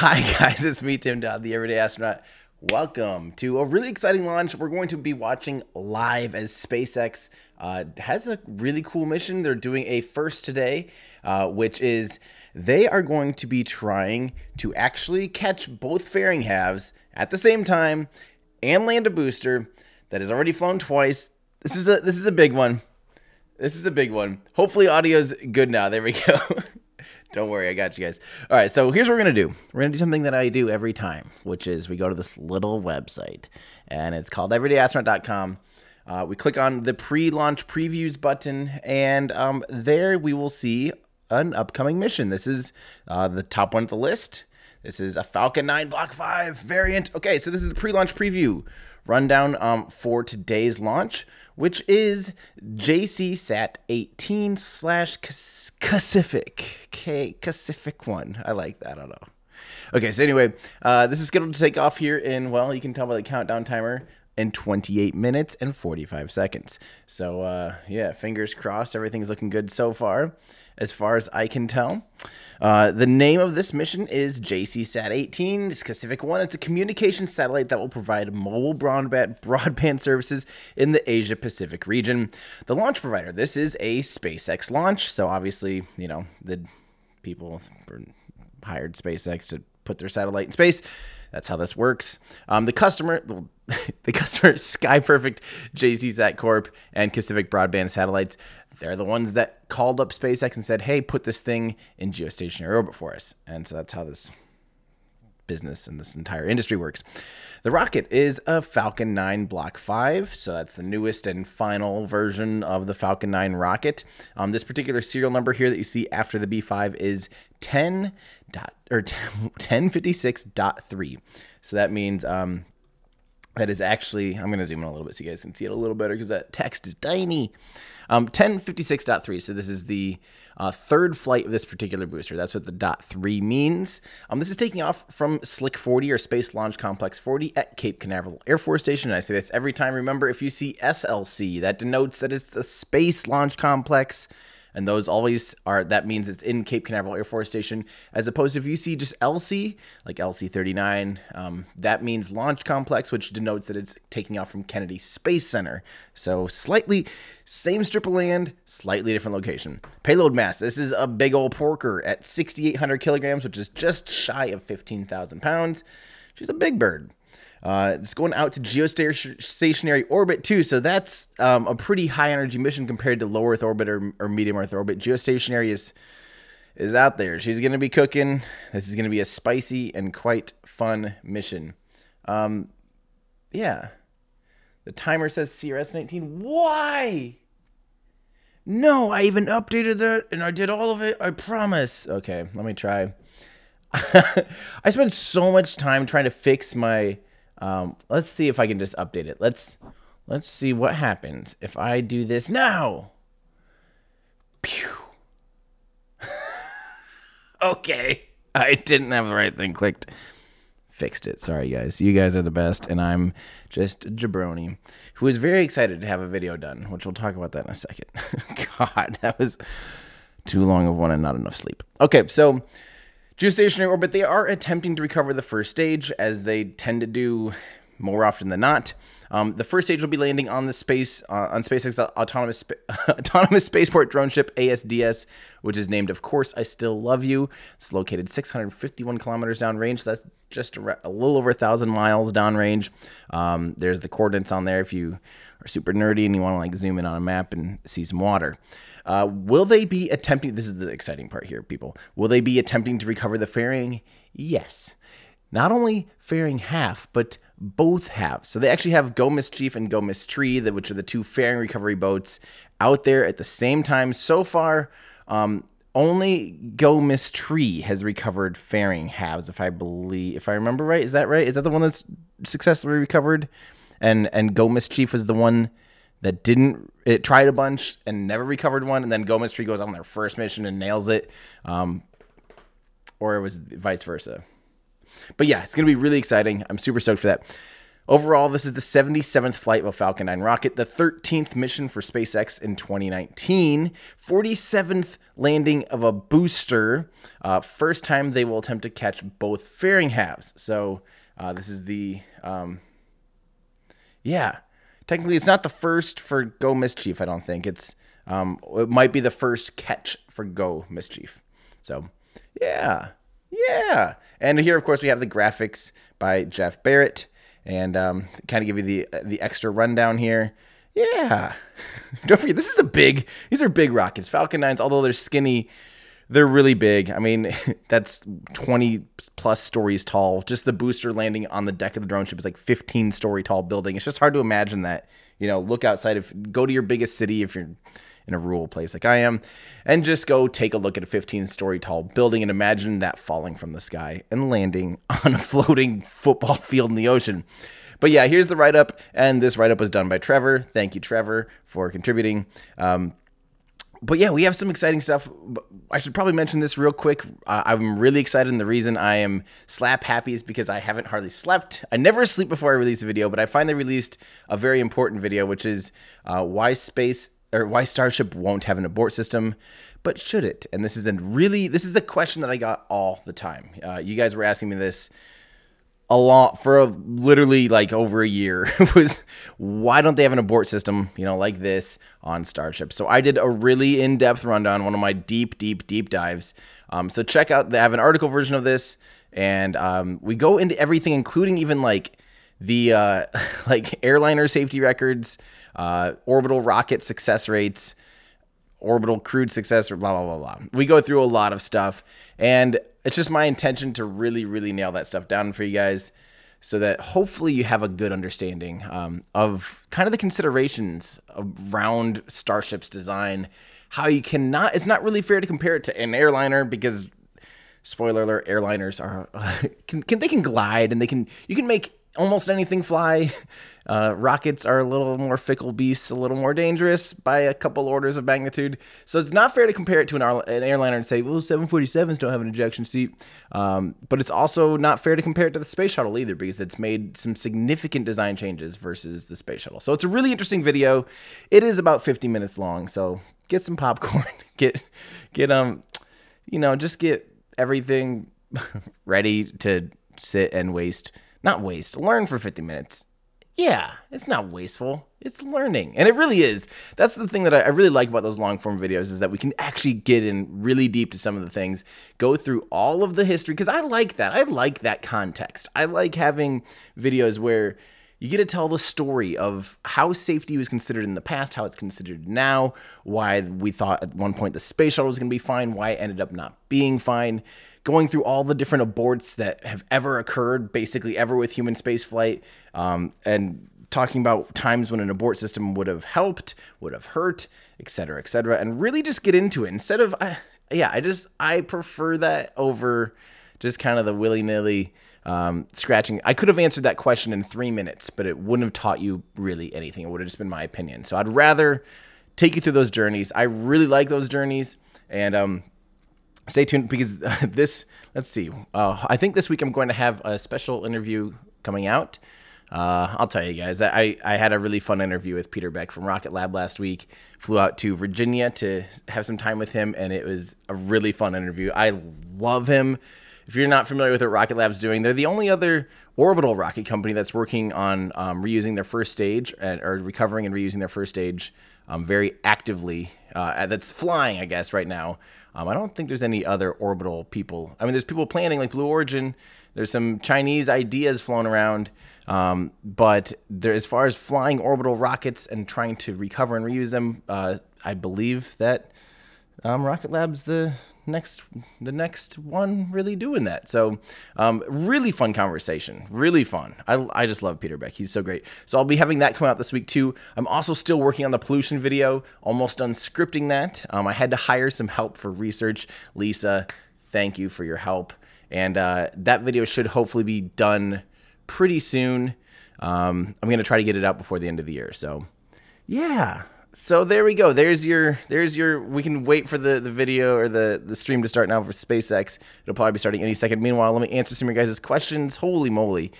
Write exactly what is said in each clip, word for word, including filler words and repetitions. Hi guys, it's me, Tim Dodd, the Everyday Astronaut. Welcome to a really exciting launch. We're going to be watching live as SpaceX uh, has a really cool mission. They're doing a first today, uh, which is they are going to be trying to actually catch both fairing halves at the same time and land a booster that has already flown twice. This is a this is a big one. This is a big one. Hopefully audio's good now. There we go. Don't worry, I got you guys. All right, so here's what we're going to do. We're going to do something that I do every time, which is we go to this little website, and it's called everyday astronaut dot com. Uh, we click on the pre-launch previews button, and um, there we will see an upcoming mission. This is uh, the top one of the list. This is a Falcon nine Block five variant. Okay, so this is the pre-launch preview rundown um, for today's launch, which is J C S A T eighteen slash Pacific. K Pacific one. I like that. I don't know. Okay, so anyway, uh, this is scheduled to take off here in, well, you can tell by the countdown timer, in twenty-eight minutes and forty-five seconds. So, uh, yeah, fingers crossed. Everything's looking good so far, as far as I can tell. Uh, the name of this mission is J C S A T eighteen. It's Pacific one. It's a communication satellite that will provide mobile broadband, broadband services in the Asia-Pacific region. The launch provider, this is a SpaceX launch. So obviously, you know, the people hired SpaceX to put their satellite in space. That's how this works. Um, the customer, the customer, SkyPerfect, J C S A T Corp, and Pacific Broadband Satellites, they're the ones that called up SpaceX and said, hey, put this thing in geostationary orbit for us. And so that's how this business and this entire industry works. The rocket is a Falcon nine Block five, so that's the newest and final version of the Falcon nine rocket. Um, this particular serial number here that you see after the B five is ten fifty-six point three. So that means um, that is actually, I'm going to zoom in a little bit so you guys can see it a little better because that text is tiny. Um, ten fifty-six point three, so this is the uh, third flight of this particular booster. That's what the dot three means. Um, this is taking off from Slick forty or Space Launch Complex forty at Cape Canaveral Air Force Station. And I say this every time. Remember, if you see S L C, that denotes that it's the Space Launch Complex. And those always are, that means it's in Cape Canaveral Air Force Station, as opposed to if you see just L C, like L C thirty-nine, um, that means Launch Complex, which denotes that it's taking off from Kennedy Space Center. So slightly, same strip of land, slightly different location. Payload mass, this is a big old porker at sixty-eight hundred kilograms, which is just shy of fifteen thousand pounds. She's a big bird. Uh, it's going out to geostationary orbit too, so that's um, a pretty high energy mission compared to low Earth orbit or, or medium Earth orbit. Geostationary is is out there. She's going to be cooking. This is going to be a spicy and quite fun mission. Um, yeah, the timer says C R S nineteen. Why? No, I even updated that and I did all of it. I promise. Okay, let me try. I spent so much time trying to fix my. Um, let's see if I can just update it. Let's let's see what happens if I do this now. Pew. Okay, I didn't have the right thing clicked. Fixed it. Sorry, guys. You guys are the best, and I'm just a jabroni who is very excited to have a video done, which we'll talk about that in a second. God, that was too long of one and not enough sleep. Okay, so. Geostationary orbit, they are attempting to recover the first stage, as they tend to do more often than not. Um, the first stage will be landing on the space uh, on SpaceX autonomous spa autonomous spaceport drone ship A S D S, which is named "Of Course I Still Love You." It's located six hundred fifty-one kilometers downrange. So that's just a, a little over a thousand miles downrange. Um, there's the coordinates on there if you are super nerdy and you want to like zoom in on a map and see some water. Uh, will they be attempting, this is the exciting part here, people. Will they be attempting to recover the fairing? Yes. Not only fairing half, but both halves. So they actually have Go Miz Chief and Go Miz Tree, which are the two fairing recovery boats out there at the same time. So far, um, only Go Miz Tree has recovered fairing halves, if I believe, if I remember right. Is that right? Is that the one that's successfully recovered? And, and Go Miz Chief was the one that didn't, it tried a bunch and never recovered one, and then Go Miz Tree goes on their first mission and nails it, um, or it was vice versa. But yeah, it's going to be really exciting. I'm super stoked for that. Overall, this is the seventy-seventh flight of a Falcon nine rocket, the thirteenth mission for SpaceX in twenty nineteen, forty-seventh landing of a booster, uh, first time they will attempt to catch both fairing halves. So uh, this is the, um, yeah, technically it's not the first for Go Miz Chief, I don't think. It's, um, it might be the first catch for Go Miz Chief. So yeah, yeah. And here, of course, we have the graphics by Jeff Barrett. And um, kind of give you the the extra rundown here. Yeah. Don't forget, this is a big, these are big rockets. Falcon nines, although they're skinny, they're really big. I mean, that's twenty plus stories tall. Just the booster landing on the deck of the drone ship is like fifteen story tall building. It's just hard to imagine that. You know, look outside of, go to your biggest city if you're in a rural place like I am, and just go take a look at a fifteen story tall building and imagine that falling from the sky and landing on a floating football field in the ocean. But yeah, here's the write-up, and this write-up was done by Trevor. Thank you, Trevor, for contributing. Um, but yeah, we have some exciting stuff. I should probably mention this real quick. Uh, I'm really excited, and the reason I am slap happy is because I haven't hardly slept. I never sleep before I release a video, but I finally released a very important video, which is uh, why space or why Starship won't have an abort system, but should it? And this is a really, this is a question that I got all the time. Uh, you guys were asking me this a lot for a, literally like over a year. Was why don't they have an abort system, you know, like this on Starship? So I did a really in-depth rundown, one of my deep, deep, deep dives. Um, so check out, they have an article version of this, and um, we go into everything, including even like the uh, like airliner safety records, uh, orbital rocket success rates, orbital crude success, or blah, blah, blah, blah. We go through a lot of stuff, and it's just my intention to really, really nail that stuff down for you guys so that hopefully you have a good understanding um, of kind of the considerations around Starship's design, how you cannot, it's not really fair to compare it to an airliner because, spoiler alert, airliners are, can, can, they can glide and they can, you can make almost anything fly. Uh, rockets are a little more fickle beasts, a little more dangerous by a couple orders of magnitude. So it's not fair to compare it to an, an airliner and say, well, seven forty-sevens don't have an ejection seat. Um, but it's also not fair to compare it to the space shuttle either, because it's made some significant design changes versus the space shuttle. So it's a really interesting video. It is about fifty minutes long. So get some popcorn, get, get, um, you know, just get everything ready to sit and waste. Not waste, learn for fifty minutes. Yeah, it's not wasteful, it's learning. And it really is. That's the thing that I really like about those long form videos, is that we can actually get in really deep to some of the things, go through all of the history, because I like that, I like that context. I like having videos where you get to tell the story of how safety was considered in the past, how it's considered now, why we thought at one point the space shuttle was gonna be fine, why it ended up not being fine, going through all the different aborts that have ever occurred, basically ever with human spaceflight, um, and talking about times when an abort system would have helped, would have hurt, et cetera, et cetera, and really just get into it. Instead of, uh, yeah, I just, I prefer that over just kind of the willy-nilly um, scratching. I could have answered that question in three minutes, but it wouldn't have taught you really anything. It would have just been my opinion. So I'd rather take you through those journeys. I really like those journeys, and um, stay tuned, because this, let's see, uh, I think this week I'm going to have a special interview coming out. Uh, I'll tell you guys, I, I had a really fun interview with Peter Beck from Rocket Lab last week. Flew out to Virginia to have some time with him, and it was a really fun interview. I love him. If you're not familiar with what Rocket Lab's doing, they're the only other orbital rocket company that's working on um, reusing their first stage, and, or recovering and reusing their first stage um, very actively. Uh, that's flying, I guess, right now. Um, I don't think there's any other orbital people. I mean, there's people planning, like Blue Origin. There's some Chinese ideas flown around. Um, but there, as far as flying orbital rockets and trying to recover and reuse them, uh, I believe that um, Rocket Lab's the next the next one really doing that. So um, really fun conversation, really fun. I, I just love Peter Beck. He's so great. So I'll be having that come out this week too. I'm also still working on the pollution video, almost done scripting that. Um, I had to hire some help for research. Lisa, thank you for your help. And uh, that video should hopefully be done pretty soon. Um, I'm going to try to get it out before the end of the year. So yeah. So there we go. There's your, there's your, we can wait for the, the video or the, the stream to start now for SpaceX. It'll probably be starting any second. Meanwhile, let me answer some of your guys' questions. Holy moly.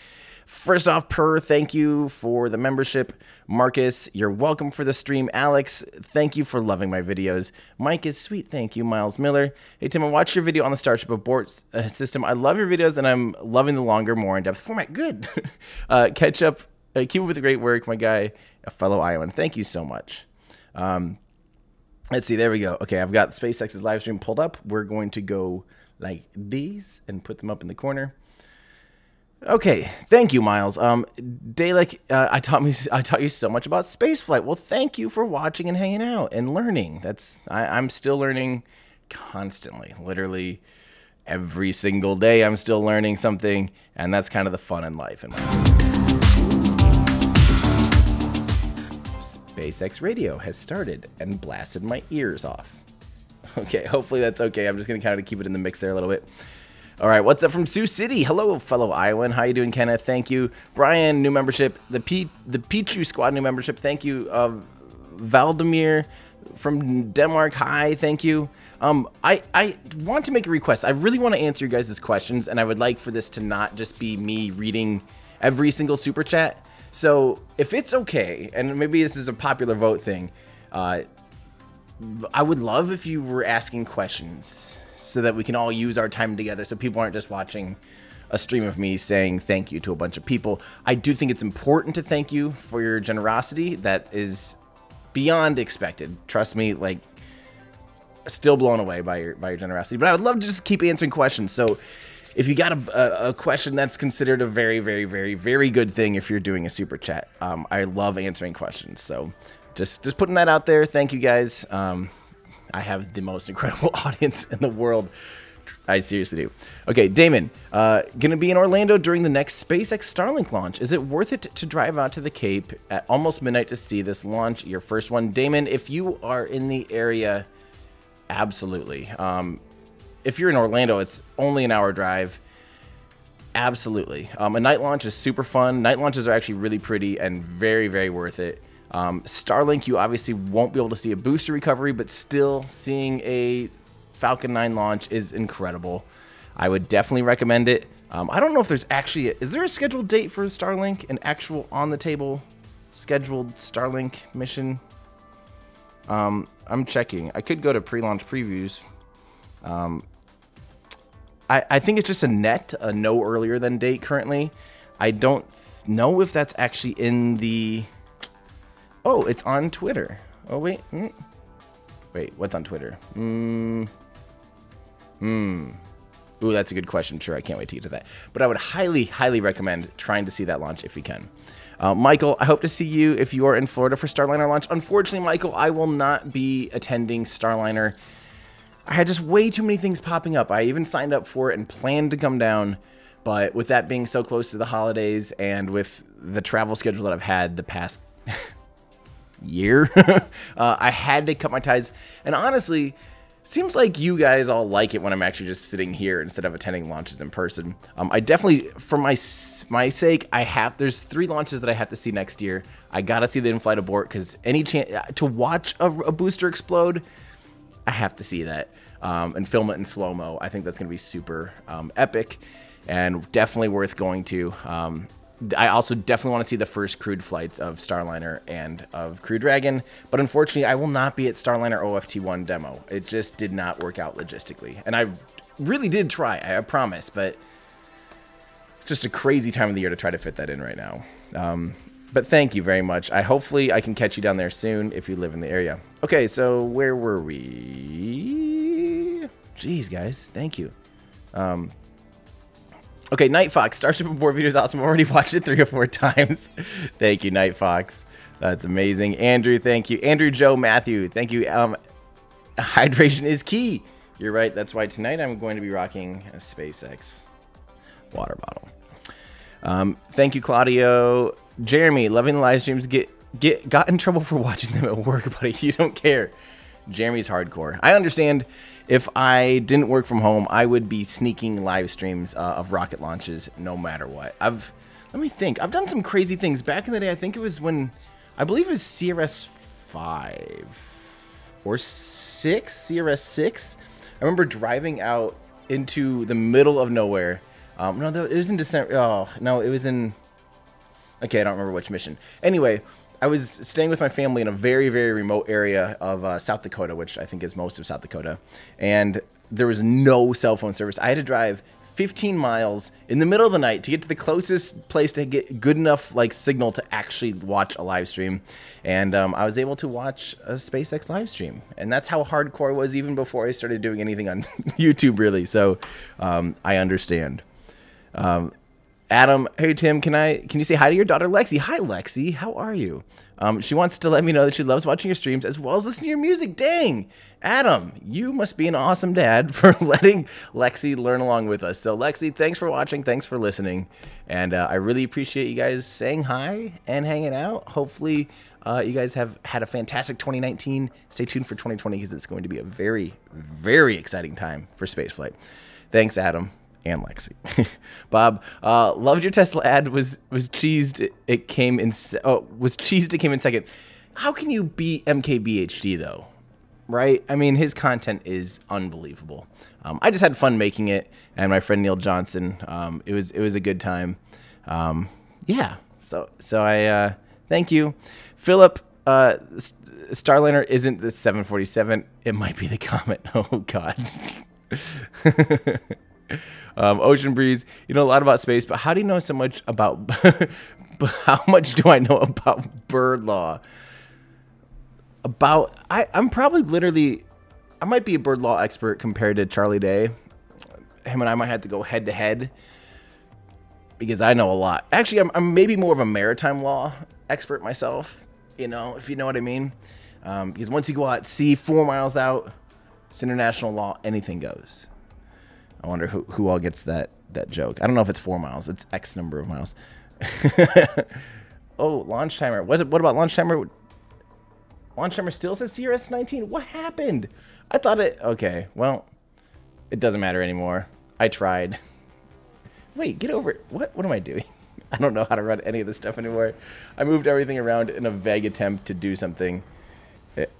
First off, Per, thank you for the membership. Marcus, you're welcome for the stream. Alex, thank you for loving my videos. Mike is sweet, thank you. Miles Miller, hey Tim, I watched your video on the Starship abort uh, system. I love your videos, and I'm loving the longer, more in-depth format. Good. uh, catch up, uh, keep up with the great work, my guy, a fellow Iowan. Thank you so much. Um, let's see, there we go. Okay, I've got SpaceX's live stream pulled up. We're going to go like these and put them up in the corner. Okay, thank you, Miles. Um, Dalek, uh, I taught me, I taught you so much about spaceflight. Well, thank you for watching and hanging out and learning. That's I, I'm still learning constantly, literally every single day. I'm still learning something, and that's kind of the fun in life. In my SpaceX radio has started and blasted my ears off. Okay, hopefully that's okay. I'm just gonna kind of keep it in the mix there a little bit. All right, what's up from Sioux City? Hello, fellow Iowan. How you doing, Kenneth? Thank you. Brian, new membership. The P the Pichu Squad, new membership. Thank you. Uh, Valdemir from Denmark. Hi, thank you. Um, I, I want to make a request. I really want to answer you guys' questions, and I would like for this to not just be me reading every single super chat. So if it's okay, and maybe this is a popular vote thing, uh, I would love if you were asking questions, so that we can all use our time together, so people aren't just watching a stream of me saying thank you to a bunch of people. I do think it's important to thank you for your generosity. That is beyond expected. Trust me, like, still blown away by your, by your generosity. But I would love to just keep answering questions. So if you got a, a, a question, that's considered a very, very, very, very good thing if you're doing a super chat. Um, I love answering questions. So just, just putting that out there. Thank you, guys. Um, I have the most incredible audience in the world. I seriously do. Okay, Damon, uh, gonna be in Orlando during the next SpaceX Starlink launch. Is it worth it to drive out to the Cape at almost midnight to see this launch, your first one? Damon, if you are in the area, absolutely. Um, if you're in Orlando, it's only an hour drive. Absolutely. Um, a night launch is super fun. Night launches are actually really pretty and very, very worth it. Um, Starlink, you obviously won't be able to see a booster recovery, but still seeing a Falcon nine launch is incredible. I would definitely recommend it. Um, I don't know if there's actually, a, is there a scheduled date for Starlink? An actual on the table scheduled Starlink mission? Um, I'm checking. I could go to pre-launch previews. Um, I, I think it's just a net, a no earlier than date currently. I don't know if that's actually in the... Oh, it's on Twitter. Oh, wait. Mm. Wait, what's on Twitter? Hmm. Hmm. Ooh, that's a good question. Sure, I can't wait to get to that. But I would highly, highly recommend trying to see that launch if you can. Uh, Michael, I hope to see you if you are in Florida for Starliner launch. Unfortunately, Michael, I will not be attending Starliner. I had just way too many things popping up. I even signed up for it and planned to come down. But with that being so close to the holidays and with the travel schedule that I've had the past... year uh, I had to cut my ties, and honestly seems like you guys all like it when I'm actually just sitting here instead of attending launches in person. um, I definitely, for my my sake, I have there's three launches that I have to see next year. I gotta see the in-flight abort, because any chance to watch a, a booster explode, I have to see that, um, and film it in slow-mo. I think that's gonna be super um, epic and definitely worth going to. um, I also definitely want to see the first crewed flights of Starliner and of Crew Dragon, but unfortunately I will not be at Starliner O F T one demo. It just did not work out logistically, and I really did try, I promise, but it's just a crazy time of the year to try to fit that in right now. Um, but thank you very much. I hopefully I can catch you down there soon if you live in the area. Okay, so where were we? Jeez, guys, thank you. Um, Okay, Night Fox, Starship Abort video is awesome. I've already watched it three or four times. Thank you, Night Fox. That's amazing. Andrew, thank you. Andrew, Joe, Matthew, thank you. Um, hydration is key. You're right. That's why tonight I'm going to be rocking a SpaceX water bottle. Um, thank you, Claudio. Jeremy, loving the live streams. Get, get, got in trouble for watching them at work, buddy. You don't care. Jeremy's hardcore. I understand. If I didn't work from home, I would be sneaking live streams uh, of rocket launches no matter what. I've, let me think. I've done some crazy things. Back in the day, I think it was when, I believe it was C R S five or six, C R S six. I remember driving out into the middle of nowhere. Um, no, it was in December. Oh, no, it was in, Okay, I don't remember which mission. Anyway, I was staying with my family in a very, very remote area of uh, South Dakota, which I think is most of South Dakota. And there was no cell phone service. I had to drive fifteen miles in the middle of the night to get to the closest place to get good enough like signal to actually watch a live stream. And um, I was able to watch a SpaceX live stream. And that's how hardcore it was even before I started doing anything on YouTube, really. So um, I understand. Um, Adam, hey Tim, can I can you say hi to your daughter Lexi? Hi Lexi, how are you? Um, she wants to let me know that she loves watching your streams as well as listening to your music. Dang, Adam, you must be an awesome dad for letting Lexi learn along with us. So Lexi, thanks for watching, thanks for listening, and uh, I really appreciate you guys saying hi and hanging out. Hopefully, uh, you guys have had a fantastic twenty nineteen. Stay tuned for twenty twenty because it's going to be a very, very exciting time for spaceflight. Thanks, Adam. And Lexi. Bob, uh, loved your Tesla ad. Was was cheesed. It, it came in. Oh, was cheesed. It came in second. How can you beat M K B H D though, right? I mean, his content is unbelievable. Um, I just had fun making it, and my friend Neil Johnson. Um, it was it was a good time. Um, yeah. So so I uh, thank you, Philip. Uh, Starliner isn't the seven forty-seven. It might be the Comet. Oh God. Um, Ocean Breeze, you know a lot about space, but how do you know so much about, how much do I know about bird law? About, I, I'm probably literally, I might be a bird law expert compared to Charlie Day. Him and I might have to go head to head because I know a lot. Actually, I'm, I'm maybe more of a maritime law expert myself, you know, if you know what I mean. Um, because once you go out at sea, four miles out, it's international law, anything goes. I wonder who, who all gets that, that joke. I don't know if it's four miles. It's X number of miles. Oh, launch timer. What, what about launch timer? Launch timer still says C R S nineteen. What happened? I thought it... Okay, well, it doesn't matter anymore. I tried. Wait, get over it. What, what am I doing? I don't know how to run any of this stuff anymore. I moved everything around in a vague attempt to do something.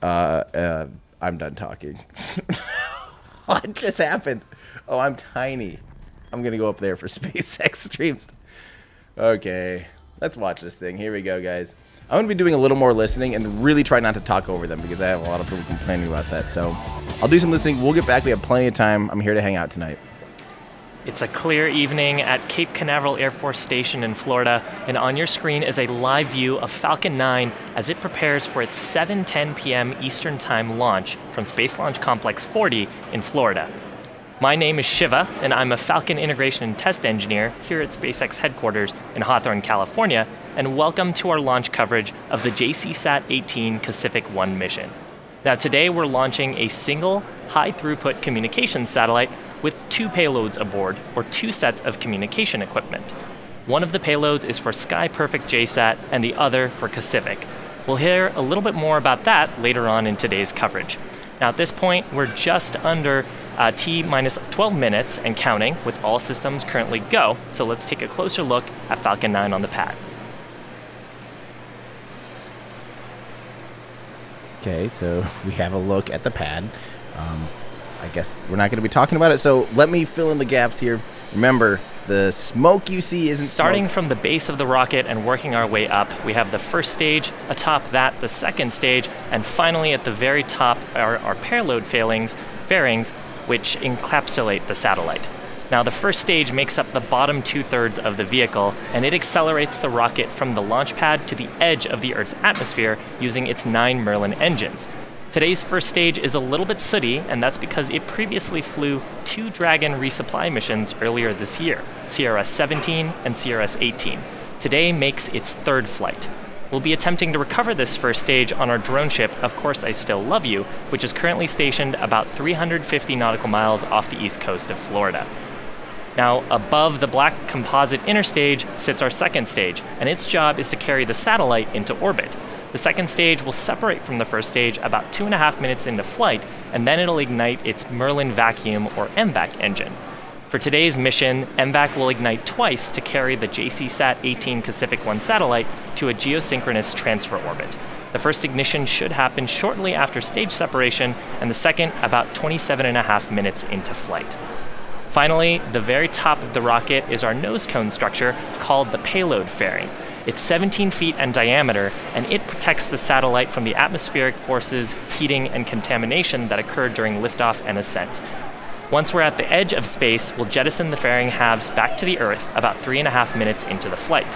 Uh, uh, I'm done talking. What just happened? Oh, I'm tiny. I'm going to go up there for SpaceX streams. Okay, let's watch this thing. Here we go, guys. I'm going to be doing a little more listening and really try not to talk over them because I have a lot of people complaining about that. So I'll do some listening. We'll get back. We have plenty of time. I'm here to hang out tonight. It's a clear evening at Cape Canaveral Air Force Station in Florida, and on your screen is a live view of Falcon nine as it prepares for its seven ten p m Eastern Time launch from Space Launch Complex forty in Florida. My name is Shiva, and I'm a Falcon Integration and Test Engineer here at SpaceX headquarters in Hawthorne, California, and welcome to our launch coverage of the J C SAT eighteen Pacific one mission. Now today we're launching a single high-throughput communications satellite with two payloads aboard, or two sets of communication equipment. One of the payloads is for SkyPerfect J SAT and the other for Pacific. We'll hear a little bit more about that later on in today's coverage. Now at this point, we're just under uh, T minus twelve minutes and counting with all systems currently go, so let's take a closer look at Falcon nine on the pad. Okay, so we have a look at the pad. Um, I guess we're not going to be talking about it, so let me fill in the gaps here. Remember, the smoke you see isn't starting smoke. From the base of the rocket and working our way up, we have the first stage, atop that the second stage, and finally at the very top are our payload failings, bearings, which encapsulate the satellite. Now the first stage makes up the bottom two-thirds of the vehicle, and it accelerates the rocket from the launch pad to the edge of the Earth's atmosphere using its nine Merlin engines. Today's first stage is a little bit sooty, and that's because it previously flew two Dragon resupply missions earlier this year, C R S seventeen and C R S eighteen. Today makes its third flight. We'll be attempting to recover this first stage on our drone ship, Of Course I Still Love You, which is currently stationed about three hundred fifty nautical miles off the east coast of Florida. Now, above the black composite inner stage sits our second stage, and its job is to carry the satellite into orbit. The second stage will separate from the first stage about two and a half minutes into flight, and then it'll ignite its Merlin Vacuum, or M VAC engine. For today's mission, M VAC will ignite twice to carry the J C SAT eighteen Pacific one satellite to a geosynchronous transfer orbit. The first ignition should happen shortly after stage separation, and the second about twenty-seven and a half minutes into flight. Finally, the very top of the rocket is our nose cone structure called the payload fairing. It's seventeen feet in diameter, and it protects the satellite from the atmospheric forces, heating, and contamination that occur during liftoff and ascent. Once we're at the edge of space, we'll jettison the fairing halves back to the Earth about three and a half minutes into the flight.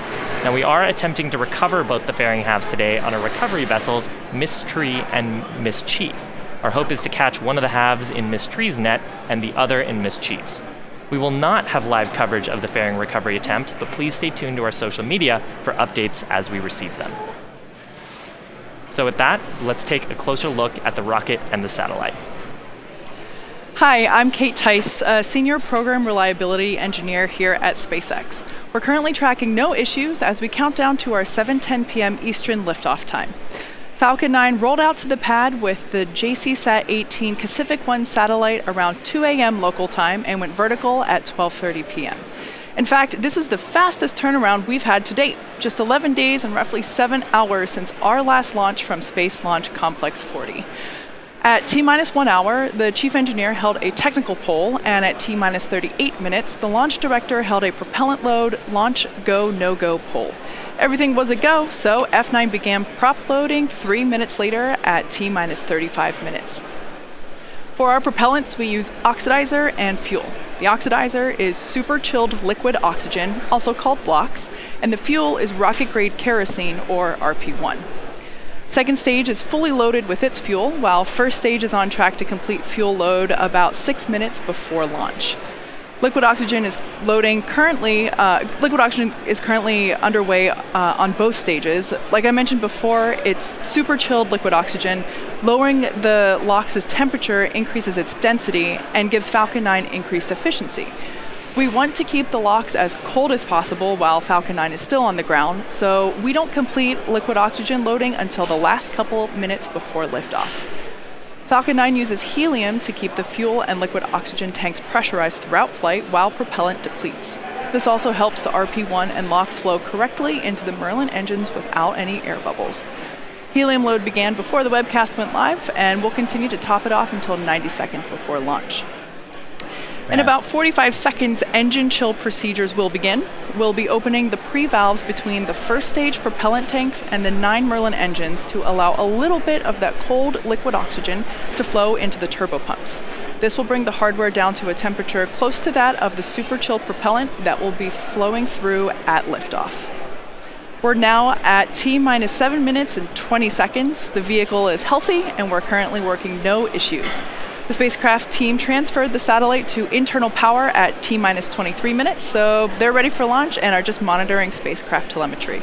Now, we are attempting to recover both the fairing halves today on our recovery vessels, Miz Tree and Miz Chief. Our hope is to catch one of the halves in Miz Tree's net and the other in Miz Chief's. We will not have live coverage of the fairing recovery attempt, but please stay tuned to our social media for updates as we receive them. So with that, let's take a closer look at the rocket and the satellite. Hi, I'm Kate Tice, a Senior Program Reliability Engineer here at SpaceX. We're currently tracking no issues as we count down to our seven ten p m Eastern liftoff time. Falcon nine rolled out to the pad with the J C SAT eighteen Pacific one satellite around two a m local time and went vertical at twelve thirty p m In fact, this is the fastest turnaround we've had to date, just eleven days and roughly seven hours since our last launch from Space Launch Complex forty. At T minus one hour, the chief engineer held a technical poll, and at T minus thirty-eight minutes, the launch director held a propellant load launch go no-go poll. Everything was a go, so F nine began prop loading three minutes later at T minus thirty-five minutes. For our propellants, we use oxidizer and fuel. The oxidizer is super chilled liquid oxygen, also called blocks, and the fuel is rocket grade kerosene, or R P one. Second stage is fully loaded with its fuel, while first stage is on track to complete fuel load about six minutes before launch. Liquid oxygen is loading currently. Uh, liquid oxygen is currently underway uh, on both stages. Like I mentioned before, it's super chilled liquid oxygen. Lowering the LOX's temperature increases its density and gives Falcon nine increased efficiency. We want to keep the LOX as cold as possible while Falcon nine is still on the ground, so we don't complete liquid oxygen loading until the last couple minutes before liftoff. Falcon nine uses helium to keep the fuel and liquid oxygen tanks pressurized throughout flight while propellant depletes. This also helps the R P one and LOX flow correctly into the Merlin engines without any air bubbles. Helium load began before the webcast went live, and we'll continue to top it off until ninety seconds before launch. In about forty-five seconds, engine chill procedures will begin. We'll be opening the pre-valves between the first stage propellant tanks and the nine Merlin engines to allow a little bit of that cold liquid oxygen to flow into the turbopumps. This will bring the hardware down to a temperature close to that of the super chilled propellant that will be flowing through at liftoff. We're now at T minus seven minutes and twenty seconds. The vehicle is healthy and we're currently working no issues. The spacecraft team transferred the satellite to internal power at T minus twenty-three minutes, so they're ready for launch and are just monitoring spacecraft telemetry.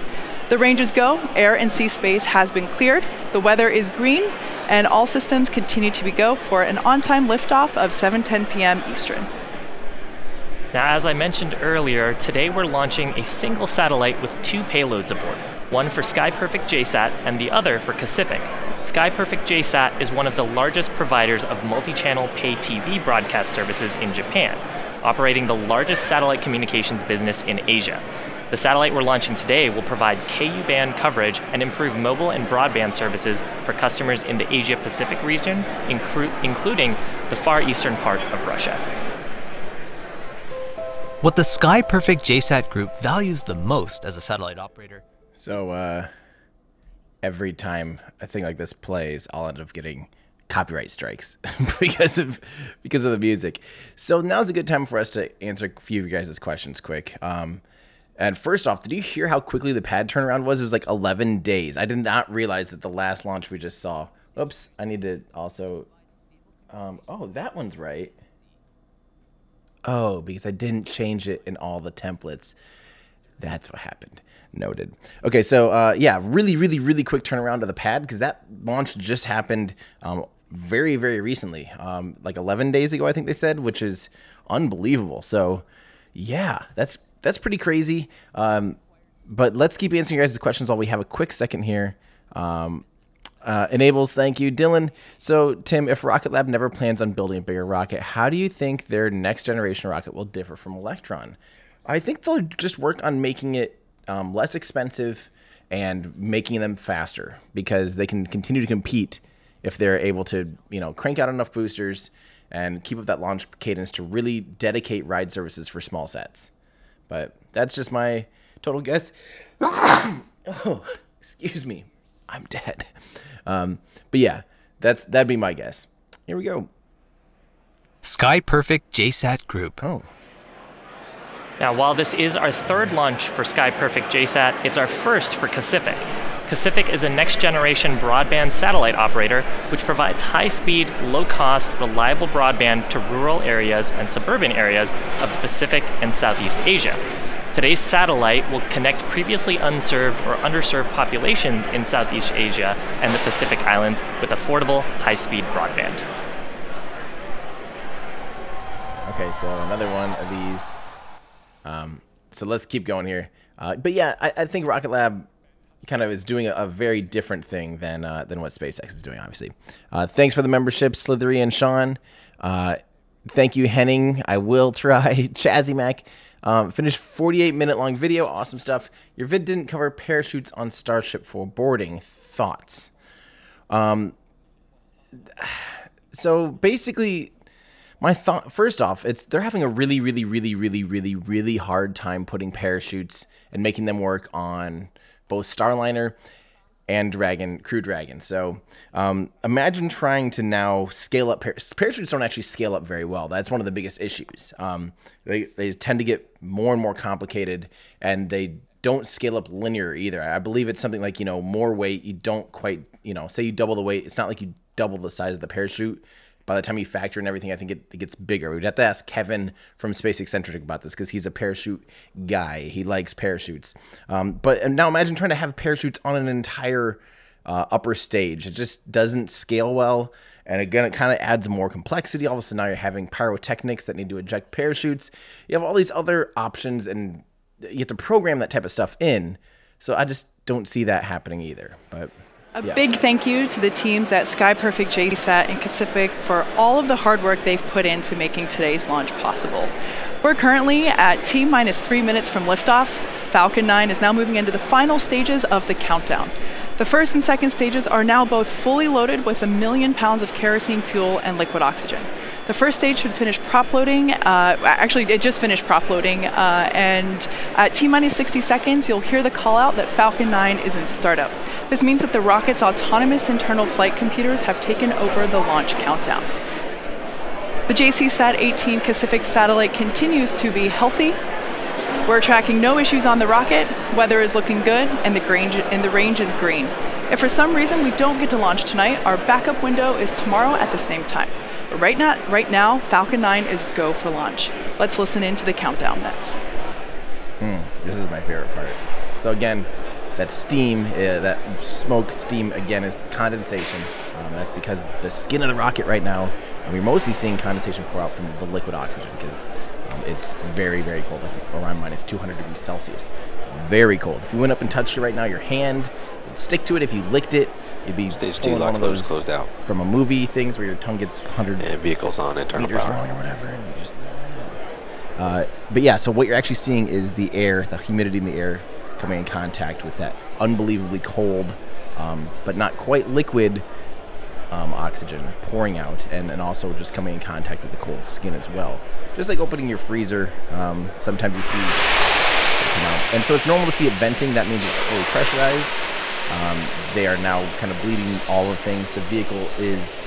The range is go, air and sea space has been cleared, the weather is green, and all systems continue to be go for an on-time liftoff of seven ten p m Eastern. Now, as I mentioned earlier, today we're launching a single satellite with two payloads aboard, one for SkyPerfect J SAT and the other for Pacific. SkyPerfect J SAT is one of the largest providers of multi-channel pay T V broadcast services in Japan, operating the largest satellite communications business in Asia. The satellite we're launching today will provide Ku-band coverage and improve mobile and broadband services for customers in the Asia-Pacific region, including the far eastern part of Russia. What the SkyPerfect J SAT group values the most as a satellite operator. So, uh... every time a thing like this plays, I'll end up getting copyright strikes because of because of the music. So now's a good time for us to answer a few of you guys' questions quick. Um, and first off, did you hear how quickly the pad turnaround was? It was like eleven days. I did not realize that the last launch we just saw. Oops, I need to also... Um, oh, that one's right. Oh, because I didn't change it in all the templates. That's what happened. Noted. Okay, so uh, yeah, really, really, really quick turnaround of the pad because that launch just happened um, very, very recently, um, like eleven days ago, I think they said, which is unbelievable. So yeah, that's that's pretty crazy. Um, but let's keep answering your guys' questions while we have a quick second here. Um, uh, enables, thank you, Dylan. So Tim, if Rocket Lab never plans on building a bigger rocket, how do you think their next generation rocket will differ from Electron? I think they'll just work on making it Um, less expensive and making them faster because they can continue to compete if they're able to, you know, crank out enough boosters and keep up that launch cadence to really dedicate ride services for small sats. But that's just my total guess. Oh, excuse me. I'm dead. Um, but yeah, that's that'd be my guess. Here we go. SkyPerfect J SAT Group. Oh. Now, while this is our third launch for SkyPerfect J SAT, it's our first for Pacific. Pacific is a next-generation broadband satellite operator which provides high-speed, low-cost, reliable broadband to rural areas and suburban areas of the Pacific and Southeast Asia. Today's satellite will connect previously unserved or underserved populations in Southeast Asia and the Pacific Islands with affordable, high-speed broadband. Okay, so another one of these. Um, so let's keep going here. Uh, but yeah, I, I think Rocket Lab kind of is doing a, a very different thing than uh, than what SpaceX is doing, obviously. Uh, thanks for the membership, Slithery and Sean. Uh, thank you, Henning. I will try. Chazzy Mac. Um, finished forty-eight minute long video. Awesome stuff. Your vid didn't cover parachutes on Starship for boarding. Thoughts? Um, so basically... My thought, first off, it's they're having a really, really, really, really, really, really hard time putting parachutes and making them work on both Starliner and Dragon, Crew Dragon. So um, imagine trying to now scale up par parachutes don't actually scale up very well. That's one of the biggest issues. Um, they, they tend to get more and more complicated, and they don't scale up linear either. I believe it's something like, you know, more weight. You don't quite, you know, say you double the weight. It's not like you double the size of the parachute. By the time you factor in everything, I think it, it gets bigger. We'd have to ask Kevin from Space Eccentric about this because he's a parachute guy. He likes parachutes. Um, but now imagine trying to have parachutes on an entire uh, upper stage. It just doesn't scale well. And again, it kind of adds more complexity. All of a sudden, now you're having pyrotechnics that need to eject parachutes. You have all these other options, and you have to program that type of stuff in. So I just don't see that happening either. But... A yeah. big thank you to the teams at SkyPerfect, J SAT, and Pacific for all of the hard work they've put into making today's launch possible. We're currently at T minus three minutes from liftoff. Falcon nine is now moving into the final stages of the countdown. The first and second stages are now both fully loaded with a million pounds of kerosene fuel and liquid oxygen. The first stage should finish prop loading. Uh, actually, it just finished prop loading. Uh, and at T minus sixty seconds, you'll hear the call out that Falcon nine is in startup. This means that the rocket's autonomous internal flight computers have taken over the launch countdown. The J C SAT eighteen Pacific satellite continues to be healthy. We're tracking no issues on the rocket. Weather is looking good, and the range, and the range is green. If for some reason we don't get to launch tonight, our backup window is tomorrow at the same time. But right now, right now, Falcon nine is go for launch. Let's listen in to the countdown nets. Mm, this is my favorite part. So again, that steam, uh, that smoke steam, again, is condensation. Um, that's because the skin of the rocket right now, and we're mostly seeing condensation pour out from the liquid oxygen because um, it's very, very cold, like around minus two hundred degrees Celsius. Very cold. If you went up and touched it right now, your hand would stick to it. If you licked it, you'd be pulling like one of those out. From a movie things where your tongue gets one hundred and vehicles on internal meters power. Long or whatever. And you just, uh, but yeah, so what you're actually seeing is the air, the humidity in the air, coming in contact with that unbelievably cold, um, but not quite liquid um, oxygen pouring out, and, and also just coming in contact with the cold skin as well. Just like opening your freezer, um, sometimes you see it come out. And so it's normal to see it venting. That means it's fully pressurized. Um, they are now kind of bleeding all the things. The vehicle is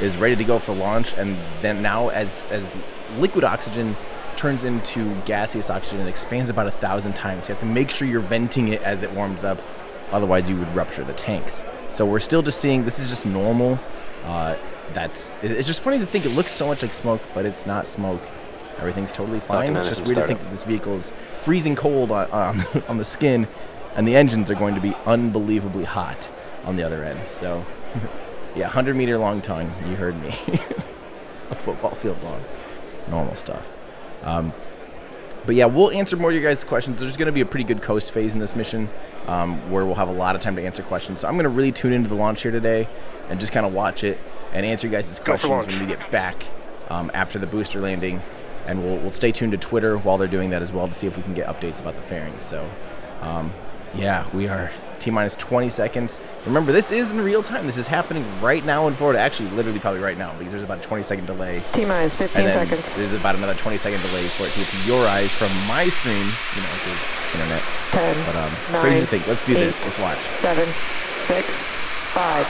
is ready to go for launch, and then now as as liquid oxygen turns into gaseous oxygen and expands about a thousand times. You have to make sure you're venting it as it warms up, otherwise you would rupture the tanks. So we're still just seeing, this is just normal. Uh, that's It's just funny to think it looks so much like smoke, but it's not smoke. Everything's totally fine. It's just weird to think that this vehicle is freezing cold on, um, on the skin, and the engines are going to be unbelievably hot on the other end. So yeah, one hundred meter long tongue, you heard me. A football field long, normal stuff. Um, but yeah, we'll answer more of your guys' questions. There's going to be a pretty good coast phase in this mission um, where we'll have a lot of time to answer questions. So I'm going to really tune into the launch here today and just kind of watch it and answer you guys' questions when we get back um, after the booster landing. And we'll, we'll stay tuned to Twitter while they're doing that as well to see if we can get updates about the fairings. So um, Yeah, we are T-minus twenty seconds. Remember, this is in real time. This is happening right now in Florida. Actually, literally probably right now, because there's about a twenty second delay. T-minus fifteen seconds. There's about another twenty second delays for it to get to your eyes from my stream, you know, the internet. ten, but um, nine, crazy to think. Let's do eight, this. Let's watch. seven, six, five,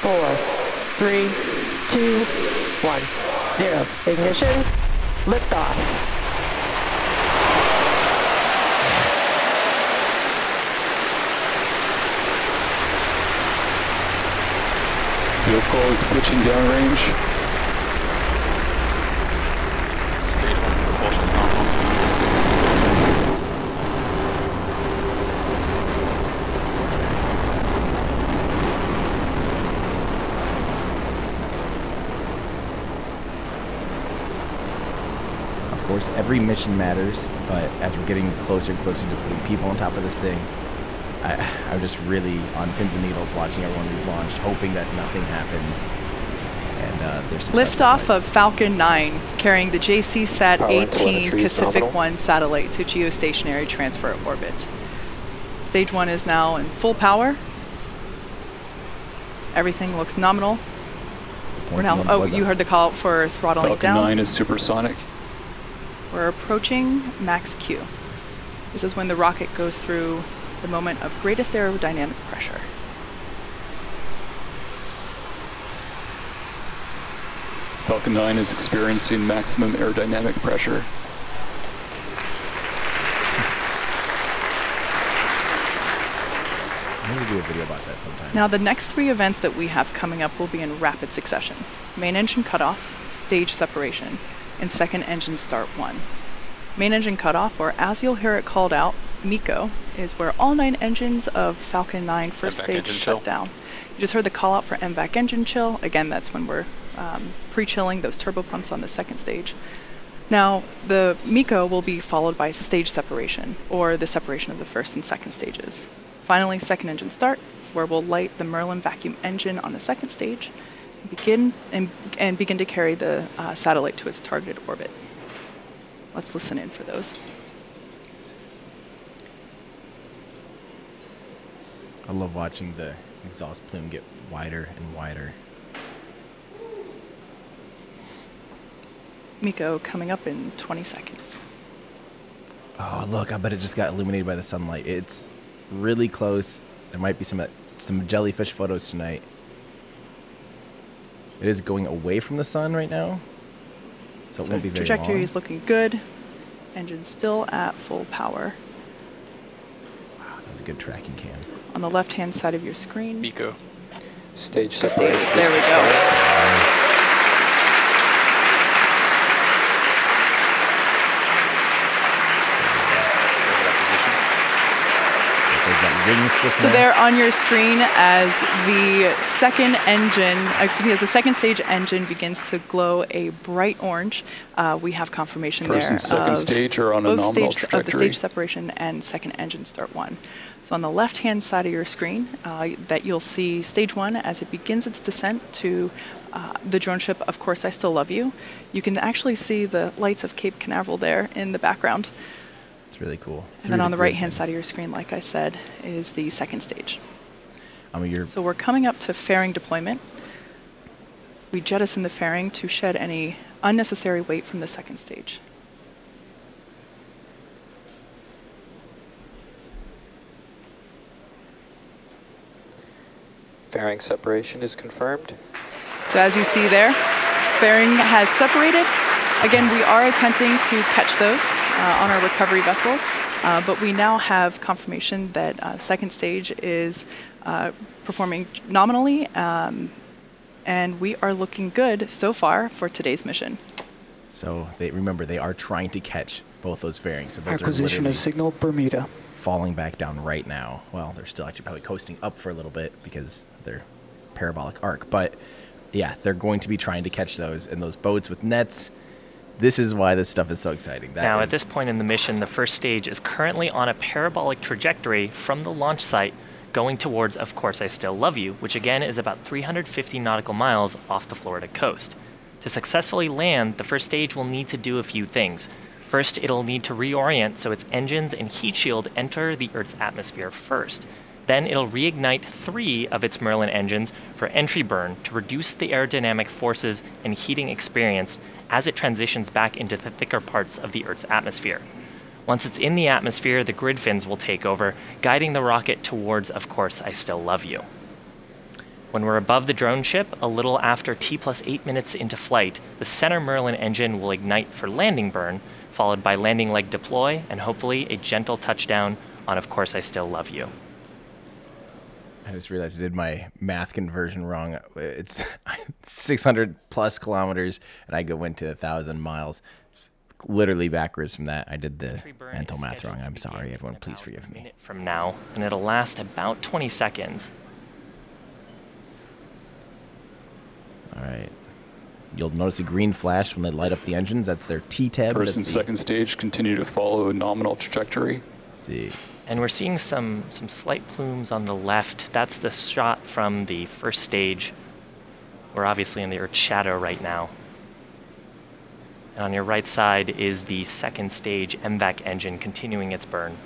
four, three, two, one, zero. Ignition, liftoff. Your call is pitching downrange. Of course, every mission matters, but as we're getting closer and closer to putting people on top of this thing, I, I'm just really on pins and needles watching everyone who's launched, hoping that nothing happens. And uh, there's liftoff of Falcon nine, carrying the J C SAT eighteen Pacific one satellite to geostationary transfer orbit. Stage one is now in full power. Everything looks nominal. We're now. Oh, you heard the call out for throttling down. Falcon nine is supersonic. We're approaching max Q. This is when the rocket goes through the moment of greatest aerodynamic pressure. Falcon nine is experiencing maximum aerodynamic pressure. I'm going to do a video about that sometime. Now the next three events that we have coming up will be in rapid succession. Main engine cutoff, stage separation, and second engine start one. Main engine cutoff, or as you'll hear it called out, MECO, is where all nine engines of Falcon nine first stage shut down. You just heard the call out for M-Vac engine chill. Again, that's when we're um, pre-chilling those turbopumps on the second stage. Now, the MECO will be followed by stage separation, or the separation of the first and second stages. Finally, second engine start, where we'll light the Merlin vacuum engine on the second stage, begin and, and begin to carry the uh, satellite to its targeted orbit. Let's listen in for those. I love watching the exhaust plume get wider and wider. MECO coming up in twenty seconds. Oh, look, I bet it just got illuminated by the sunlight. It's really close. There might be some, some jellyfish photos tonight. It is going away from the sun right now, so, so it won't be very long. Trajectory is looking good. Engine still at full power. Wow, that was a good tracking cam. On the left-hand side of your screen. MECO. Stage separation. Stage. There we go. So they're on your screen as the second engine, excuse me, as the second stage engine begins to glow a bright orange. Uh, we have confirmation there. First and second stage are on a nominal trajectory. Both stages of the stage separation and second engine start one. So on the left-hand side of your screen, uh, that you'll see stage one as it begins its descent to uh, the drone ship, Of Course I Still Love You. You can actually see the lights of Cape Canaveral there in the background. It's really cool. And then on the right-hand side of your screen, like I said, is the second stage. Um, you're so we're coming up to fairing deployment. We jettison the fairing to shed any unnecessary weight from the second stage. Fairing separation is confirmed. So as you see there, fairing has separated. Again, we are attempting to catch those uh, on our recovery vessels, uh, but we now have confirmation that uh, second stage is uh, performing nominally, um, and we are looking good so far for today's mission. So they, remember, they are trying to catch both those fairings. So those acquisition of signal Bermuda. Falling back down right now. Well, they're still actually probably coasting up for a little bit because of their parabolic arc. But yeah, they're going to be trying to catch those and those boats with nets. This is why this stuff is so exciting. That now, at this point in the mission, awesome. The first stage is currently on a parabolic trajectory from the launch site going towards Of Course I Still Love You, which again is about three hundred fifty nautical miles off the Florida coast. To successfully land, the first stage will need to do a few things. First, it'll need to reorient so its engines and heat shield enter the Earth's atmosphere first. Then it'll reignite three of its Merlin engines for entry burn to reduce the aerodynamic forces and heating experienced as it transitions back into the thicker parts of the Earth's atmosphere. Once it's in the atmosphere, the grid fins will take over, guiding the rocket towards Of Course I Still Love You. When we're above the drone ship, a little after T plus eight minutes into flight, the center Merlin engine will ignite for landing burn, followed by landing leg deploy, and hopefully a gentle touchdown on Of Course I Still Love You. I just realized I did my math conversion wrong. It's six hundred plus kilometers, and I go into one thousand miles. It's literally backwards from that. I did the mental math wrong. I'm sorry, everyone. Please forgive me. From now, and it'll last about twenty seconds. All right. You'll notice a green flash when they light up the engines. That's their T tab. First and second stage continue to follow a nominal trajectory. Let's see. And we're seeing some, some slight plumes on the left. That's the shot from the first stage. We're obviously in the Earth's shadow right now. And on your right side is the second stage M VAC engine continuing its burn.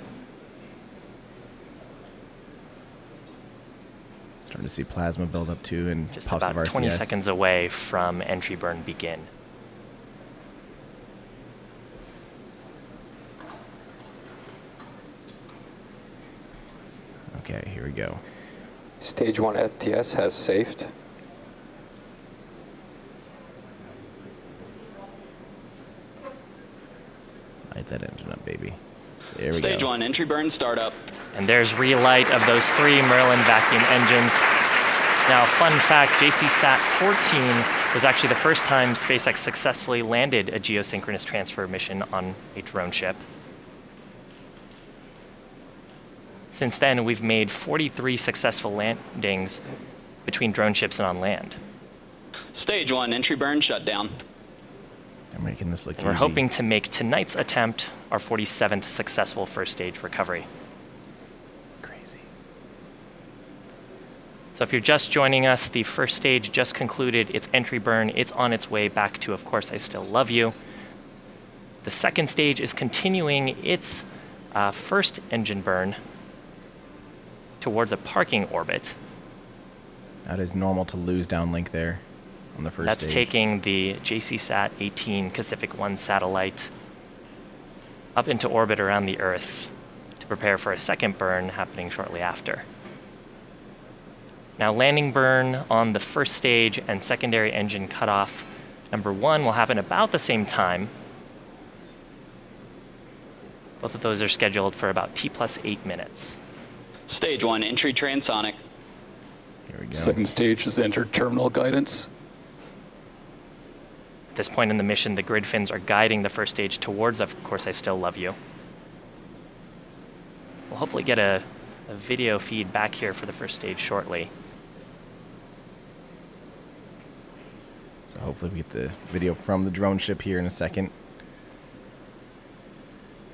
Starting to see plasma build up too, and just puffs of R C S. Just about twenty seconds away from entry burn begin. Okay, here we go. Stage one F T S has saved. Light that engine up, baby. There we go. Stage one, entry burn, startup. And there's relight of those three Merlin vacuum engines. Now, fun fact, J C SAT fourteen was actually the first time SpaceX successfully landed a geosynchronous transfer mission on a drone ship. Since then, we've made forty-three successful landings between drone ships and on land. Stage one, entry burn, shutdown. They're making this look easy. We're hoping to make tonight's attempt our forty-seventh successful first stage recovery. Crazy. So if you're just joining us, the first stage just concluded its entry burn. It's on its way back to Of Course I Still Love You. The second stage is continuing its uh, first engine burn towards a parking orbit. That is normal to lose downlink there on the first That's stage. Taking the J C SAT eighteen Pacific one satellite up into orbit around the Earth to prepare for a second burn happening shortly after. Now, landing burn on the first stage and secondary engine cutoff number one will happen about the same time. Both of those are scheduled for about T plus eight minutes. Stage one, entry transonic. Here we go. Second stage is entered terminal guidance. At this point in the mission, the grid fins are guiding the first stage towards Of Course I Still Love You. We'll hopefully get a, a video feed back here for the first stage shortly. So hopefully we get the video from the drone ship here in a second.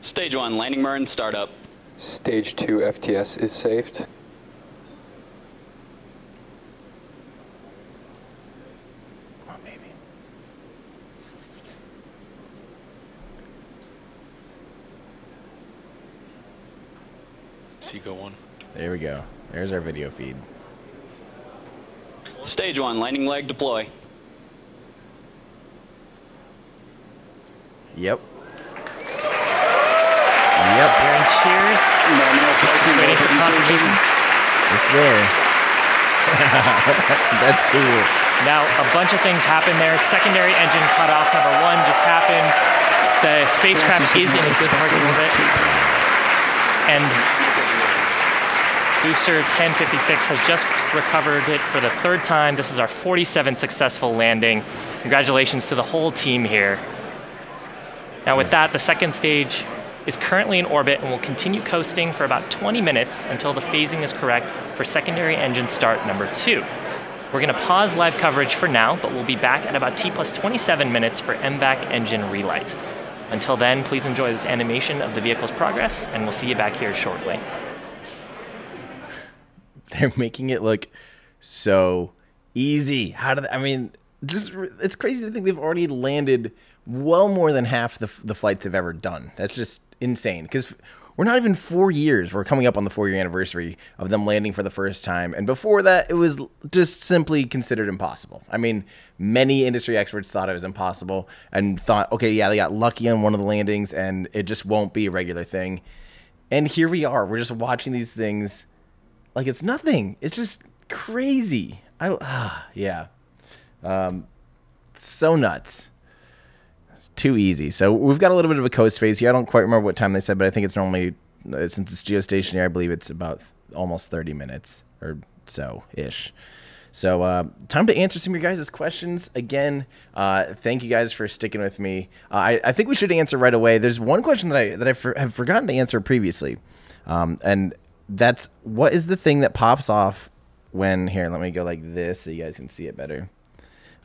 Stage one, landing burn, startup. Stage two F T S is saved. Come on, baby. Seco one. There we go. There's our video feed. Stage one, landing leg deploy. Yep. Yep. We're in cheers. No, no, waiting for conservation. It's there. That's cool. Now, a bunch of things happened there. Secondary engine cutoff number one just happened. The spacecraft is in a good parking orbit. And booster ten fifty-six has just recovered it for the third time. This is our forty-seventh successful landing. Congratulations to the whole team here. Now, with that, the second stage is currently in orbit and will continue coasting for about twenty minutes until the phasing is correct for secondary engine start number two. We're gonna pause live coverage for now, but we'll be back at about T plus twenty-seven minutes for M VAC engine relight. Until then, please enjoy this animation of the vehicle's progress, and we'll see you back here shortly. They're making it look so easy. How do they, I mean, just, it's crazy to think they've already landed well more than half the, the flights I've ever done. That's just insane, because we're not even four years. We're coming up on the four-year anniversary of them landing for the first time. And before that, it was just simply considered impossible. I mean, many industry experts thought it was impossible and thought, okay, yeah, they got lucky on one of the landings and it just won't be a regular thing. And here we are. We're just watching these things like it's nothing. It's just crazy. I, ah, yeah. Um, so nuts. Too easy. So we've got a little bit of a coast phase here. I don't quite remember what time they said, but I think it's normally, since it's geostationary, I believe it's about almost thirty minutes or so-ish. So uh, time to answer some of your guys' questions. Again, uh, thank you guys for sticking with me. Uh, I, I think we should answer right away. There's one question that I, that I for, have forgotten to answer previously, um, and that's what is the thing that pops off when, here, let me go like this so you guys can see it better.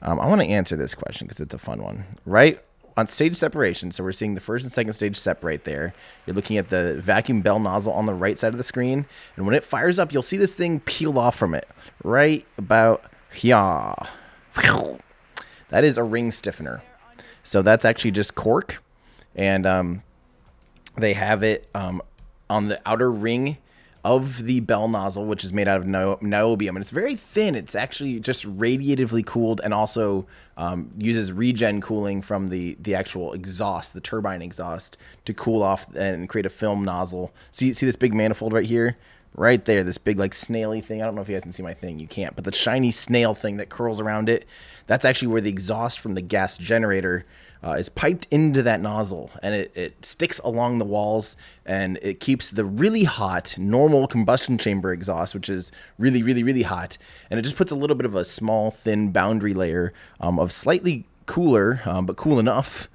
Um, I want to answer this question because it's a fun one, right? On stage separation, so we're seeing the first and second stage separate there. You're looking at the vacuum bell nozzle on the right side of the screen, and when it fires up, you'll see this thing peel off from it right about here. That is a ring stiffener. So that's actually just cork, and um, they have it um, on the outer ring of the bell nozzle, which is made out of niobium, and it's very thin. It's actually just radiatively cooled, and also um, uses regen cooling from the the actual exhaust, the turbine exhaust, to cool off and create a film nozzle. See, see this big manifold right here, right there. This big like snaily thing. I don't know if you guys can see my thing. You can't, but the shiny snail thing that curls around it. That's actually where the exhaust from the gas generator Uh, is piped into that nozzle, and it, it sticks along the walls, and it keeps the really hot normal combustion chamber exhaust, which is really, really, really hot, and it just puts a little bit of a small, thin boundary layer um, of slightly cooler, um, but cool enough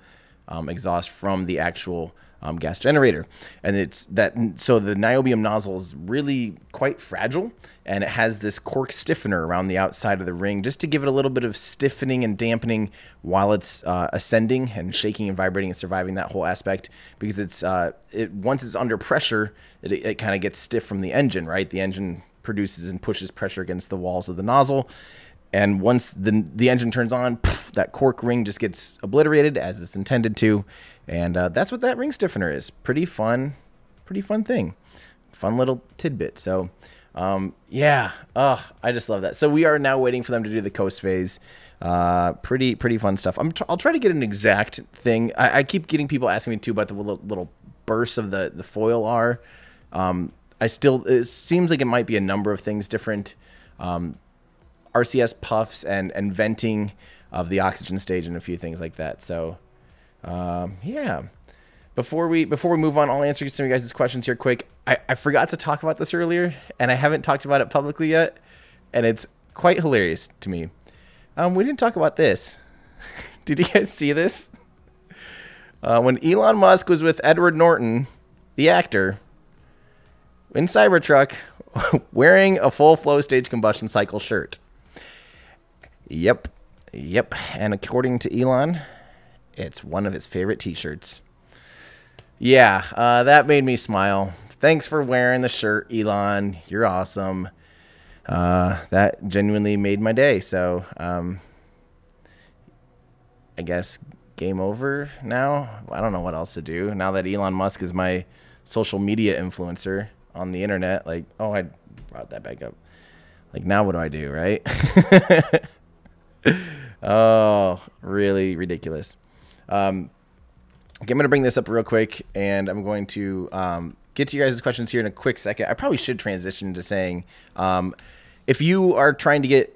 um, exhaust from the actual um, gas generator. And it's that, so the niobium nozzle is really quite fragile, and it has this cork stiffener around the outside of the ring just to give it a little bit of stiffening and dampening while it's uh, ascending and shaking and vibrating and surviving that whole aspect, because it's uh, it once it's under pressure, it, it kind of gets stiff from the engine, right? The engine produces and pushes pressure against the walls of the nozzle, and once the, the engine turns on, poof, that cork ring just gets obliterated as it's intended to, and uh, that's what that ring stiffener is. Pretty fun, pretty fun thing. Fun little tidbit, so... Um, yeah, oh, I just love that. So we are now waiting for them to do the coast phase. Uh, pretty, pretty fun stuff. I'm tr I'll try to get an exact thing. I, I keep getting people asking me too about the little, little bursts of the, the foil are. Um, I still, it seems like it might be a number of things different. Um, R C S puffs and, and venting of the oxygen stage and a few things like that. So, um, yeah. Before we before we move on, I'll answer some of you guys' questions here quick. I, I forgot to talk about this earlier, and I haven't talked about it publicly yet, and it's quite hilarious to me. Um, we didn't talk about this. Did you guys see this? Uh, when Elon Musk was with Edward Norton, the actor, in Cybertruck, wearing a full flow stage combustion cycle shirt. Yep, yep, and according to Elon, it's one of his favorite t-shirts. Yeah, uh, that made me smile. Thanks for wearing the shirt, Elon. You're awesome. Uh, that genuinely made my day. So um, I guess game over now. I don't know what else to do now that Elon Musk is my social media influencer on the internet. Like, oh, I brought that back up. Like, now what do I do, right? Oh, really ridiculous. Um Okay, I'm going to bring this up real quick, and I'm going to um, get to you guys' questions here in a quick second. I probably should transition to saying, um, if you are trying to get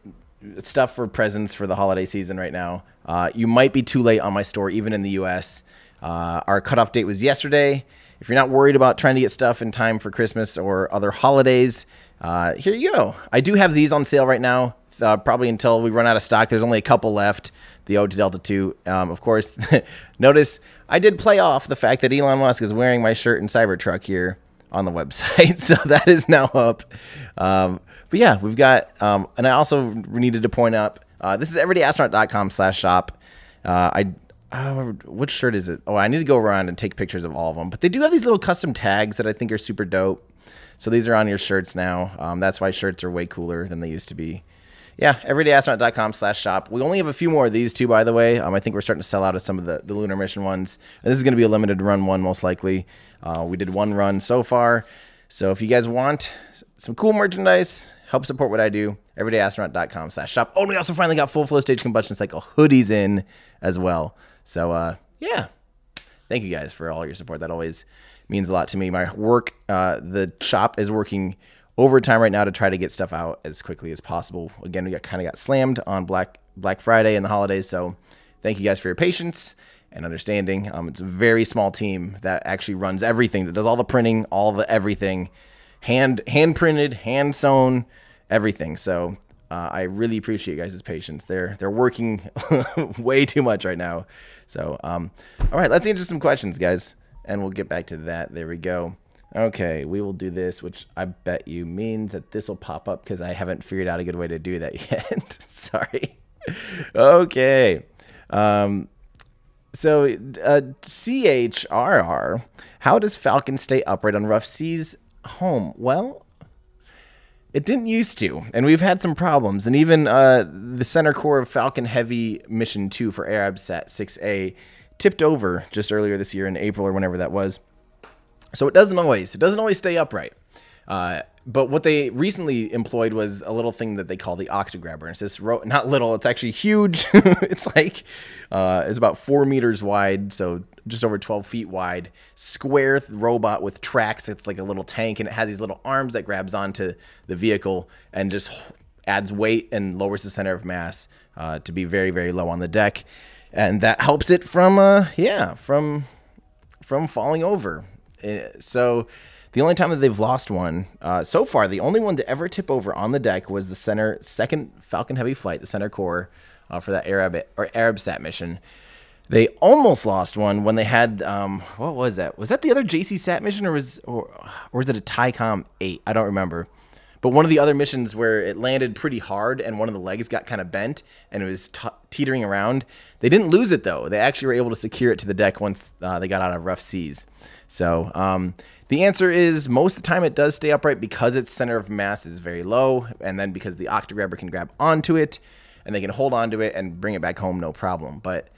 stuff for presents for the holiday season right now, uh, you might be too late on my store, even in the U S Uh, our cutoff date was yesterday. If you're not worried about trying to get stuff in time for Christmas or other holidays, uh, here you go. I do have these on sale right now, uh, probably until we run out of stock. There's only a couple left. The Ode to Delta two, um, of course. Notice I did play off the fact that Elon Musk is wearing my shirt and Cybertruck here on the website, so that is now up. Um, but yeah, we've got, um, and I also needed to point up, uh, this is everyday astronaut dot com slash shop. Uh, I, uh, which shirt is it? Oh, I need to go around and take pictures of all of them, but they do have these little custom tags that I think are super dope. So these are on your shirts now. Um, that's why shirts are way cooler than they used to be. Yeah, everyday astronaut dot com slash shop. We only have a few more of these, too, by the way. Um, I think we're starting to sell out of some of the, the lunar mission ones. And this is going to be a limited run one, most likely. Uh, we did one run so far. So if you guys want some cool merchandise, help support what I do, everyday astronaut dot com slash shop. Oh, and we also finally got full flow stage combustion cycle hoodies in as well. So, uh, yeah. Thank you guys for all your support. That always means a lot to me. My work, uh, the shop is working overtime right now to try to get stuff out as quickly as possible. Again, we got kind of got slammed on Black Black Friday and the holidays. So thank you guys for your patience and understanding. Um, it's a very small team that actually runs everything, that does all the printing, all the everything, hand hand printed, hand sewn, everything. So uh, I really appreciate you guys' patience. They're they're working way too much right now. So um, all right, let's answer some questions, guys, and we'll get back to that. There we go. Okay, we will do this, which I bet you means that this will pop up because I haven't figured out a good way to do that yet. Sorry. Okay. Um, so, uh, C H R R, how does Falcon stay upright on rough seas home? Well, it didn't used to, and we've had some problems. And even uh, the center core of Falcon Heavy Mission two for Arabsat six A tipped over just earlier this year in April or whenever that was. So it doesn't always, it doesn't always stay upright. Uh, but what they recently employed was a little thing that they call the octograbber. And it's this, ro not little, it's actually huge. It's like, uh, it's about four meters wide, so just over twelve feet wide, square robot with tracks. It's like a little tank, and it has these little arms that grabs onto the vehicle and just adds weight and lowers the center of mass uh, to be very, very low on the deck. And that helps it from, uh, yeah, from, from falling over. So the only time that they've lost one, uh, so far, the only one to ever tip over on the deck was the center second Falcon Heavy flight, the center core uh, for that Arab or Arabsat mission. They almost lost one when they had, um, what was that? Was that the other J C SAT mission, or was or, or was it a TICOM eight? I don't remember. But one of the other missions where it landed pretty hard and one of the legs got kind of bent and it was t teetering around. They didn't lose it, though. They actually were able to secure it to the deck once uh, they got out of rough seas. So um, the answer is most of the time it does stay upright because its center of mass is very low, and then because the octograbber can grab onto it and they can hold onto it and bring it back home, no problem. But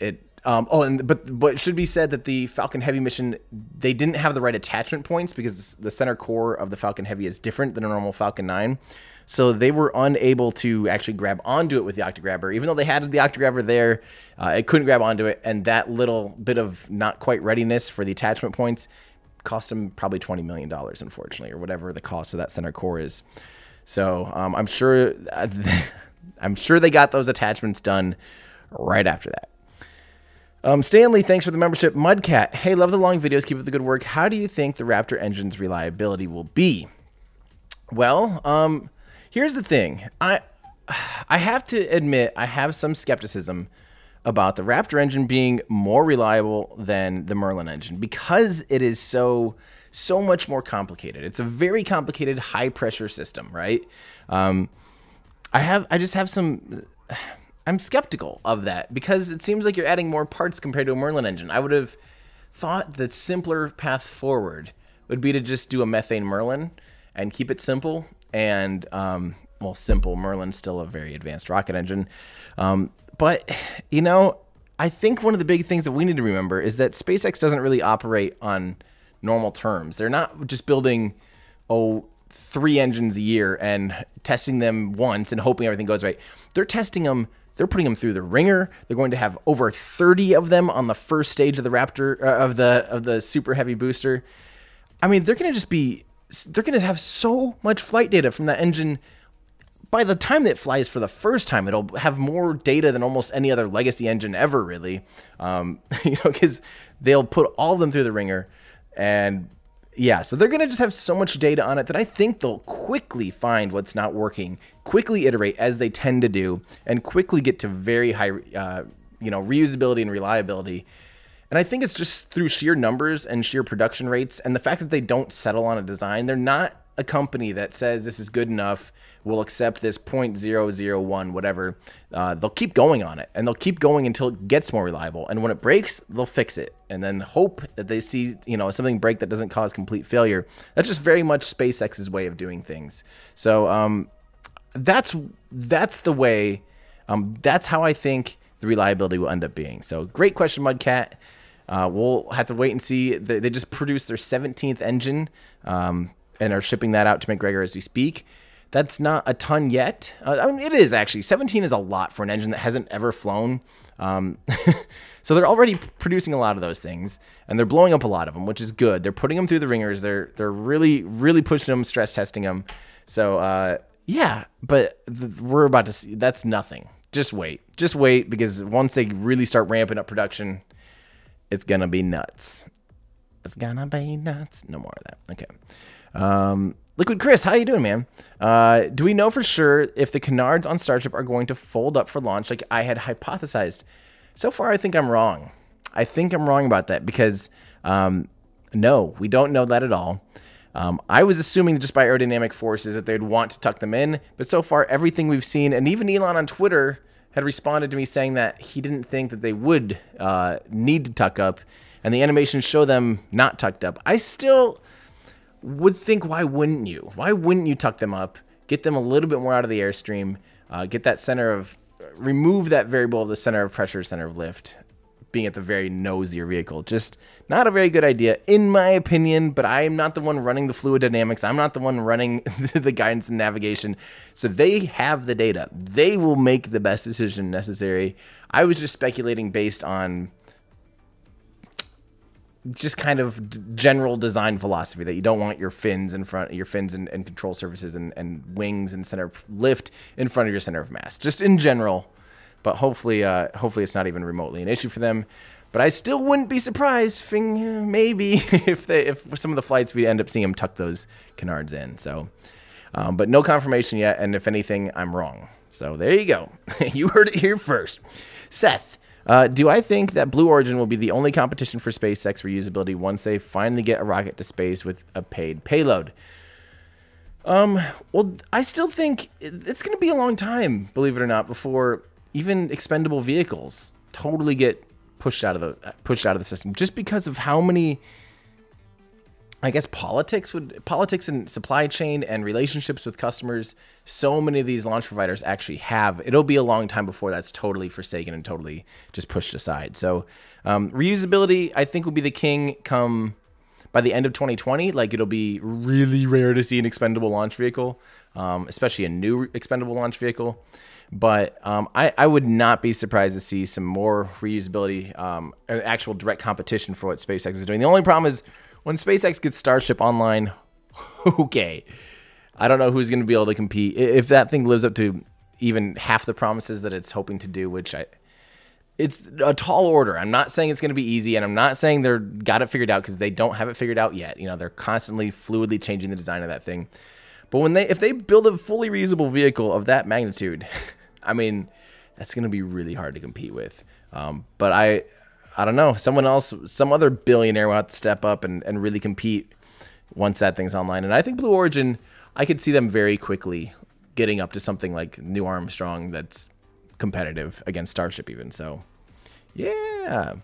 it um, oh, and but but it should be said that the Falcon Heavy mission, they didn't have the right attachment points because the center core of the Falcon Heavy is different than a normal Falcon nine. So they were unable to actually grab onto it with the octograbber. Even though they had the octograbber there, uh, it couldn't grab onto it. And that little bit of not quite readiness for the attachment points cost them probably twenty million dollars, unfortunately, or whatever the cost of that center core is. So um, I'm sure uh, I'm sure they got those attachments done right after that. Um, Stanley, thanks for the membership. Mudcat, hey, love the long videos. Keep up the good work. How do you think the Raptor engine's reliability will be? Well, um... here's the thing. I I have to admit I have some skepticism about the Raptor engine being more reliable than the Merlin engine because it is so so much more complicated. It's a very complicated high pressure system, right? Um, I have I just have some I'm skeptical of that because it seems like you're adding more parts compared to a Merlin engine. I would have thought the simpler path forward would be to just do a methane Merlin and keep it simple. And, um, well, simple. Merlin's still a very advanced rocket engine. Um, but, you know, I think one of the big things that we need to remember is that SpaceX doesn't really operate on normal terms. They're not just building, oh, three engines a year and testing them once and hoping everything goes right. They're testing them. They're putting them through the ringer. They're going to have over thirty of them on the first stage of the Raptor, uh, of the of the Super Heavy booster. I mean, they're going to just be... they're going to have so much flight data from that engine. By the time that it flies for the first time, it'll have more data than almost any other legacy engine ever, really. Um, you know, because they'll put all of them through the ringer. And yeah, so they're going to just have so much data on it that I think they'll quickly find what's not working, quickly iterate as they tend to do, and quickly get to very high, uh, you know, reusability and reliability. And I think it's just through sheer numbers and sheer production rates and the fact that they don't settle on a design. They're not a company that says this is good enough, we'll accept this zero point zero zero one, whatever. Uh, they'll keep going on it, and they'll keep going until it gets more reliable. And when it breaks, they'll fix it and then hope that they see, you know, something break that doesn't cause complete failure. That's just very much SpaceX's way of doing things. So um, that's that's the way. Um, that's how I think the reliability will end up being. So great question, Mudcat. Uh, we'll have to wait and see. They, they just produced their seventeenth engine um, and are shipping that out to McGregor as we speak. That's not a ton yet. Uh, I mean, it is actually. seventeen is a lot for an engine that hasn't ever flown. Um, so they're already producing a lot of those things, and they're blowing up a lot of them, which is good. They're putting them through the ringers. They're they're really really pushing them, stress testing them. So uh, yeah, but th we're about to see. That's nothing. Just wait. Just wait, because once they really start ramping up production, it's going to be nuts. It's going to be nuts. No more of that. Okay. Um, Liquid Chris, how you doing, man? Uh, do we know for sure if the canards on Starship are going to fold up for launch like I had hypothesized? So far, I think I'm wrong. I think I'm wrong about that because, um, no, we don't know that at all. Um, I was assuming just by aerodynamic forces that they'd want to tuck them in, but so far everything we've seen, and even Elon on Twitter had responded to me saying that he didn't think that they would uh, need to tuck up, and the animations show them not tucked up. I still would think, why wouldn't you? Why wouldn't you tuck them up, get them a little bit more out of the airstream, uh, get that center of, remove that variable of the center of pressure, center of lift, being at the very nose of your vehicle. Just not a very good idea, in my opinion, but I am not the one running the fluid dynamics. I'm not the one running the guidance and navigation. So they have the data. They will make the best decision necessary. I was just speculating based on just kind of general design philosophy that you don't want your fins in front, your fins and, and control surfaces and, and wings and center of lift in front of your center of mass, just in general. But hopefully, uh, hopefully it's not even remotely an issue for them. But I still wouldn't be surprised, maybe, if they, if some of the flights we end up seeing them tuck those canards in. So, um, but no confirmation yet. And if anything, I'm wrong. So there you go. You heard it here first. Seth, uh, do I think that Blue Origin will be the only competition for SpaceX reusability once they finally get a rocket to space with a paid payload? Um, well, I still think it's going to be a long time, believe it or not, before even expendable vehicles totally get pushed out of the pushed out of the system, just because of how many, I guess, politics would politics and supply chain and relationships with customers. So many of these launch providers actually have. It'll be a long time before that's totally forsaken and totally just pushed aside. So um, reusability, I think, will be the king come by the end of twenty twenty. Like, it'll be really rare to see an expendable launch vehicle, um, especially a new expendable launch vehicle. But um, I, I would not be surprised to see some more reusability, um, an actual direct competition for what SpaceX is doing. The only problem is when SpaceX gets Starship online, okay, I don't know who's going to be able to compete. If that thing lives up to even half the promises that it's hoping to do, which I, it's a tall order. I'm not saying it's going to be easy, and I'm not saying they're got it figured out, because they don't have it figured out yet. You know, they're constantly fluidly changing the design of that thing. But when they, if they build a fully reusable vehicle of that magnitude, I mean, that's going to be really hard to compete with. Um, but I, I don't know. Someone else, some other billionaire will have to step up and, and really compete once that thing's online. And I think Blue Origin, I could see them very quickly getting up to something like New Armstrong that's competitive against Starship even. So, yeah.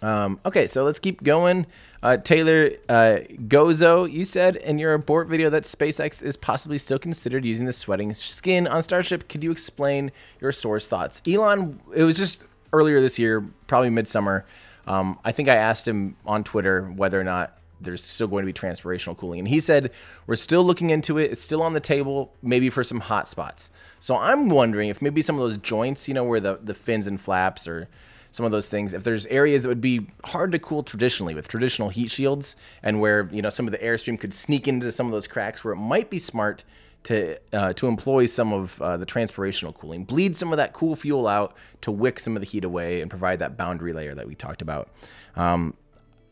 Um, okay, so let's keep going. Uh, Taylor uh, Gozo, you said in your abort video that SpaceX is possibly still considered using the sweating skin on Starship. Could you explain your source thoughts? Elon, it was just earlier this year, probably midsummer. Um, I think I asked him on Twitter whether or not there's still going to be transpirational cooling. And he said, we're still looking into it. It's still on the table, maybe for some hot spots. So I'm wondering if maybe some of those joints, you know, where the, the fins and flaps or some of those things, if there's areas that would be hard to cool traditionally with traditional heat shields, and where, you know, some of the airstream could sneak into some of those cracks, where it might be smart to uh, to employ some of uh, the transpirational cooling, bleed some of that cool fuel out to wick some of the heat away and provide that boundary layer that we talked about. Um,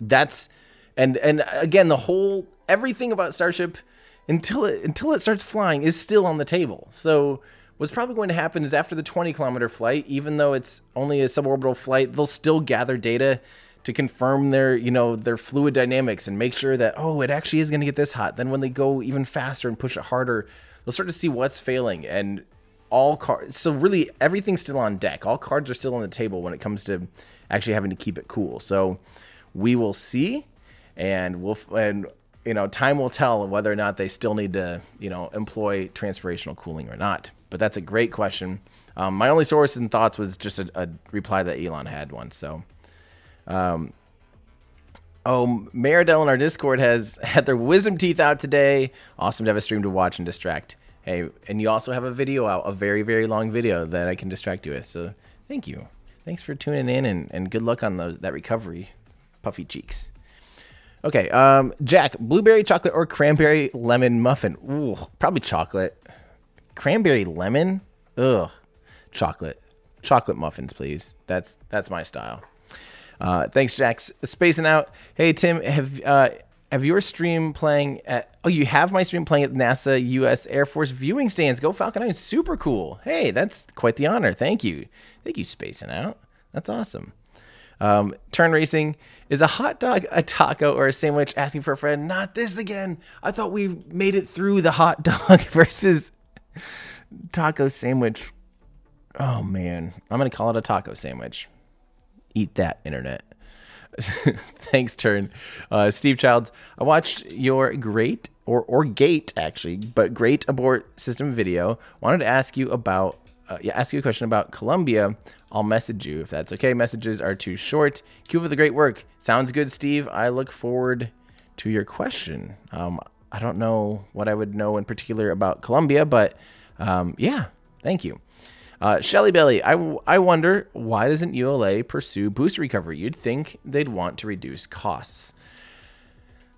that's and and again, the whole everything about Starship until it until it starts flying is still on the table. So what's probably going to happen is after the twenty kilometer flight, even though it's only a suborbital flight, they'll still gather data to confirm their, you know, their fluid dynamics and make sure that, oh, it actually is going to get this hot. Then when they go even faster and push it harder, they'll start to see what's failing, and all cards. So really everything's still on deck. All cards are still on the table when it comes to actually having to keep it cool. So we will see, and we'll, and you know, time will tell whether or not they still need to, you know, employ transpirational cooling or not. But that's a great question. Um, my only source and thoughts was just a, a reply that Elon had once. So, um, oh, Maridel in our Discord has had their wisdom teeth out today. Awesome to have a stream to watch and distract. Hey, and you also have a video out, a very, very long video that I can distract you with. So thank you. Thanks for tuning in, and, and good luck on those, that recovery. Puffy cheeks. Okay, um, Jack, blueberry, chocolate, or cranberry lemon muffin? Ooh, probably chocolate. Cranberry lemon? Ugh. Chocolate. Chocolate muffins, please. That's that's my style. Uh, thanks, Jack. Spacing out. Hey, Tim, have uh, have your stream playing at... Oh, you have my stream playing at NASA U S Air Force viewing stands. Go Falcon nine. Super cool. Hey, that's quite the honor. Thank you. Thank you, Spacing Out. That's awesome. Um, Turn Racing, is a hot dog a taco or a sandwich? Asking for a friend. Not this again. I thought we made it through the hot dog versus taco sandwich. Oh, man. I'm going to call it a taco sandwich. Eat that, internet. Thanks, Turn. Uh, Steve Childs, I watched your great, or, or gate, actually, but great abort system video. Wanted to ask you about, uh, yeah, ask you a question about Columbia. I'll message you if that's okay. Messages are too short. Keep up the great work. Sounds good, Steve. I look forward to your question. Um, I don't know what I would know in particular about Columbia, but um, yeah, thank you. Uh, Shelly Belly, I, I wonder, why doesn't U L A pursue booster recovery? You'd think they'd want to reduce costs.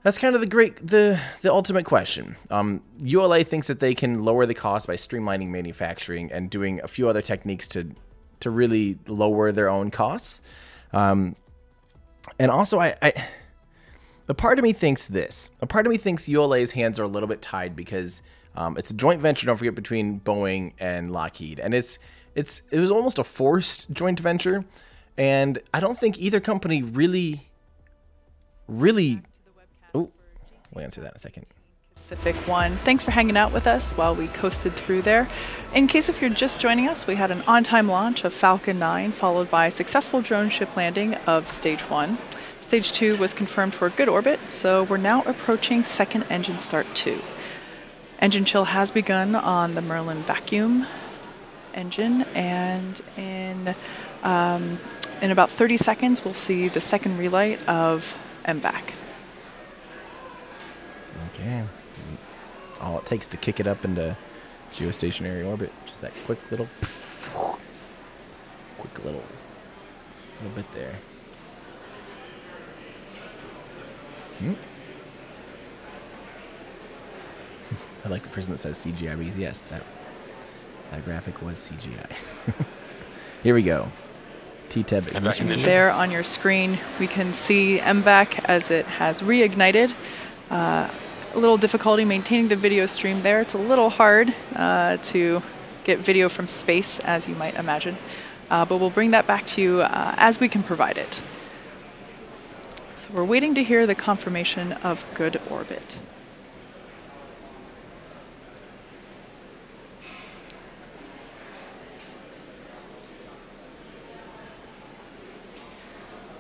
That's kind of the great, the, the ultimate question. Um, U L A thinks that they can lower the cost by streamlining manufacturing and doing a few other techniques to, to really lower their own costs. Um, and also, I, I, a part of me thinks this. A part of me thinks U L A's hands are a little bit tied because... Um, it's a joint venture, don't forget, between Boeing and Lockheed. And it's it's it was almost a forced joint venture. And I don't think either company really, really... Oh, we'll answer that in a second. Pacific One. Thanks for hanging out with us while we coasted through there. In case if you're just joining us, we had an on-time launch of Falcon nine, followed by a successful drone ship landing of Stage one. Stage two was confirmed for a good orbit, so we're now approaching second engine start two. Engine chill has begun on the Merlin Vacuum engine, and in um, in about thirty seconds we'll see the second relight of M-Vac. Okay, that's all it takes to kick it up into geostationary orbit. Just that quick little, quick little, little bit there. Hmm. I like the person that says C G I, because yes, that, that graphic was C G I. Here we go. T T E B. There on your screen, we can see M VAC as it has reignited. Uh, a little difficulty maintaining the video stream there. It's a little hard uh, to get video from space, as you might imagine. Uh, but we'll bring that back to you uh, as we can provide it. So we're waiting to hear the confirmation of good orbit.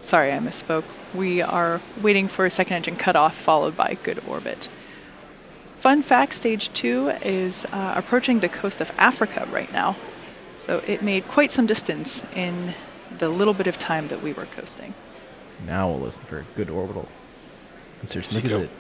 Sorry, I misspoke. We are waiting for a second engine cutoff, followed by good orbit. Fun fact, stage two is uh, approaching the coast of Africa right now. So it made quite some distance in the little bit of time that we were coasting. Now we'll listen for a good orbital. Seriously, look at it.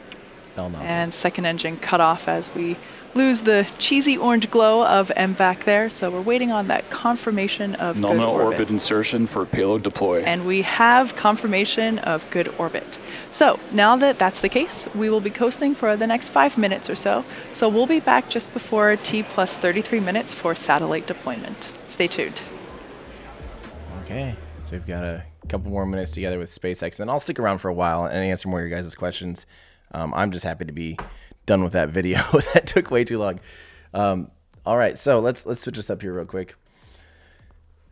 Bell nozzle. And second engine cutoff as we lose the cheesy orange glow of M VAC there, so we're waiting on that confirmation of nominal good orbit. Orbit insertion for payload deploy. And we have confirmation of good orbit. So now that that's the case, we will be coasting for the next five minutes or so. So we'll be back just before T plus thirty-three minutes for satellite deployment. Stay tuned. Okay, so we've got a couple more minutes together with SpaceX, and I'll stick around for a while and answer more of your guys' questions. Um, I'm just happy to be done with that video. That took way too long. Um, all right, so let's let's switch this up here real quick.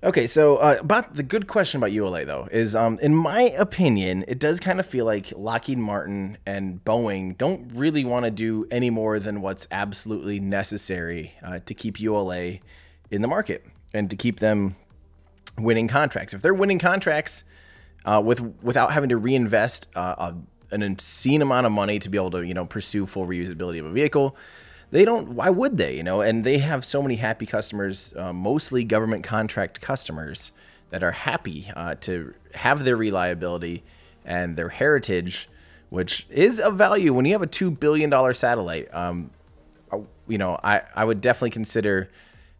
Okay, so uh, about the good question about U L A though is, um, in my opinion, it does kind of feel like Lockheed Martin and Boeing don't really want to do any more than what's absolutely necessary uh, to keep U L A in the market and to keep them winning contracts. If they're winning contracts uh, with without having to reinvest uh, a an obscene amount of money to be able to, you know, pursue full reusability of a vehicle. They don't, why would they, you know? And they have so many happy customers, uh, mostly government contract customers that are happy uh, to have their reliability and their heritage, which is a value. When you have a two billion dollar satellite, um, you know, I, I would definitely consider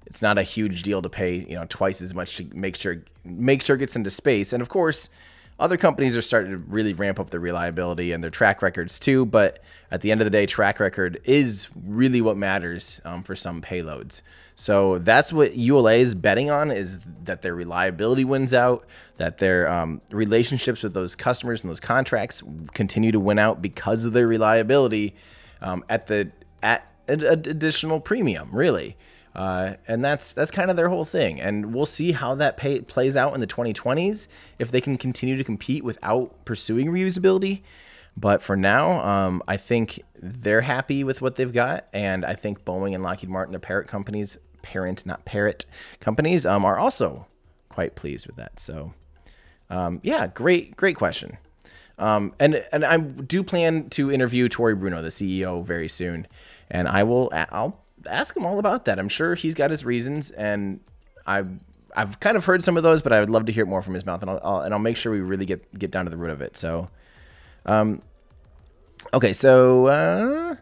it's not a huge deal to pay, you know, twice as much to make sure, make sure it gets into space. And of course, other companies are starting to really ramp up their reliability and their track records too, but at the end of the day, track record is really what matters um, for some payloads. So that's what U L A is betting on, is that their reliability wins out, that their um, relationships with those customers and those contracts continue to win out because of their reliability um, at the at an additional premium, really. Uh, and that's that's kind of their whole thing. And we'll see how that pay, plays out in the twenty twenties, if they can continue to compete without pursuing reusability. But for now, um, I think they're happy with what they've got. And I think Boeing and Lockheed Martin, their parent companies, parent, not parrot companies, um, are also quite pleased with that. So, um, yeah, great, great question. Um, and, and I do plan to interview Tory Bruno, the C E O, very soon. And I will... I'll ask him all about that. I'm sure he's got his reasons, and I've I've kind of heard some of those, but I would love to hear more from his mouth, and I'll, I'll and I'll make sure we really get get down to the root of it. So, um, okay, so uh,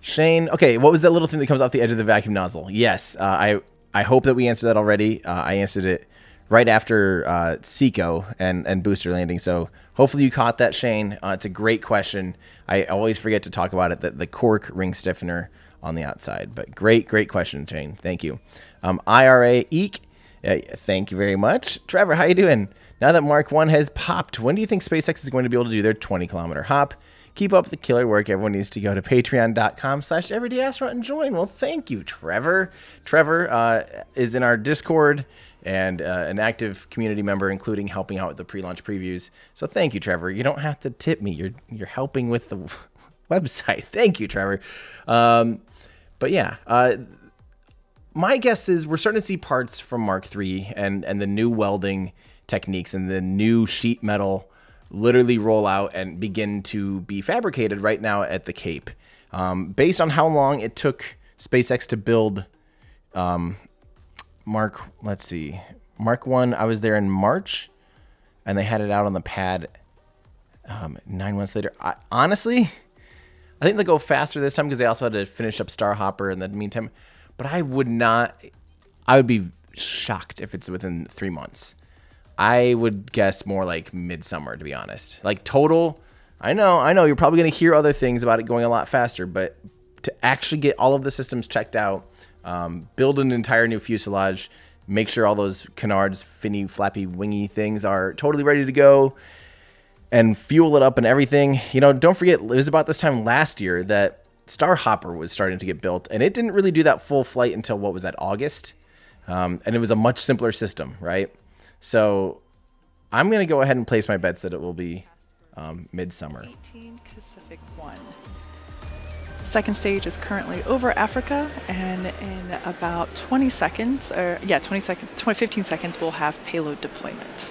Shane, okay, what was that little thing that comes off the edge of the vacuum nozzle? Yes, uh, I I hope that we answered that already. Uh, I answered it right after uh, Seiko and and booster landing. So hopefully you caught that, Shane. Uh, it's a great question. I always forget to talk about it. That the cork ring stiffener on the outside. But great, great question, Shane. Thank you. Um, I R A Eek, uh, thank you very much. Trevor, how you doing? Now that Mark one has popped, when do you think SpaceX is going to be able to do their twenty kilometer hop? Keep up the killer work. Everyone needs to go to patreon.com slash everydayastronaut and join. Well, thank you, Trevor. Trevor uh, is in our Discord and uh, an active community member, including helping out with the pre-launch previews. So thank you, Trevor. You don't have to tip me. You're, you're helping with the website. Thank you, Trevor. Um, But yeah, uh, my guess is we're starting to see parts from Mark three and, and the new welding techniques and the new sheet metal literally roll out and begin to be fabricated right now at the Cape. Um, based on how long it took SpaceX to build um, Mark, let's see, Mark one, I was there in March, and they had it out on the pad um, nine months later. I, honestly... I think they'll go faster this time because they also had to finish up Starhopper in the meantime. But I would not... I would be shocked if it's within three months. I would guess more like midsummer, to be honest. Like total... I know, I know. You're probably going to hear other things about it going a lot faster. But to actually get all of the systems checked out, um, build an entire new fuselage, make sure all those canards, finny, flappy, wingy things are totally ready to go, and fuel it up and everything. You know, don't forget, it was about this time last year that Starhopper was starting to get built, and it didn't really do that full flight until, what was that, August? Um, and it was a much simpler system, right? So I'm going to go ahead and place my bets that it will be um, midsummer. eighteen Pacific one. Second stage is currently over Africa, and in about twenty seconds, or yeah, twenty seconds, fifteen seconds, we'll have payload deployment.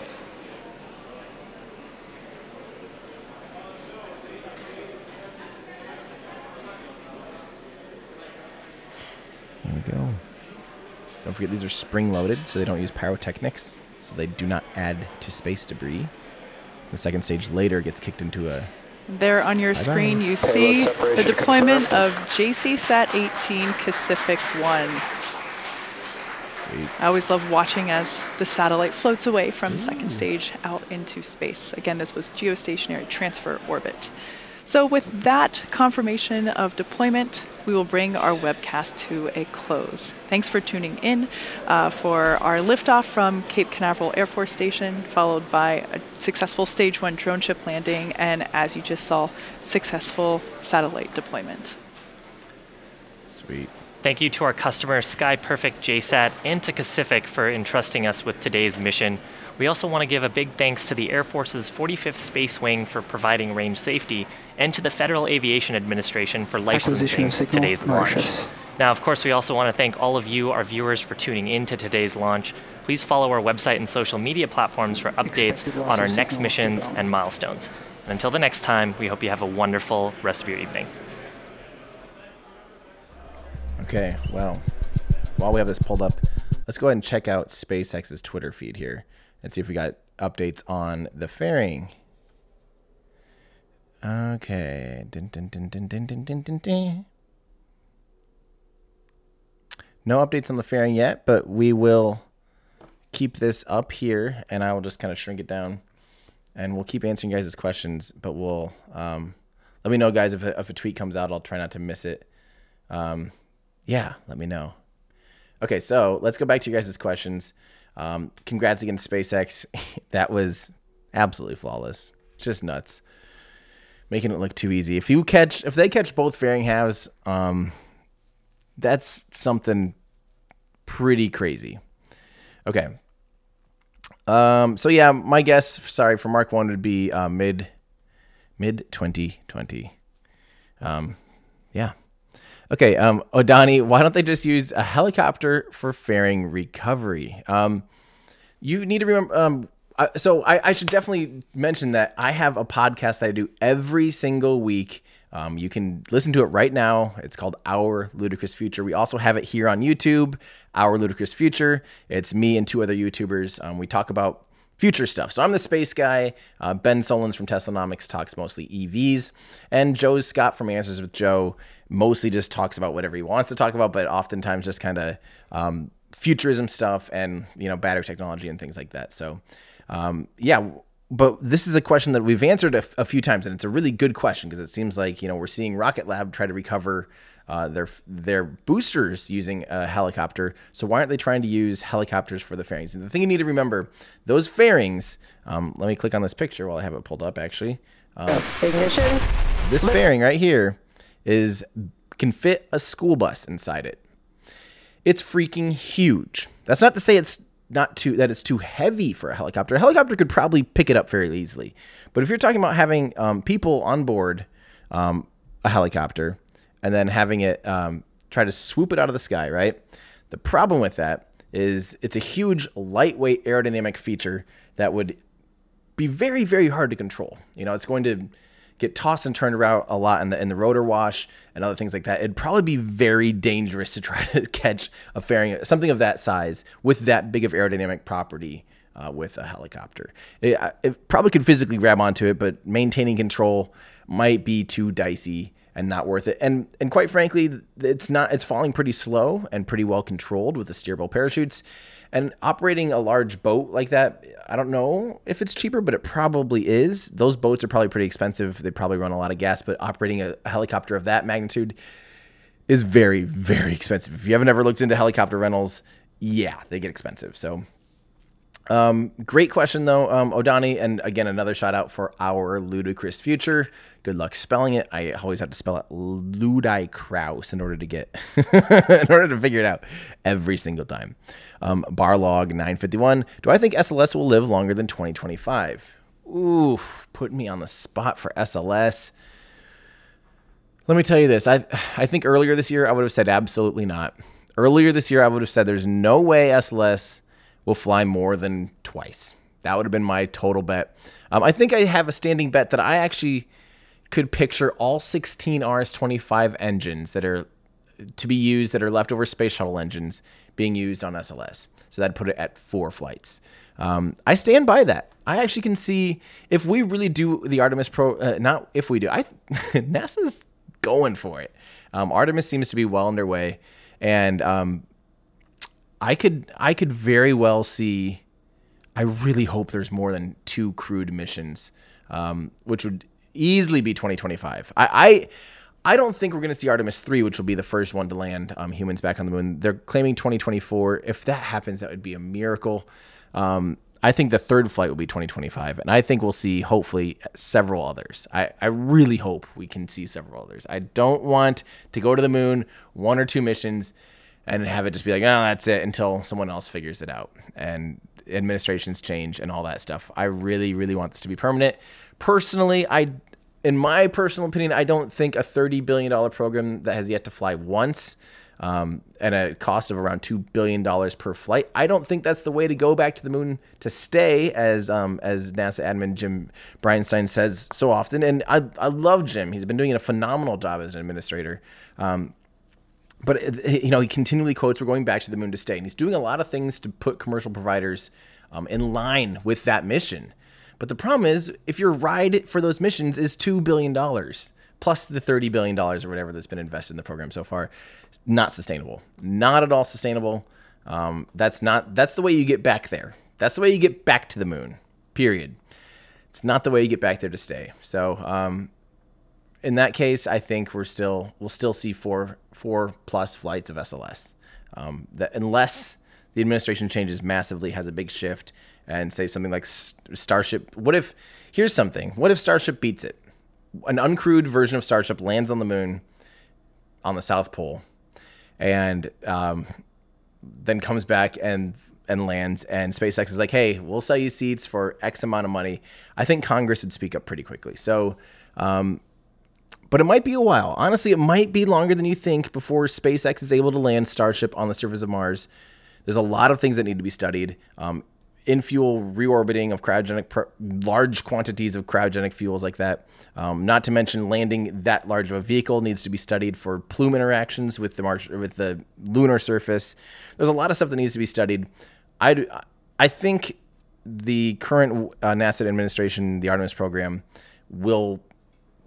There we go. Don't forget, these are spring-loaded, so they don't use pyrotechnics, so they do not add to space debris. The second stage later gets kicked into a... There on your screen you see the deployment of J C SAT eighteen Pacific one. Sweet. I always love watching as the satellite floats away from Ooh. second stage out into space. Again, this was geostationary transfer orbit. So with that confirmation of deployment, we will bring our webcast to a close. Thanks for tuning in uh, for our liftoff from Cape Canaveral Air Force Station, followed by a successful stage one drone ship landing, and as you just saw, successful satellite deployment. Sweet. Thank you to our customer, SkyPerfect, J SAT, and to Pacific for entrusting us with today's mission. We also want to give a big thanks to the Air Force's forty-fifth Space Wing for providing range safety, and to the Federal Aviation Administration for licensing today's launch. Now, of course, we also want to thank all of you, our viewers, for tuning in to today's launch. Please follow our website and social media platforms for updates on our next missions and milestones. And until the next time, we hope you have a wonderful rest of your evening. Okay, well, while we have this pulled up, let's go ahead and check out SpaceX's Twitter feed here and see if we got updates on the fairing. Okay. Dun, dun, dun, dun, dun, dun, dun, dun, dun. No updates on the fairing yet, but we will keep this up here, and I will just kind of shrink it down, and we'll keep answering you guys' questions, but we'll um, let me know, guys, if a, if a tweet comes out. I'll try not to miss it. Um, yeah, let me know. Okay, so let's go back to you guys' questions. Um, congrats again to SpaceX. That was absolutely flawless. Just nuts. Making it look too easy. If you catch, if they catch both fairing halves, um, that's something pretty crazy. Okay. Um, so yeah, my guess, sorry, for Mark One would be uh, mid, mid twenty twenty. Um, yeah. Okay. Um, O'Donnie, why don't they just use a helicopter for fairing recovery? Um, you need to remember. Um, Uh, so I, I should definitely mention that I have a podcast that I do every single week. Um, you can listen to it right now. It's called Our Ludicrous Future. We also have it here on YouTube, Our Ludicrous Future. It's me and two other YouTubers. Um, we talk about future stuff. So I'm the space guy. Uh, Ben Solins from Teslanomics talks mostly E Vs. And Joe Scott from Answers with Joe mostly just talks about whatever he wants to talk about, but oftentimes just kind of um, futurism stuff and, you know, battery technology and things like that. So... Um, yeah, but this is a question that we've answered a, a few times, and it's a really good question because it seems like, you know, we're seeing Rocket Lab try to recover uh, their their boosters using a helicopter. So why aren't they trying to use helicopters for the fairings? And the thing you need to remember, those fairings, um, let me click on this picture while I have it pulled up, actually. Uh, Ignition. This fairing right here is can fit a school bus inside it. It's freaking huge. That's not to say it's not too, that it's too heavy for a helicopter. A helicopter could probably pick it up fairly easily. But if you're talking about having um, people on board um, a helicopter and then having it um, try to swoop it out of the sky, right? The problem with that is it's a huge, lightweight aerodynamic feature that would be very, very hard to control. You know, it's going to get tossed and turned around a lot in the, in the rotor wash and other things like that. It'd probably be very dangerous to try to catch a fairing, something of that size, with that big of aerodynamic property uh, with a helicopter. It, it probably could physically grab onto it, but maintaining control might be too dicey and not worth it. And and quite frankly, it's not. It's falling pretty slow and pretty well controlled with the steerable parachutes. And operating a large boat like that, I don't know if it's cheaper, but it probably is. Those boats are probably pretty expensive. They probably run a lot of gas, but operating a helicopter of that magnitude is very, very expensive. If you haven't ever looked into helicopter rentals, yeah, they get expensive. So um, great question, though, um, O'Donnie. And again, another shout out for Our Ludicrous Future. Good luck spelling it. I always have to spell it Ludicrous in order to get, in order to figure it out every single time. Um, Barlog nine fifty-one. Do I think S L S will live longer than twenty twenty-five? Oof, put me on the spot for S L S. Let me tell you this. I, I think earlier this year I would have said absolutely not. Earlier this year I would have said there's no way S L S will fly more than twice. That would have been my total bet. Um, I think I have a standing bet that I actually could picture all sixteen R S twenty-five engines that are to be used, that are leftover space shuttle engines, being used on S L S. So that'd put it at four flights. Um, I stand by that. I actually can see, if we really do the Artemis pro, uh, not if we do, I NASA's going for it. Um, Artemis seems to be well underway, and um, I could I could very well see. I really hope there's more than two crewed missions, um, which would easily be twenty twenty-five. I, I I don't think we're going to see Artemis three, which will be the first one to land um, humans back on the moon. They're claiming twenty twenty-four. If that happens, that would be a miracle. Um, I think the third flight will be twenty twenty-five, and I think we'll see, hopefully, several others. I, I really hope we can see several others. I don't want to go to the moon, one or two missions, and have it just be like, oh, that's it, until someone else figures it out and administrations change and all that stuff. I really, really want this to be permanent. Personally, I in my personal opinion, I don't think a thirty billion dollar program that has yet to fly once um, at a cost of around two billion dollars per flight, I don't think that's the way to go back to the moon to stay, as um, as NASA admin Jim Bridenstine says so often. And I, I love Jim. He's been doing a phenomenal job as an administrator. Um, but, you know, he continually quotes, we're going back to the moon to stay. And he's doing a lot of things to put commercial providers um, in line with that mission. But the problem is, if your ride for those missions is two billion dollars, plus the thirty billion dollars or whatever that's been invested in the program so far, it's not sustainable. Not at all sustainable. Um, that's not, that's the way you get back there. That's the way you get back to the moon, period. It's not the way you get back there to stay. So um, in that case, I think we're still, we'll still see four, four plus flights of S L S. Um, that, unless the administration changes massively, has a big shift, and say something like Starship. What if, here's something, what if Starship beats it? An uncrewed version of Starship lands on the moon on the South Pole, and um, then comes back and and lands, and SpaceX is like, hey, we'll sell you seats for X amount of money. I think Congress would speak up pretty quickly. So, um, but it might be a while. Honestly, it might be longer than you think before SpaceX is able to land Starship on the surface of Mars. There's a lot of things that need to be studied. Um, in-fuel reorbiting of cryogenic, large quantities of cryogenic fuels like that. Um, not to mention landing that large of a vehicle needs to be studied for plume interactions with the Mars, with the lunar surface. There's a lot of stuff that needs to be studied. I, I think the current uh, NASA administration, the Artemis program, will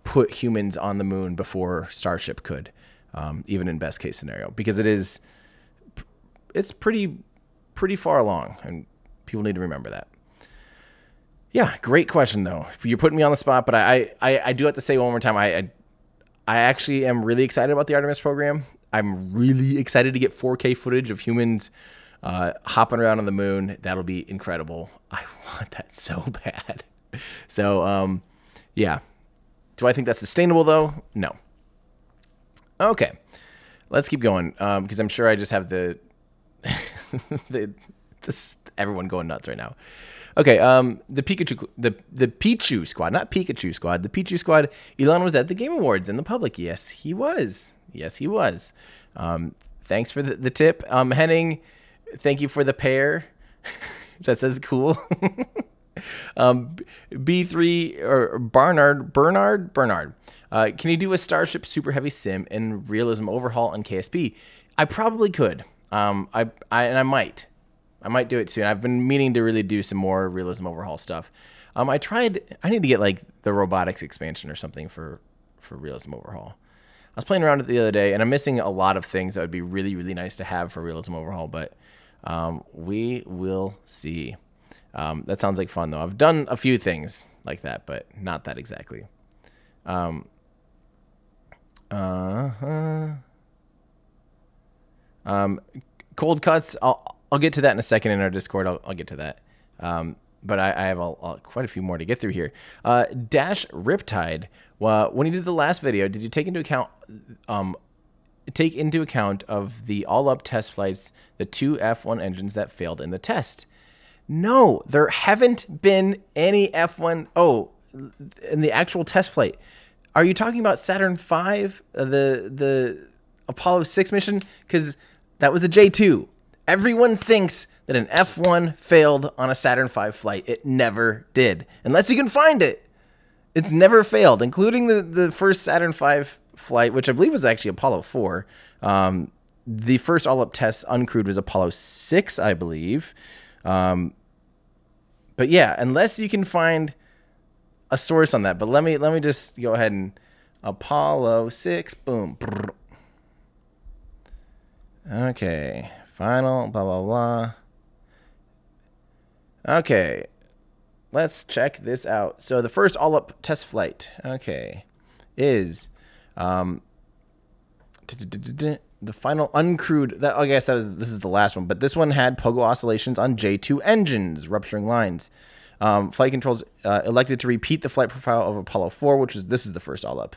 put humans on the moon before Starship could, um, even in best case scenario, because it is, it's pretty, pretty far along, and people need to remember that. Yeah, great question, though. You're putting me on the spot, but I, I, I do have to say one more time, I, I, I actually am really excited about the Artemis program. I'm really excited to get four K footage of humans uh, hopping around on the moon. That'll be incredible. I want that so bad. So, um, yeah. Do I think that's sustainable, though? No. Okay. Let's keep going, um, because I'm sure I just have the... the this... Everyone going nuts right now. Okay, um, the Pikachu, the the Pichu squad, not Pikachu squad, the Pichu squad. Elon was at the Game Awards in the public. Yes, he was. Yes, he was. Um, thanks for the, the tip, um, Henning. Thank you for the pair. That says cool. um, B three or Barnard Bernard Bernard. Uh, can you do a Starship Super Heavy sim and realism overhaul on K S P? I probably could. Um, I I and I might. I might do it soon. I've been meaning to really do some more realism overhaul stuff. Um, I tried, I need to get like the robotics expansion or something for, for realism overhaul. I was playing around with it the other day, and I'm missing a lot of things that would be really, really nice to have for realism overhaul, but um, we will see. Um, that sounds like fun, though. I've done a few things like that, but not that exactly. Um, uh-huh. um, cold cuts, I'll... I'll get to that in a second in our Discord. I'll, I'll get to that. Um, but I, I have a, a, quite a few more to get through here. Uh, Dash Riptide. Well, when you did the last video, did you take into account um, take into account of the all-up test flights, the two F one engines that failed in the test? No, there haven't been any F one. Oh, in the actual test flight. Are you talking about Saturn V, the the Apollo six mission? Because that was a J two. Everyone thinks that an F one failed on a Saturn V flight. It never did. Unless you can find it. It's never failed, including the, the first Saturn V flight, which I believe was actually Apollo four. Um, the first all-up test uncrewed was Apollo six, I believe. Um, but yeah, unless you can find a source on that. But let me, let me just go ahead and... Apollo six, boom. Okay. Final, blah, blah, blah. Okay, let's check this out. So the first all-up test flight, okay, is um, the final uncrewed, that, I guess that was, this is the last one, but this one had pogo oscillations on J two engines, rupturing lines. Um, flight controls uh, elected to repeat the flight profile of Apollo four, which is, this is the first all-up.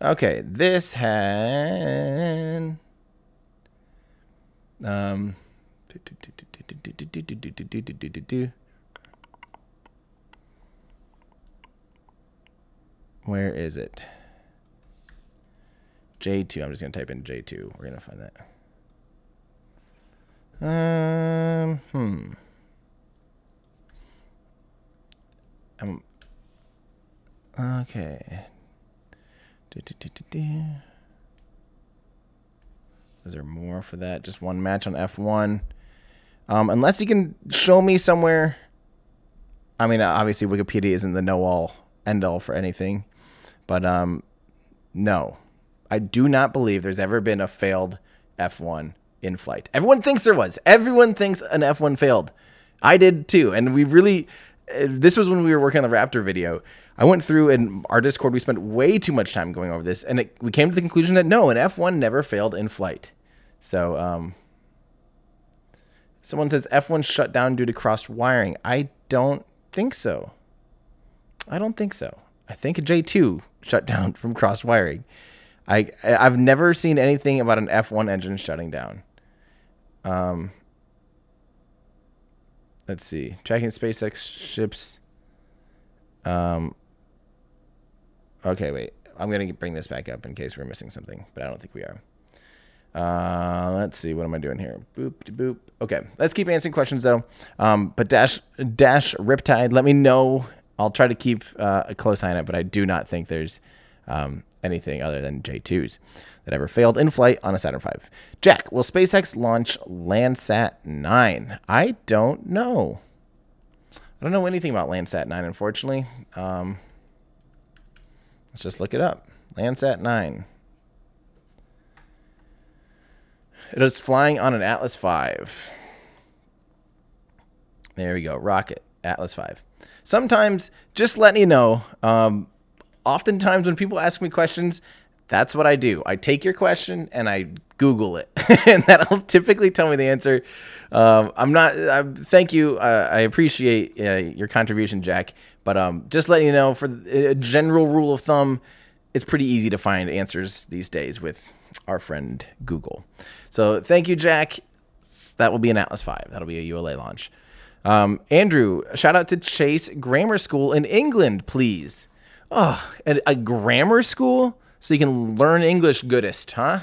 Okay, this had... Um, Where is it? J two. I'm just going to type in J two. We're going to find that. Um, hmm. I'm, okay. Do, do, do, do, do. Is there more for that? Just one match on F one. Um, unless you can show me somewhere. I mean, obviously Wikipedia isn't the know-all, end-all for anything. But um, no. I do not believe there's ever been a failed F one in flight. Everyone thinks there was. Everyone thinks an F one failed. I did too. And we really... This was when we were working on the Raptor video. I went through, and our Discord, we spent way too much time going over this, and it, we came to the conclusion that no, an F one never failed in flight. So, um, someone says F one shut down due to crossed wiring. I don't think so. I don't think so. I think a J two shut down from crossed wiring. I, I've never seen anything about an F one engine shutting down. Um... Let's see. Tracking SpaceX ships. Um, okay, wait. I'm going to bring this back up in case we're missing something, but I don't think we are. Uh, let's see. What am I doing here? Boop, boop. Okay. Let's keep answering questions, though. Um, but dash, dash Riptide, let me know. I'll try to keep uh, a close eye on it, but I do not think there's um, anything other than J twos that ever failed in flight on a Saturn five. Jack, will SpaceX launch Landsat nine? I don't know. I don't know anything about Landsat nine, unfortunately. Um, let's just look it up. Landsat nine. It is flying on an Atlas five. There we go. Rocket. Atlas five. Sometimes, just letting you know, um, oftentimes when people ask me questions... That's what I do. I take your question and I Google it, and that'll typically tell me the answer. Um, I'm not. I'm, thank you. Uh, I appreciate uh, your contribution, Jack. But um, just letting you know, for a general rule of thumb, it's pretty easy to find answers these days with our friend Google. So thank you, Jack. That will be an Atlas five. That'll be a U L A launch. Um, Andrew, shout out to Chase Grammar School in England, please. Oh, a, a grammar school. So you can learn English goodest, huh?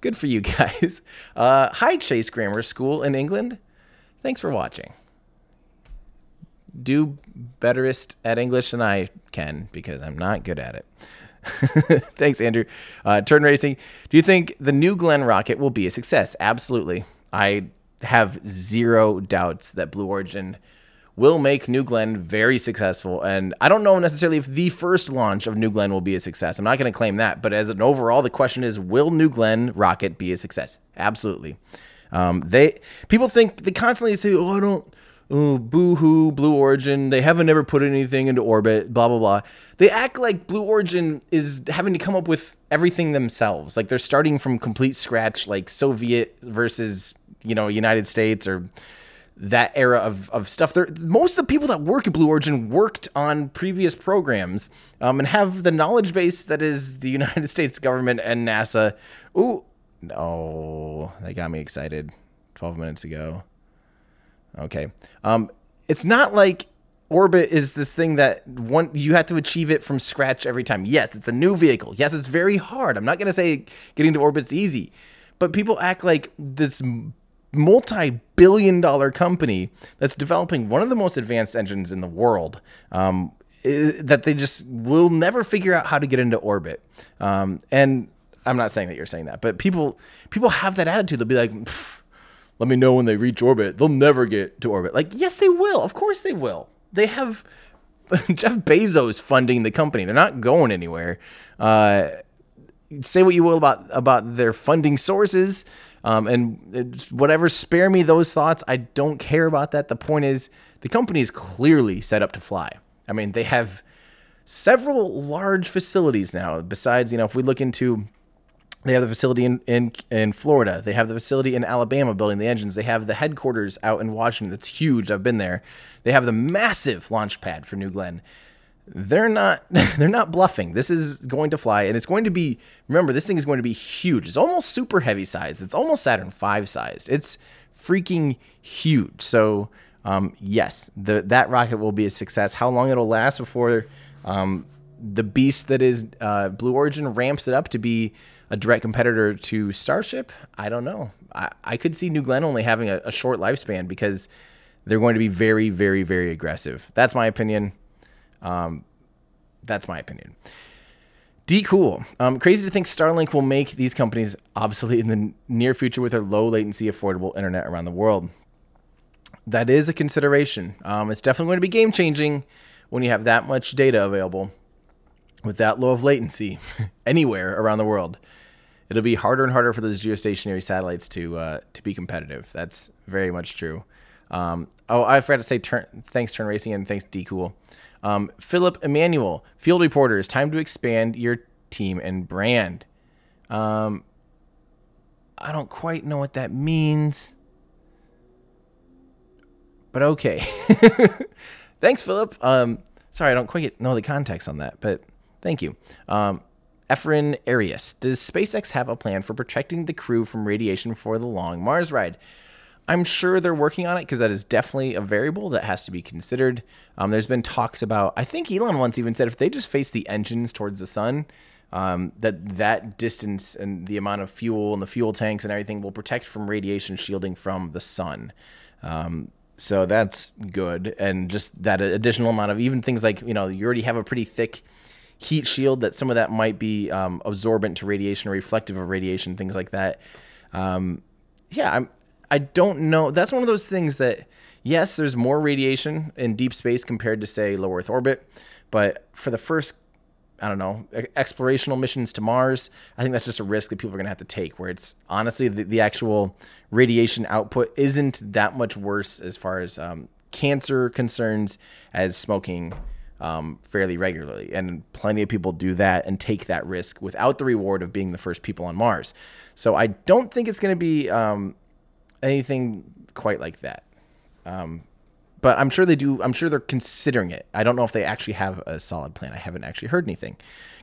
Good for you guys. Uh, hi, Chase Grammar School in England. Thanks for watching. Do betterest at English than I can because I'm not good at it. Thanks, Andrew. Uh, Turn Racing. Do you think the New Glenn rocket will be a success? Absolutely. I have zero doubts that Blue Origin will make New Glenn very successful. And I don't know necessarily if the first launch of New Glenn will be a success. I'm not going to claim that. But as an overall, the question is, will New Glenn rocket be a success? Absolutely. Um, they People think, they constantly say, oh, I don't, oh, boo-hoo, Blue Origin. They haven't ever put anything into orbit, blah, blah, blah. They act like Blue Origin is having to come up with everything themselves. Like they're starting from complete scratch, like Soviet versus, you know, United States or... that era of, of stuff. There, most of the people that work at Blue Origin worked on previous programs um, and have the knowledge base that is the United States government and NASA. Ooh, no, that got me excited twelve minutes ago. Okay. Um, it's not like orbit is this thing that one, you have to achieve it from scratch every time. Yes, it's a new vehicle. Yes, it's very hard. I'm not going to say getting to orbit's easy, but people act like this... multi-billion dollar company that's developing one of the most advanced engines in the world um, is, that they just will never figure out how to get into orbit. Um, and I'm not saying that you're saying that, but people people have that attitude. They'll be like, let me know when they reach orbit. They'll never get to orbit. Like, yes, they will. Of course they will. They have Jeff Bezos funding the company. They're not going anywhere. Uh, say what you will about, about their funding sources, Um, and whatever, spare me those thoughts. I don't care about that. The point is, the company is clearly set up to fly. I mean, they have several large facilities now. Besides, you know, if we look into, they have the facility in, in, in Florida. They have the facility in Alabama building the engines. They have the headquarters out in Washington. That's huge. I've been there. They have the massive launch pad for New Glenn. They're not they're not bluffing. This is going to fly, and it's going to be, remember, this thing is going to be huge. It's almost super heavy sized. It's almost Saturn five sized. It's freaking huge. So um, yes, the, that rocket will be a success. How long it'll last before um, the beast that is uh, Blue Origin ramps it up to be a direct competitor to Starship. I don't know. I, I could see New Glenn only having a, a short lifespan because they're going to be very, very, very aggressive. That's my opinion. Um, that's my opinion. D Cool. Um, crazy to think Starlink will make these companies obsolete in the near future with their low latency, affordable internet around the world. That is a consideration. Um, it's definitely going to be game changing when you have that much data available with that low of latency anywhere around the world. It'll be harder and harder for those geostationary satellites to uh, to be competitive. That's very much true. Um, oh, I forgot to say turn, thanks, Turn Racing, and thanks, DCool. Um, Philip Emmanuel, Field Reporters, time to expand your team and brand. Um, I don't quite know what that means, but okay. Thanks, Philip. Um, sorry, I don't quite know the context on that, but thank you. Um, Efren Arias, does SpaceX have a plan for protecting the crew from radiation for the long Mars ride? I'm sure they're working on it because that is definitely a variable that has to be considered. Um, there's been talks about, I think Elon once even said if they just face the engines towards the sun, um, that that distance and the amount of fuel and the fuel tanks and everything will protect from radiation shielding from the sun. Um, so that's good. And just that additional amount of even things like, you know, you already have a pretty thick heat shield, that some of that might be um, absorbent to radiation or reflective of radiation, things like that. Um, yeah, I'm, I don't know. That's one of those things that, yes, there's more radiation in deep space compared to, say, low Earth orbit. But for the first, I don't know, explorational missions to Mars, I think that's just a risk that people are going to have to take, where it's honestly the, the actual radiation output isn't that much worse as far as um, cancer concerns as smoking Um, fairly regularly, and plenty of people do that and take that risk without the reward of being the first people on Mars. So I don't think it's going to be um, anything quite like that. Um, but I'm sure they do. I'm sure they're considering it. I don't know if they actually have a solid plan. I haven't actually heard anything.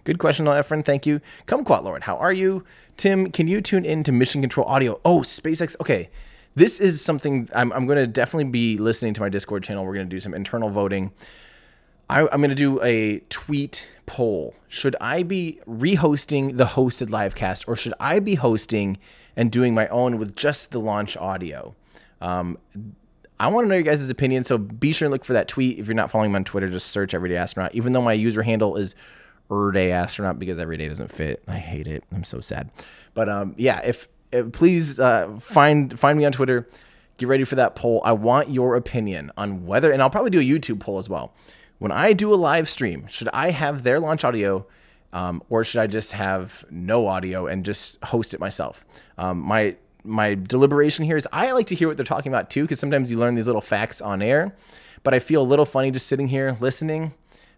Good question, Efren. Thank you. Kumquat Lord, how are you? Tim, can you tune in to Mission Control Audio? Oh, SpaceX. Okay. This is something I'm, I'm going to definitely be listening to my Discord channel. We're going to do some internal voting. I, I'm going to do a tweet poll. Should I be rehosting the hosted live cast, or should I be hosting and doing my own with just the launch audio? Um, I want to know your guys' opinion, so be sure and look for that tweet. If you're not following me on Twitter, just search Everyday Astronaut, even though my user handle is Everyday Astronaut because everyday doesn't fit. I hate it. I'm so sad. But um, yeah, if, if please uh, find find me on Twitter. Get ready for that poll. I want your opinion on whether, and I'll probably do a YouTube poll as well. When I do a live stream, should I have their launch audio um, or should I just have no audio and just host it myself? Um, my my deliberation here is I like to hear what they're talking about too, because sometimes you learn these little facts on air, but I feel a little funny just sitting here listening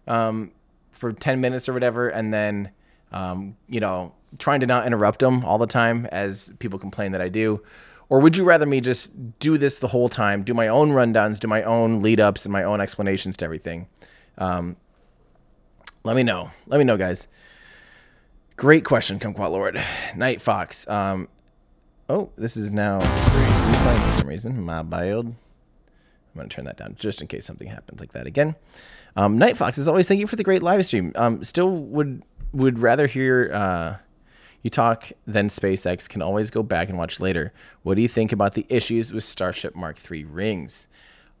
um, for ten minutes or whatever, and then um, you know, trying to not interrupt them all the time as people complain that I do. Or would you rather me just do this the whole time, do my own rundowns, do my own lead-ups and my own explanations to everything? Um, let me know. Let me know, guys. Great question, Kumquat Lord. Night Fox. Um, oh, this is now replaying for some reason. My bild. I'm going to turn that down just in case something happens like that again. Um, Night Fox, as always, thank you for the great live stream. Um, still would would rather hear... Uh, You talk, then SpaceX, can always go back and watch later. What do you think about the issues with Starship Mark three rings?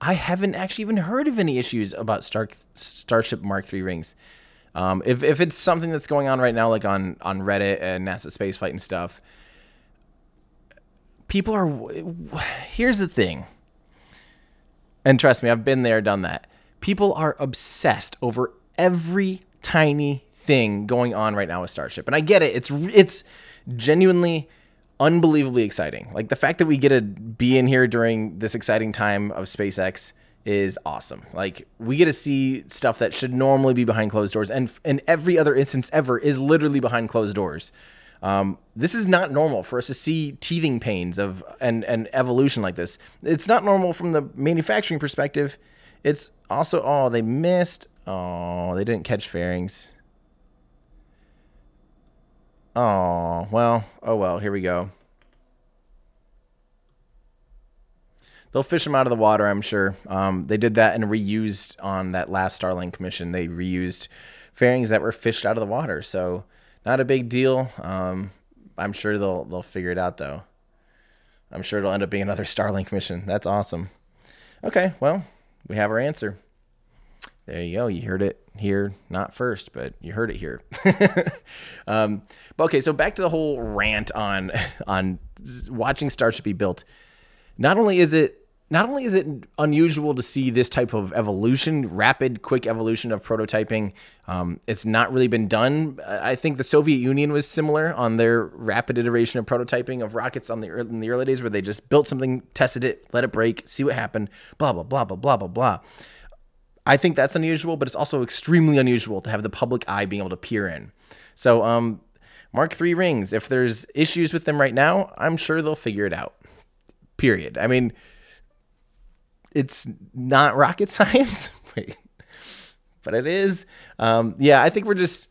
I haven't actually even heard of any issues about Star Starship Mark three rings. Um, if, if it's something that's going on right now, like on, on Reddit and NASA Spaceflight and stuff, people are... Here's the thing. And trust me, I've been there, done that. People are obsessed over every tiny thing going on right now with Starship, and I get it. It's it's genuinely unbelievably exciting. Like, the fact that we get to be in here during this exciting time of SpaceX is awesome. Like, we get to see stuff that should normally be behind closed doors, and in every other instance ever is literally behind closed doors. Um, this is not normal for us to see teething pains of and and evolution like this. It's not normal from the manufacturing perspective. It's also oh they missed oh they didn't catch fairings. Oh, well, oh, well, here we go. They'll fish them out of the water, I'm sure. Um, they did that and reused on that last Starlink mission. They reused fairings that were fished out of the water. So not a big deal. Um, I'm sure they'll, they'll figure it out, though. I'm sure it'll end up being another Starlink mission. That's awesome. Okay, well, we have our answer. There you go. You heard it here, not first, but you heard it here. um, but okay, so back to the whole rant on on watching Starship be built. Not only is it not only is it unusual to see this type of evolution, rapid, quick evolution of prototyping, um, it's not really been done. I think the Soviet Union was similar on their rapid iteration of prototyping of rockets on the early, in the early days, where they just built something, tested it, let it break, see what happened, blah, blah, blah, blah, blah, blah, blah. I think that's unusual, but it's also extremely unusual to have the public eye being able to peer in. So um, Mark three rings, if there's issues with them right now, I'm sure they'll figure it out, period. I mean, it's not rocket science, wait, but it is. Um, yeah, I think we're just,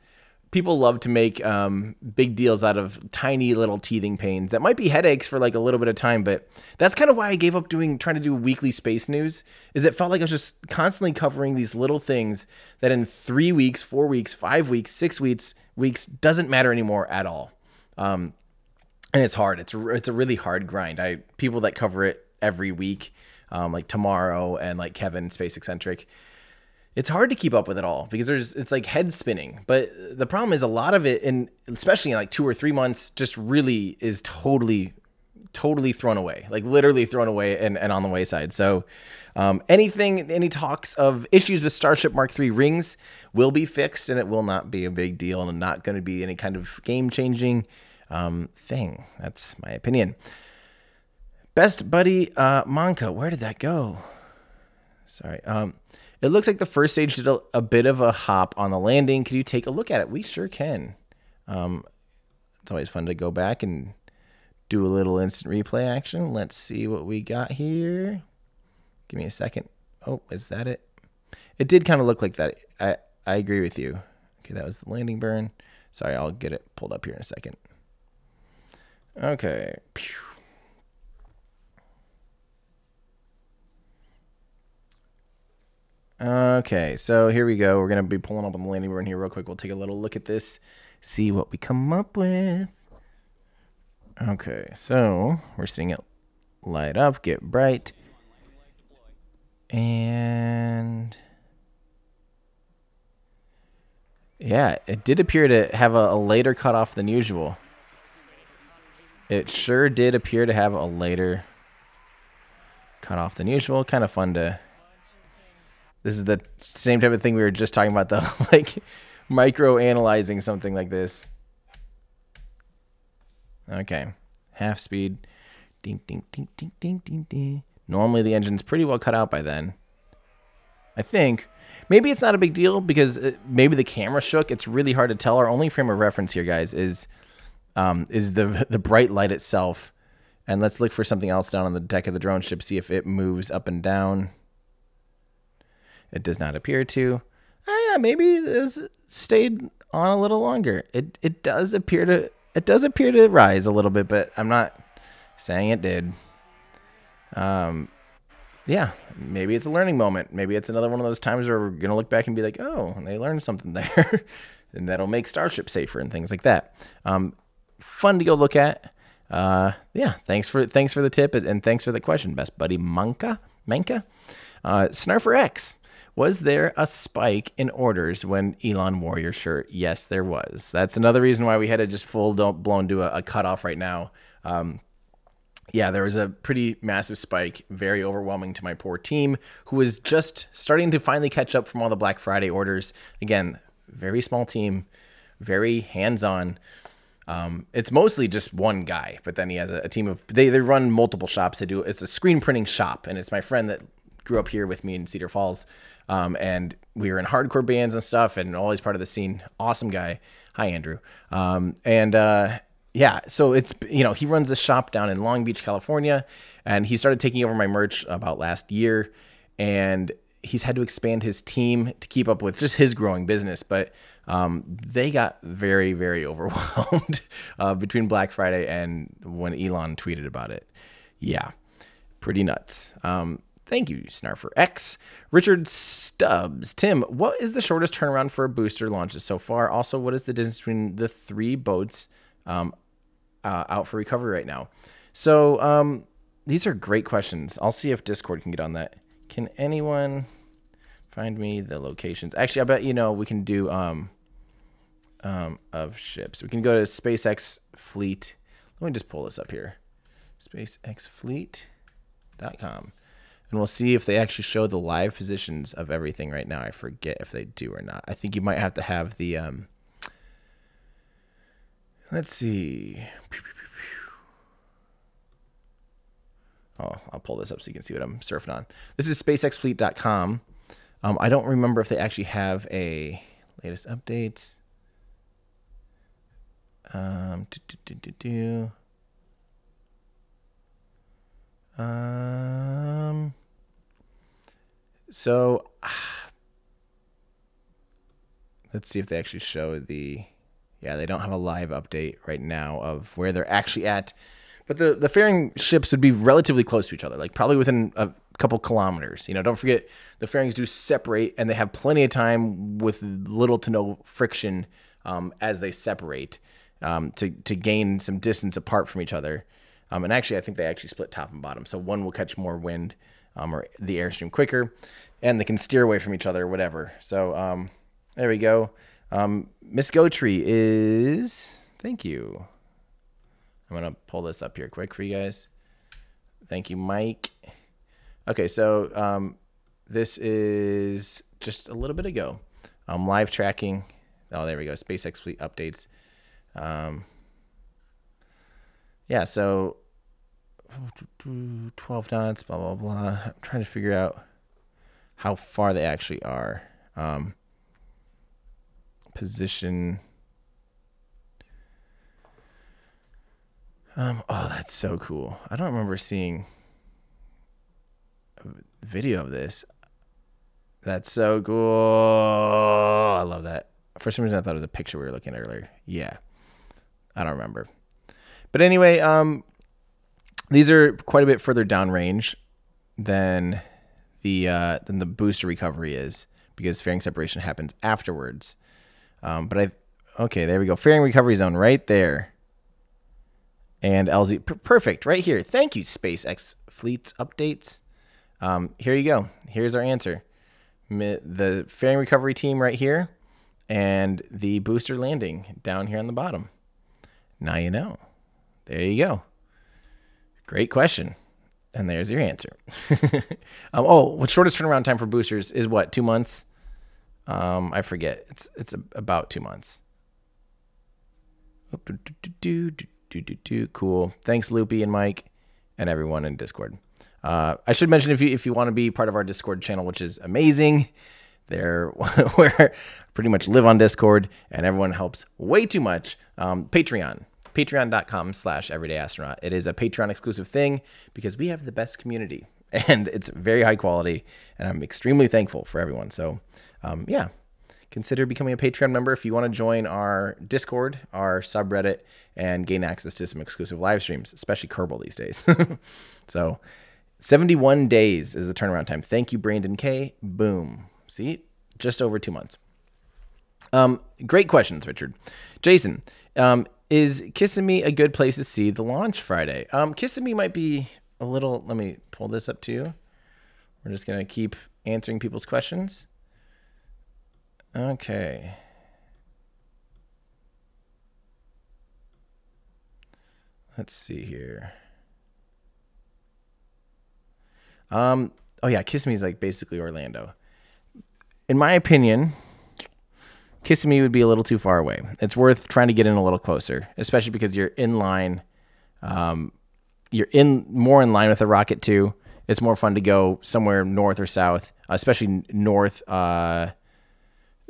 people love to make um, big deals out of tiny little teething pains that might be headaches for like a little bit of time, but that's kind of why I gave up doing, trying to do weekly space news, is it felt like I was just constantly covering these little things that in three weeks, four weeks, five weeks, six weeks, weeks doesn't matter anymore at all. Um, and it's hard. It's, it's a really hard grind. I, people that cover it every week, Um, like Tomorrow and like Kevin, Space Eccentric, it's hard to keep up with it all because there's, it's like head spinning. But the problem is a lot of it, and especially in like two or three months, just really is totally, totally thrown away, like literally thrown away and, and on the wayside. So um, anything, any talks of issues with Starship Mark three rings will be fixed, and it will not be a big deal and not going to be any kind of game changing um, thing. That's my opinion. Best buddy, uh, Monka, where did that go? Sorry. Um, it looks like the first stage did a, a bit of a hop on the landing. Can you take a look at it? We sure can. Um, it's always fun to go back and do a little instant replay action. Let's see what we got here. Give me a second. Oh, is that it? It did kind of look like that. I, I agree with you. Okay, that was the landing burn. Sorry, I'll get it pulled up here in a second. Okay. Pew. Okay, so here we go. We're going to be pulling up on the landing burn here real quick. We'll take a little look at this, see what we come up with. Okay, so we're seeing it light up, get bright. And yeah, it did appear to have a, a later cutoff than usual. It sure did appear to have a later cutoff than usual. Kind of fun to... This is the same type of thing we were just talking about, though, like micro-analyzing something like this. Okay, half speed. Ding, ding, ding, ding, ding, ding, ding. Normally the engine's pretty well cut out by then, I think. Maybe it's not a big deal because it, maybe the camera shook. It's really hard to tell. Our only frame of reference here, guys, is um, is the the bright light itself. And let's look for something else down on the deck of the drone ship, see if it moves up and down. It does not appear to. Oh, yeah, maybe this stayed on a little longer. It it does appear to it does appear to rise a little bit, but I'm not saying it did. Um, yeah, maybe it's a learning moment. Maybe it's another one of those times where we're gonna look back and be like, oh, they learned something there, and that'll make Starship safer and things like that. Um, fun to go look at. Uh, yeah, thanks for thanks for the tip and thanks for the question, best buddy Manka Manka, uh, Snarfer X. Was there a spike in orders when Elon wore your shirt? Yes, there was. That's another reason why we had to just full don't blown to a, a cutoff right now. Um, yeah, there was a pretty massive spike, very overwhelming to my poor team, who was just starting to finally catch up from all the Black Friday orders. Again, very small team, very hands-on. Um, it's mostly just one guy, but then he has a, a team of, they, they run multiple shops. They do, it's a screen printing shop, and it's my friend that grew up here with me in Cedar Falls. Um, and we were in hardcore bands and stuff and always part of the scene. Awesome guy. Hi, Andrew. Um, and, uh, yeah, so it's, you know, he runs a shop down in Long Beach, California, and he started taking over my merch about last year, and he's had to expand his team to keep up with just his growing business. But, um, they got very, very overwhelmed, uh, between Black Friday and when Elon tweeted about it. Yeah. Pretty nuts. Um, Thank you, SnarferX. Richard Stubbs. Tim, what is the shortest turnaround for booster launches so far? Also, what is the distance between the three boats um, uh, out for recovery right now? So um, these are great questions. I'll see if Discord can get on that. Can anyone find me the locations? Actually, I bet you know we can do um, um, of ships. We can go to SpaceX Fleet. Let me just pull this up here. SpaceX Fleet dot com. And we'll see if they actually show the live positions of everything right now. I forget if they do or not. I think you might have to have the, um, let's see. Oh, I'll pull this up so you can see what I'm surfing on. This is SpaceX Fleet dot com. Um, I don't remember if they actually have a latest updates. Um, do, do, do, do, do. Um, so ah, let's see if they actually show the, yeah, they don't have a live update right now of where they're actually at, but the, the fairing ships would be relatively close to each other, like probably within a couple kilometers. You know, don't forget the fairings do separate and they have plenty of time with little to no friction, um, as they separate, um, to, to gain some distance apart from each other. Um, and actually, I think they actually split top and bottom. So one will catch more wind um, or the airstream quicker, and they can steer away from each other or whatever. So um, there we go. Um, Miss Gotree is, thank you. I'm going to pull this up here quick for you guys. Thank you, Mike. Okay, so um, this is just a little bit ago. Um, live tracking. Oh, there we go. SpaceX Fleet updates. Um, yeah, so... twelve knots, blah, blah, blah. I'm trying to figure out how far they actually are. Um, position. Um, oh, that's so cool. I don't remember seeing a video of this. That's so cool. Oh, I love that. For some reason, I thought it was a picture we were looking at earlier. Yeah, I don't remember. But anyway, um, these are quite a bit further downrange than the uh, than the booster recovery is, because fairing separation happens afterwards. Um, but I, okay, there we go. Fairing recovery zone right there. And L Z, perfect, right here. Thank you, SpaceX Fleet's updates. Um, here you go. Here's our answer. The fairing recovery team right here, and the booster landing down here on the bottom. Now you know. There you go. Great question. And there's your answer. um, oh, what shortest turnaround time for boosters is what? Two months? Um, I forget. It's it's a, about two months. Cool. Thanks, Loopy and Mike and everyone in Discord. Uh, I should mention, if you if you want to be part of our Discord channel, which is amazing, there where I pretty much live on Discord and everyone helps way too much. Um, Patreon. patreon dot com slash everyday astronaut. It is a Patreon exclusive thing because we have the best community and it's very high quality, and I'm extremely thankful for everyone. So um, yeah, consider becoming a Patreon member if you want to join our Discord, our subreddit, and gain access to some exclusive live streams, especially Kerbal these days. So seventy-one days is the turnaround time. Thank you, Brandon K. Boom. See, just over two months. Um, great questions, Richard. Jason, um, is Kissimmee a good place to see the launch Friday? Um, Kissimmee might be a little... Let me pull this up too. We're just going to keep answering people's questions. Okay. Let's see here. Um, oh yeah, Kissimmee is like basically Orlando. In my opinion... Kissimmee would be a little too far away. It's worth trying to get in a little closer, especially because you're in line. Um, you're in more in line with the rocket too. It's more fun to go somewhere north or south, especially north. Uh,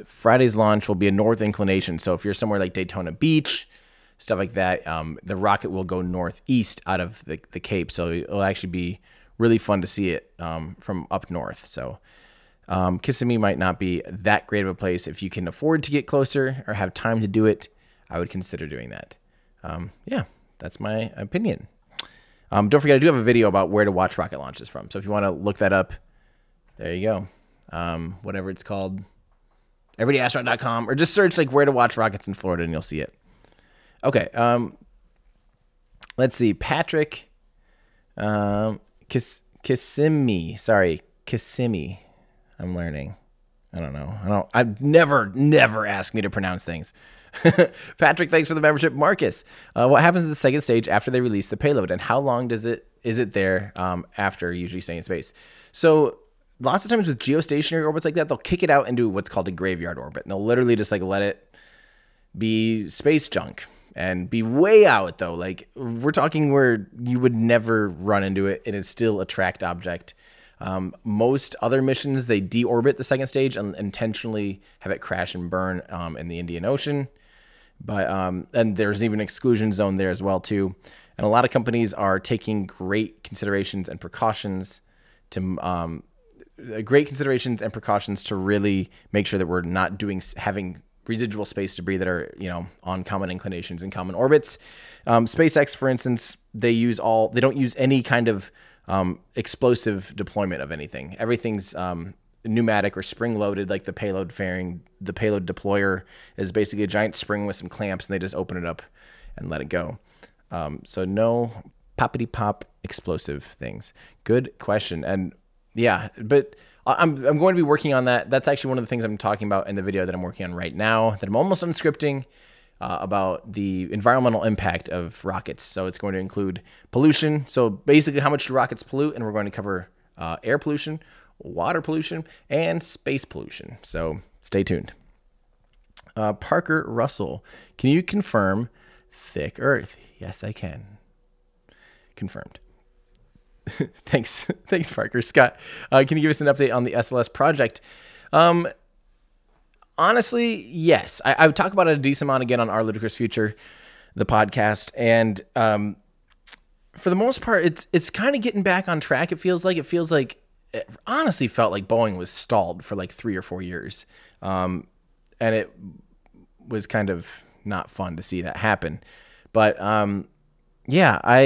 Friday's launch will be a north inclination. So if you're somewhere like Daytona Beach, stuff like that, um, the rocket will go northeast out of the, the Cape. So it'll actually be really fun to see it um, from up north. So Um, Kissimmee might not be that great of a place. If you can afford to get closer or have time to do it, I would consider doing that. Um, yeah, that's my opinion. Um, don't forget, I do have a video about where to watch rocket launches from. So if you want to look that up, there you go. Um, whatever it's called, everyday astronaut dot com, or just search like where to watch rockets in Florida and you'll see it. Okay. Um, let's see. Patrick um, Kiss, Kissimmee. Sorry, Kissimmee. I'm learning. I don't know. I don't. I've never, never asked me to pronounce things. Patrick, thanks for the membership. Marcus, uh, what happens to the second stage after they release the payload, and how long does it is it there um, after usually staying in space? So lots of times with geostationary orbits like that, they'll kick it out into what's called a graveyard orbit, and they'll literally just like let it be space junk and be way out though. Like we're talking where you would never run into it, and it's still a tracked object. Um, most other missions, they deorbit the second stage and intentionally have it crash and burn um, in the Indian Ocean. But um, and there's even an exclusion zone there as well, too. And a lot of companies are taking great considerations and precautions to um, great considerations and precautions to really make sure that we're not doing having residual space debris that are, you know, on common inclinations and common orbits. Um, SpaceX, for instance, they use all they don't use any kind of Um, explosive deployment of anything. Everything's um, pneumatic or spring-loaded, like the payload fairing. The payload deployer is basically a giant spring with some clamps, and they just open it up and let it go. Um, so no poppity-pop explosive things. Good question. And yeah, but I'm, I'm going to be working on that. That's actually one of the things I'm talking about in the video that I'm working on right now that I'm almost unscripting. Uh, about the environmental impact of rockets. So it's going to include pollution. So basically how much do rockets pollute? And we're going to cover uh, air pollution, water pollution, and space pollution. So stay tuned. Uh, Parker Russell, can you confirm thick Earth? Yes, I can. Confirmed. Thanks. Thanks, Parker. Scott, uh, can you give us an update on the S L S project? Um, Honestly, yes. I, I would talk about it a decent amount again on Our Ludicrous Future, the podcast. And um, for the most part, it's it's kind of getting back on track. It feels like it feels like it honestly felt like Boeing was stalled for like three or four years. Um, and it was kind of not fun to see that happen. But um, yeah, I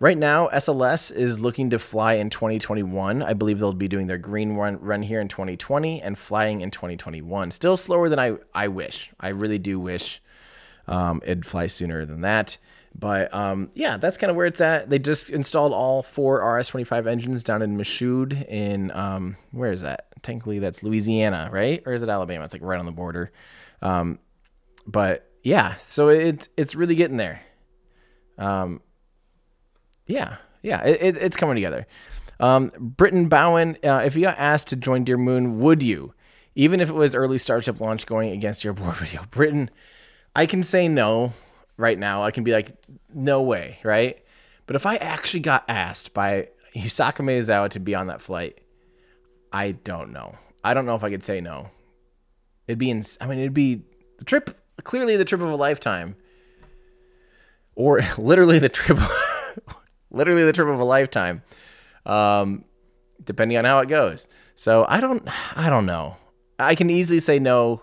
right now, S L S is looking to fly in twenty twenty-one. I believe they'll be doing their green run, run here in twenty twenty and flying in twenty twenty-one. Still slower than I, I wish. I really do wish um, it'd fly sooner than that. But um, yeah, that's kind of where it's at. They just installed all four R S twenty-five engines down in Michoud in, um, where is that? Technically, that's Louisiana, right? Or is it Alabama? It's like right on the border. Um, but yeah, so it's, it's really getting there. Um, Yeah, yeah, it, it, it's coming together. Um, Britton Bowen, uh, if you got asked to join Dear Moon, would you? Even if it was early Starship launch going against your board video. Britton, I can say no right now. I can be like, no way, right? But if I actually got asked by Yusaka Maezawa to be on that flight, I don't know. I don't know if I could say no. It'd be, ins I mean, it'd be the trip, clearly the trip of a lifetime. Or literally the trip of literally the trip of a lifetime, um, depending on how it goes. So I don't, I don't know. I can easily say no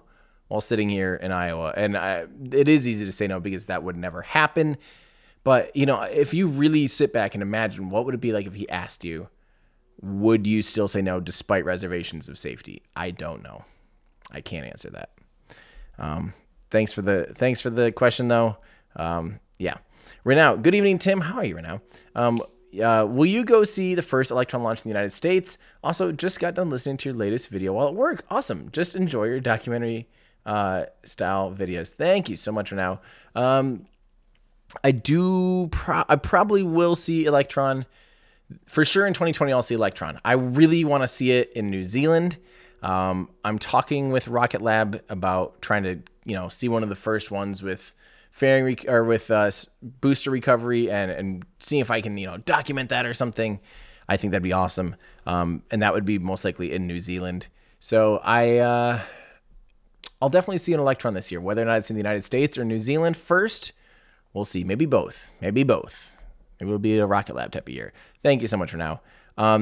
while sitting here in Iowa. And I, it is easy to say no because that would never happen. But, you know, if you really sit back and imagine what would it be like if he asked you, would you still say no despite reservations of safety? I don't know. I can't answer that. Um, thanks for the, thanks for the question though. Um, yeah. Renau, good evening, Tim. How are you, Renau? Um, uh, will you go see the first Electron launch in the United States? Also, just got done listening to your latest video while at work. Awesome. Just enjoy your documentary uh, style videos. Thank you so much, Renau. Um, I do. Pro I probably will see Electron for sure in twenty twenty. I'll see Electron. I really want to see it in New Zealand. Um, I'm talking with Rocket Lab about trying to, you know, see one of the first ones with. fairing or with uh, booster recovery and, and seeing if I can, you know, document that or something. I think that'd be awesome. Um, and that would be most likely in New Zealand. So I, uh, I'll definitely see an Electron this year, whether or not it's in the United States or New Zealand first, we'll see. Maybe both, maybe both. Maybe it'll be a Rocket Lab type of year. Thank you so much for now. Um,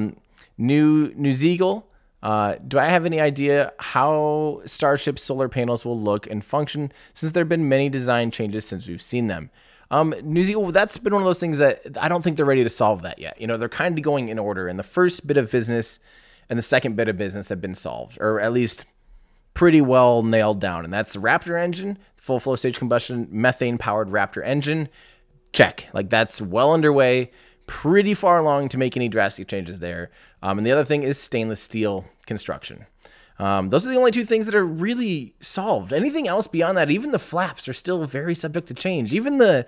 new, New Zealand. Uh, do I have any idea how Starship's solar panels will look and function since there have been many design changes since we've seen them? Um, New Zealand, that's been one of those things that I don't think they're ready to solve that yet. You know, they're kind of going in order, and the first bit of business and the second bit of business have been solved, or at least pretty well nailed down. And that's the Raptor engine, full flow stage combustion, methane powered Raptor engine. Check. Like, that's well underway, pretty far along to make any drastic changes there. Um, and the other thing is stainless steel construction. Um, those are the only two things that are really solved. Anything else beyond that, even the flaps are still very subject to change. Even the,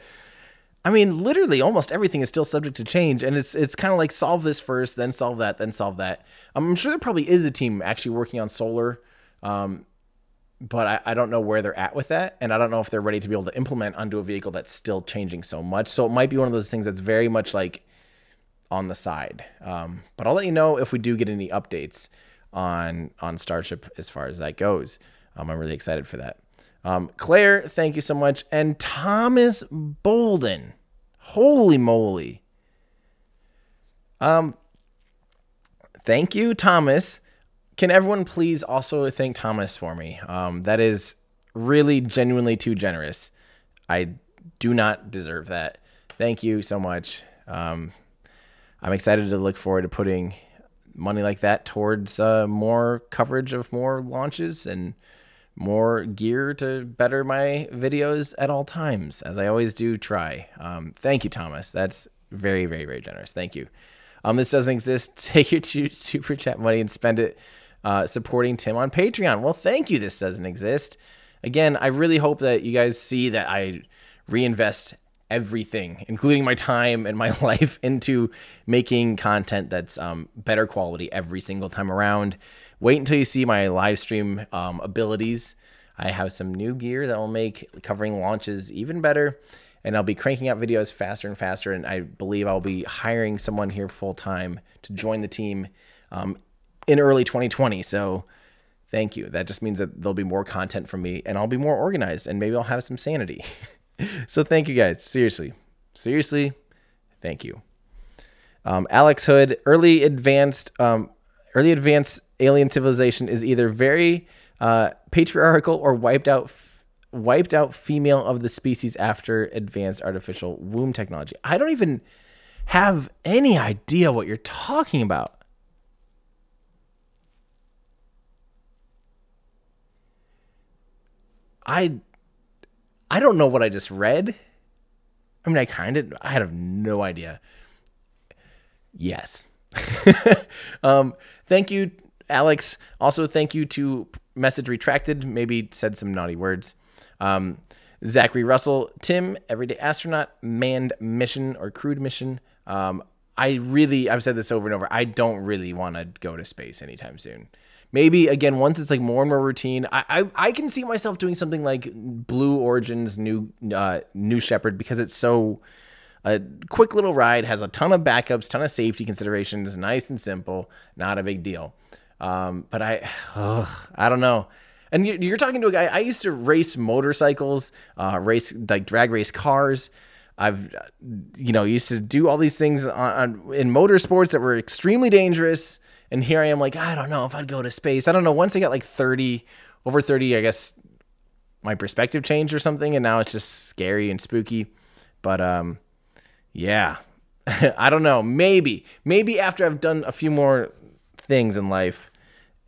I mean, literally almost everything is still subject to change. And it's it's kind of like solve this first, then solve that, then solve that. I'm sure there probably is a team actually working on solar, um, but I, I don't know where they're at with that. And I don't know if they're ready to be able to implement onto a vehicle that's still changing so much. So it might be one of those things that's very much like on the side. Um, but I'll let you know if we do get any updates on on Starship as far as that goes. um, I'm really excited for that. um, Claire, thank you so much. And Thomas Bolden, holy moly, um thank you, Thomas. Can everyone please also thank Thomas for me? Um that is really genuinely too generous. I do not deserve that. Thank you so much. um I'm excited to look forward to putting money like that towards uh, more coverage of more launches and more gear to better my videos at all times, as I always do try. Um, thank you, Thomas. That's very, very, very generous. Thank you. Um, this doesn't exist. Take your super chat money and spend it uh, supporting Tim on Patreon. Well, thank you. This doesn't exist. Again, I really hope that you guys see that I reinvest everything, including my time and my life, into making content that's um, better quality every single time around. Wait until you see my live stream um, abilities. I have some new gear that will make covering launches even better, and I'll be cranking out videos faster and faster, and I believe I'll be hiring someone here full-time to join the team um, in early twenty twenty. So thank you. That just means that there'll be more content from me, and I'll be more organized, and maybe I'll have some sanity. So thank you guys. Seriously, seriously, thank you. Um, Alex Hood, early advanced, um, early advanced alien civilization is either very uh, patriarchal or wiped out, f wiped out female of the species after advanced artificial womb technology. I don't even have any idea what you're talking about. I. I don't know what I just read. I mean, I kind of, I have no idea. Yes. um, thank you, Alex. Also, thank you to Message Retracted. Maybe said some naughty words. Um, Zachary Russell, Tim, Everyday Astronaut, Manned Mission or Crewed Mission. Um, I really, I've said this over and over. I don't really want to go to space anytime soon. Maybe, again, once it's like more and more routine, I, I, I can see myself doing something like Blue Origin's New uh, New Shepard, because it's so a quick little ride, has a ton of backups, ton of safety considerations, nice and simple, not a big deal. Um, but I, ugh, I don't know. And you're, you're talking to a guy, I used to race motorcycles, uh, race like drag race cars. I've, you know, used to do all these things on, on, in motorsports that were extremely dangerous. And here I am like, I don't know if I'd go to space. I don't know. Once I got like thirty, over thirty, I guess my perspective changed or something. And now it's just scary and spooky. But um, yeah, I don't know. Maybe, maybe after I've done a few more things in life,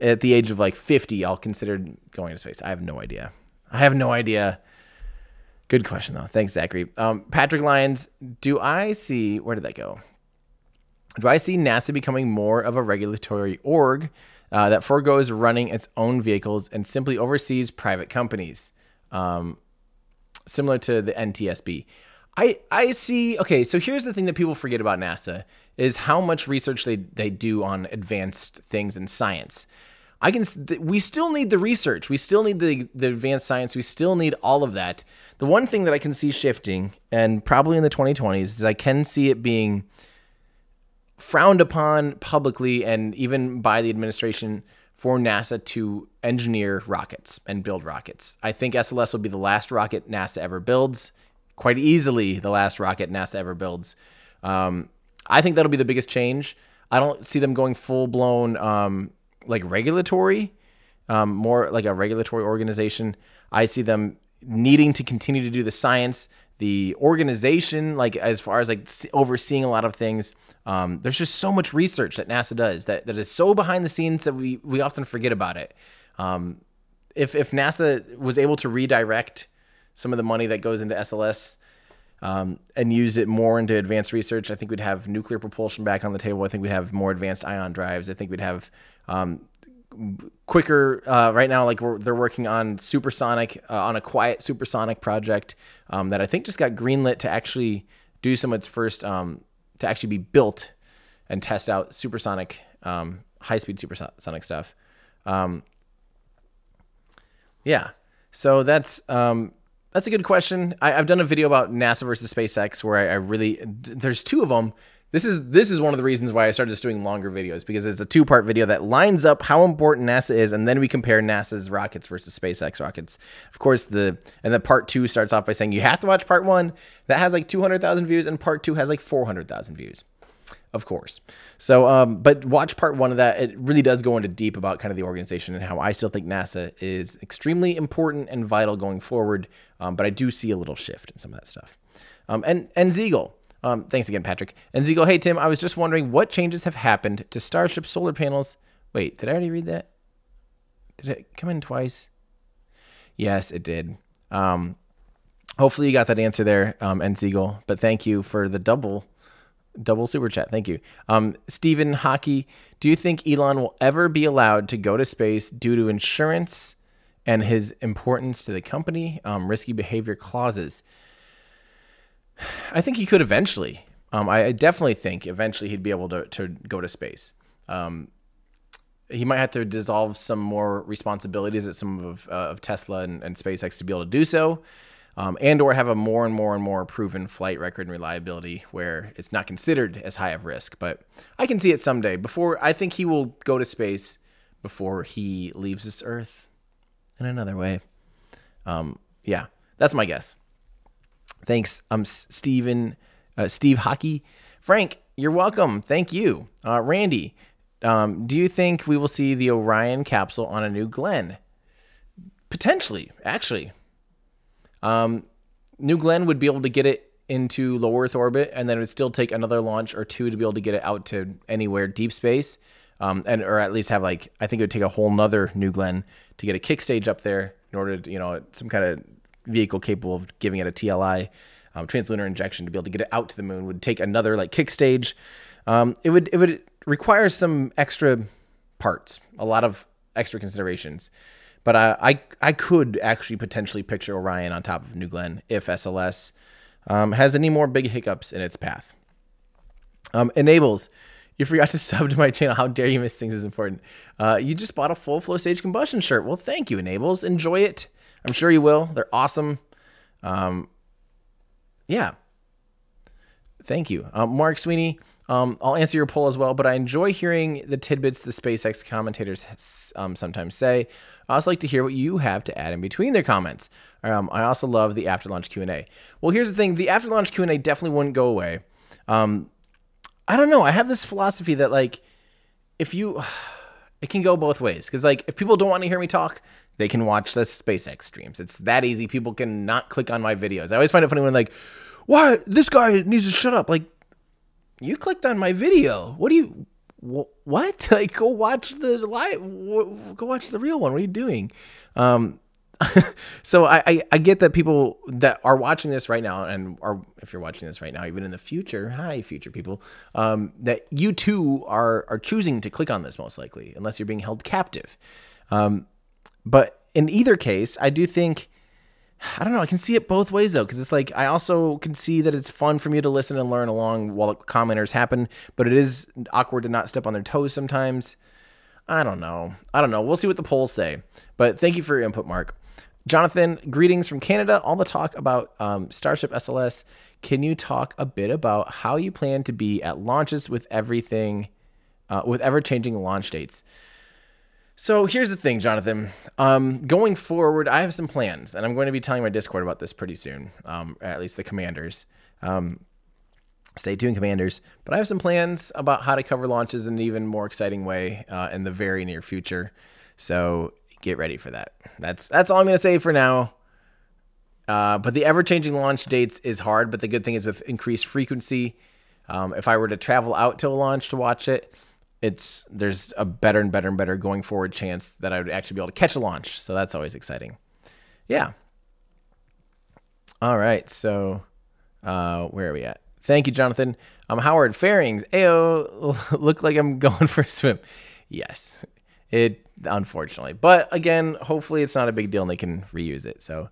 at the age of like fifty, I'll consider going to space. I have no idea. I have no idea. Good question, though. Thanks, Zachary. Um, Patrick Lyons, do I see, where did that go? Do I see NASA becoming more of a regulatory org uh, that forgoes running its own vehicles and simply oversees private companies, um, similar to the N T S B? I, I see. Okay, so here's the thing that people forget about NASA is how much research they, they do on advanced things in science. I can. We still need the research. We still need the, the advanced science. We still need all of that. The one thing that I can see shifting, and probably in the twenty twenties, is I can see it being frowned upon publicly and even by the administration for NASA to engineer rockets and build rockets. I think S L S will be the last rocket NASA ever builds, quite easily the last rocket NASA ever builds. Um, I think that'll be the biggest change. I don't see them going full-blown um, like regulatory, um, more like a regulatory organization. I see them needing to continue to do the science, the organization, like as far as like overseeing a lot of things. Um, there's just so much research that NASA does that, that is so behind the scenes that we, we often forget about it. Um, if, if NASA was able to redirect some of the money that goes into S L S um, and use it more into advanced research, I think we'd have nuclear propulsion back on the table. I think we'd have more advanced ion drives. I think we'd have um, quicker uh, right now, like we're, they're working on supersonic, uh, on a quiet supersonic project um, that I think just got greenlit to actually do some of its first um, to actually be built and test out supersonic, um, high-speed supersonic stuff. Um, yeah, so that's um, that's a good question. I, I've done a video about NASA versus SpaceX where I, I really there's two of them. This is this is one of the reasons why I started just doing longer videos, because it's a two-part video that lines up how important NASA is, and then we compare NASA's rockets versus SpaceX rockets. Of course, the and the part two starts off by saying you have to watch part one that has like two hundred thousand views, and part two has like four hundred thousand views, of course. So, um, but watch part one of that. It really does go into deep about kind of the organization and how I still think NASA is extremely important and vital going forward. Um, but I do see a little shift in some of that stuff. Um, and and Ziegel. Um, thanks again, Patrick. And Ziegel, hey, Tim, I was just wondering what changes have happened to Starship solar panels. Wait, did I already read that? Did it come in twice? Yes, it did. Um, hopefully you got that answer there, um, and Ziegel. But thank you for the double double super chat. Thank you. Um, Stephen Hockey, do you think Elon will ever be allowed to go to space due to insurance and his importance to the company, um, risky behavior clauses? I think he could eventually. Um, I, I definitely think eventually he'd be able to, to go to space. Um, he might have to dissolve some more responsibilities at some of, uh, of Tesla and, and SpaceX to be able to do so, um, and or have a more and more and more proven flight record and reliability where it's not considered as high of risk. But I can see it someday. Before I think he will go to space before he leaves this earth in another way. Um, yeah, that's my guess. Thanks, um, Steven, uh, Steve Hockey. Frank, you're welcome. Thank you. Uh, Randy, um, do you think we will see the Orion capsule on a New Glenn? Potentially, actually. Um, New Glenn would be able to get it into low Earth orbit, and then it would still take another launch or two to be able to get it out to anywhere deep space, um, and or at least have, like, I think it would take a whole nother New Glenn to get a kick stage up there in order to, you know, some kind of vehicle capable of giving it a T L I, um, translunar injection, to be able to get it out to the moon would take another like kick stage. Um, it would it would require some extra parts, a lot of extra considerations. But I I, I could actually potentially picture Orion on top of New Glenn if S L S um, has any more big hiccups in its path. Um, Enables, you forgot to sub to my channel. How dare you miss things is important. Uh, you just bought a full flow stage combustion shirt. Well, thank you, Enables. Enjoy it. I'm sure you will. They're awesome. Um, yeah. Thank you. Um, Mark Sweeney, um, I'll answer your poll as well, but I enjoy hearing the tidbits the SpaceX commentators um, sometimes say. I also like to hear what you have to add in between their comments. Um, I also love the after-launch Q and A. Well, here's the thing. The after-launch Q and A definitely wouldn't go away. Um, I don't know. I have this philosophy that, like, if you... It can go both ways, because, like, if people don't want to hear me talk, they can watch the SpaceX streams. It's that easy. People can not click on my videos. I always find it funny when, like, why this guy needs to shut up. Like, you clicked on my video. What do you, wh what? Like, go watch the live, go watch the real one. What are you doing? Um, so I, I, I get that people that are watching this right now, and are, if you're watching this right now, even in the future, hi, future people, um, that you too are, are choosing to click on this most likely, unless you're being held captive. Um, But in either case, I do think, I don't know, I can see it both ways, though, because it's like I also can see that it's fun for me to listen and learn along while commenters happen, but it is awkward to not step on their toes sometimes. I don't know. I don't know. We'll see what the polls say. But thank you for your input, Mark. Jonathan, greetings from Canada. All the talk about um, Starship S L S. Can you talk a bit about how you plan to be at launches with everything, uh, with ever-changing launch dates? So here's the thing, Jonathan. Um, going forward, I have some plans, and I'm going to be telling my Discord about this pretty soon, um, at least the commanders. Um, stay tuned, commanders. But I have some plans about how to cover launches in an even more exciting way uh, in the very near future. So get ready for that. That's that's all I'm going to say for now. Uh, but the ever-changing launch dates is hard, but the good thing is with increased frequency, um, if I were to travel out to a launch to watch it, it's there's a better and better and better going forward chance that I would actually be able to catch a launch. So that's always exciting. Yeah. All right. So uh, where are we at? Thank you, Jonathan. I'm um, Howard Fairings. Ayo, look like I'm going for a swim. Yes, it unfortunately. But again, hopefully it's not a big deal and they can reuse it. So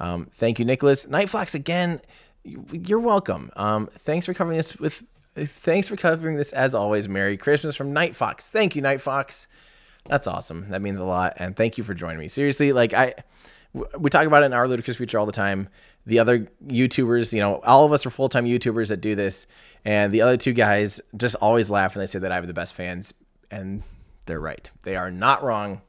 um, thank you, Nicholas. Nightflax again. You're welcome. Um, thanks for covering this with... Thanks for covering this as always. Merry Christmas from Night Fox. Thank you, Night Fox. That's awesome. That means a lot. And thank you for joining me. Seriously, like I, we talk about it in Our Ludicrous Future all the time. The other YouTubers, you know, all of us are full-time YouTubers that do this. And the other two guys just always laugh when they say that I have the best fans. And they're right. They are not wrong.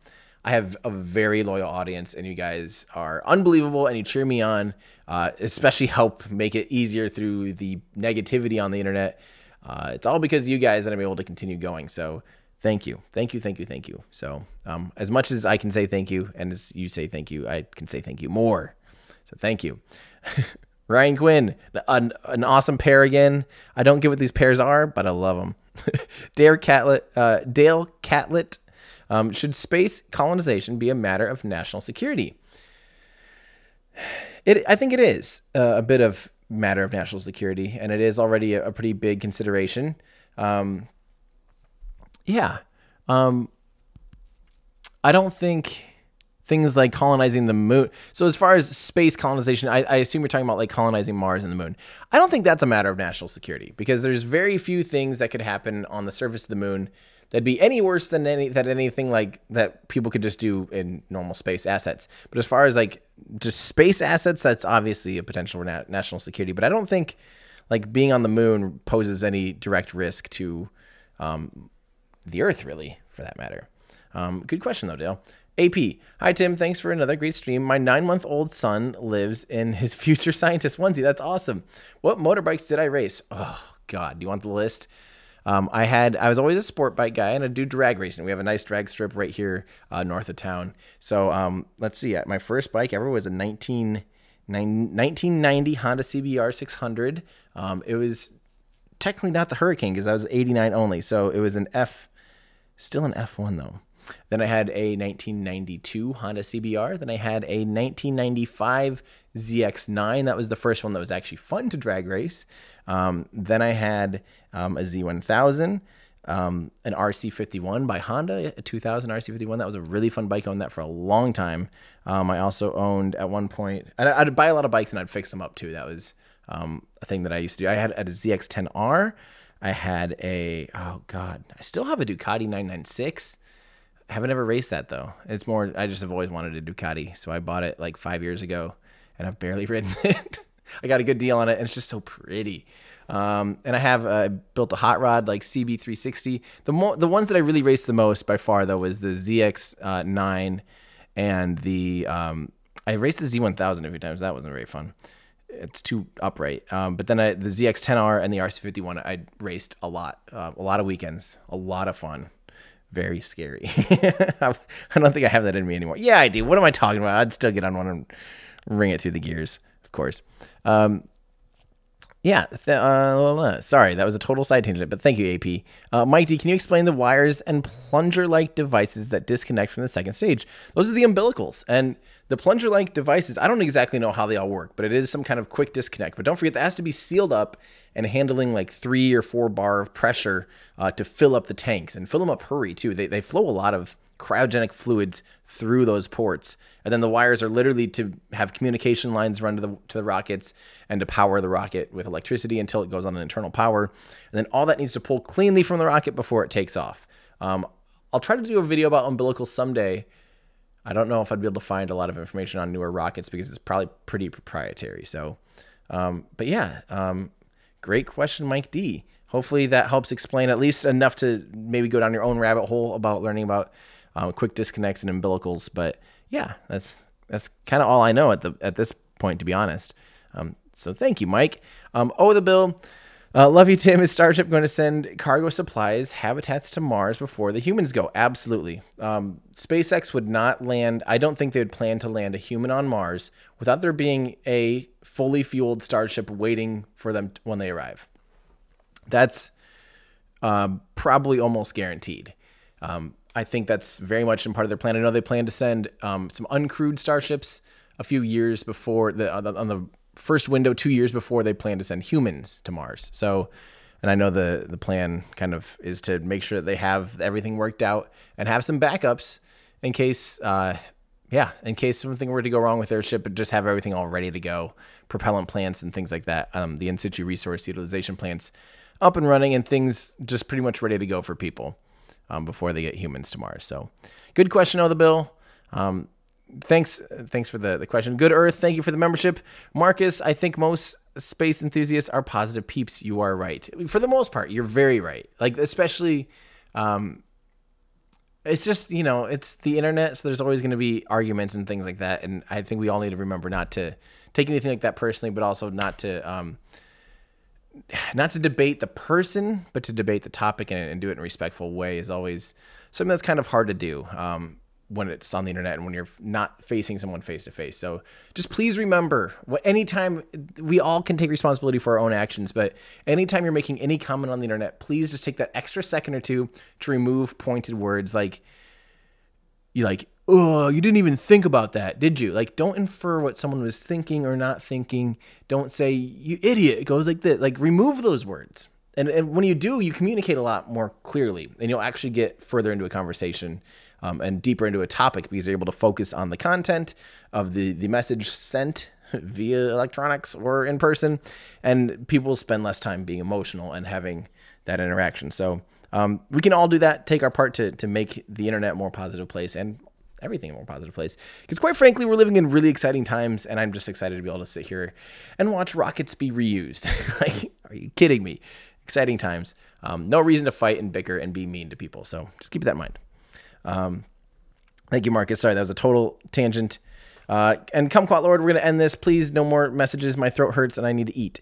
I have a very loyal audience, and you guys are unbelievable, and you cheer me on, uh, especially help make it easier through the negativity on the internet. Uh, it's all because of you guys that I'm able to continue going, so thank you. Thank you, thank you, thank you. So um, as much as I can say thank you, and as you say thank you, I can say thank you more. So thank you. Ryan Quinn, an, an awesome pair again. I don't get what these pairs are, but I love them. Dale Catlett, uh, Dale Catlett. Um, should space colonization be a matter of national security? It, I think it is uh, a bit of matter of national security, and it is already a, a pretty big consideration. Um, yeah. Um, I don't think things like colonizing the moon. So as far as space colonization, I, I assume you're talking about like colonizing Mars and the moon. I don't think that's a matter of national security because there's very few things that could happen on the surface of the moon that'd be any worse than any that anything like that people could just do in normal space assets. But as far as like just space assets, that's obviously a potential for na national security. But I don't think like being on the moon poses any direct risk to um, the Earth, really, for that matter. Um, good question though, Dale. A P, hi Tim, thanks for another great stream. My nine-month-old son lives in his future scientist onesie. That's awesome. What motorbikes did I race? Oh God, do you want the list? Um, I had, I was always a sport bike guy, and I do drag racing. We have a nice drag strip right here uh, north of town. So um, let's see. My first bike ever was a nineteen ninety Honda C B R six hundred. Um, it was technically not the Hurricane because I was eighty-nine only. So it was an F, still an F one though. Then I had a nineteen ninety-two Honda C B R. Then I had a nineteen ninety-five Z X nine. That was the first one that was actually fun to drag race. Um, then I had um, a Z one thousand, um, an R C fifty-one by Honda, a two thousand R C fifty-one. That was a really fun bike. I owned that for a long time. Um, I also owned at one point, and I'd buy a lot of bikes and I'd fix them up too. That was um, a thing that I used to do. I had a Z X ten R. I had a, oh God, I still have a Ducati nine ninety-six. I haven't ever raced that though. It's more, I just have always wanted a Ducati. So I bought it like five years ago and I've barely ridden it. I got a good deal on it, and it's just so pretty. Um, and I have uh, built a hot rod like C B three sixty. The mo the ones that I really raced the most by far, though, was the Z X nine, uh, and the um, I raced the Z one thousand a few times. That wasn't very fun. It's too upright. Um, but then I, the Z X ten R and the R C fifty-one, I raced a lot, uh, a lot of weekends, a lot of fun. Very scary. I don't think I have that in me anymore. Yeah, I do. What am I talking about? I'd still get on one and ring it through the gears. Course. Um, yeah. Th uh, sorry. That was a total side tangent, but thank you, A P. Uh, Mike D, can you explain the wires and plunger-like devices that disconnect from the second stage? Those are the umbilicals, and the plunger-like devices, I don't exactly know how they all work, but it is some kind of quick disconnect. But don't forget, that has to be sealed up and handling like three or four bar of pressure uh, to fill up the tanks and fill them up hurry too. They, they flow a lot of cryogenic fluids through those ports, and then the wires are literally to have communication lines run to the to the rockets and to power the rocket with electricity until it goes on an internal power, and then all that needs to pull cleanly from the rocket before it takes off. Um, I'll try to do a video about umbilicals someday. I don't know if I'd be able to find a lot of information on newer rockets because it's probably pretty proprietary. So, um, but yeah, um, great question, Mike D. Hopefully that helps explain at least enough to maybe go down your own rabbit hole about learning about Um, quick disconnects and umbilicals, but yeah, that's that's kind of all I know at the at this point, to be honest. Um, so thank you, Mike. Um, oh, the bill. Uh, love you, Tim. Is Starship going to send cargo supplies, habitats to Mars before the humans go? Absolutely. Um, SpaceX would not land. I don't think they would plan to land a human on Mars without there being a fully fueled Starship waiting for them when they arrive. That's um, probably almost guaranteed. Um, I think that's very much in part of their plan. I know they plan to send um, some uncrewed Starships a few years before the on the first window, two years before they plan to send humans to Mars. So, and I know the, the plan kind of is to make sure that they have everything worked out and have some backups in case, uh, yeah, in case something were to go wrong with their ship, but just have everything all ready to go. Propellant plants and things like that. Um, the in-situ resource utilization plants up and running and things just pretty much ready to go for people um, before they get humans to Mars. So good question, Oh the Bill. Um, Thanks, thanks for the, the question. Good Earth, thank you for the membership. Marcus, I think most space enthusiasts are positive peeps. You are right. For the most part, you're very right. Like, especially, um, it's just, you know, it's the internet, so there's always going to be arguments and things like that, and I think we all need to remember not to take anything like that personally, but also not to, um, not to debate the person, but to debate the topic and, and do it in a respectful way is always something that's kind of hard to do. Um, when it's on the internet and when you're not facing someone face to face. So just please remember, anytime we all can take responsibility for our own actions, but anytime you're making any comment on the internet, please just take that extra second or two to remove pointed words. Like you like, oh, you didn't even think about that, did you? Like, don't infer what someone was thinking or not thinking. Don't say, you idiot, it goes like this. Like, remove those words. And, and when you do, you communicate a lot more clearly and you'll actually get further into a conversation Um, and deeper into a topic because you're able to focus on the content of the, the message sent via electronics or in person, and people spend less time being emotional and having that interaction. So um, we can all do that, take our part to, to make the internet a more positive place and everything a more positive place. Because quite frankly, we're living in really exciting times, and I'm just excited to be able to sit here and watch rockets be reused. Like, are you kidding me? Exciting times. Um, no reason to fight and bicker and be mean to people. So just keep that in mind. Um, thank you, Marcus. Sorry, that was a total tangent. Uh, and Kumquat Lord, we're going to end this. Please, no more messages. My throat hurts and I need to eat.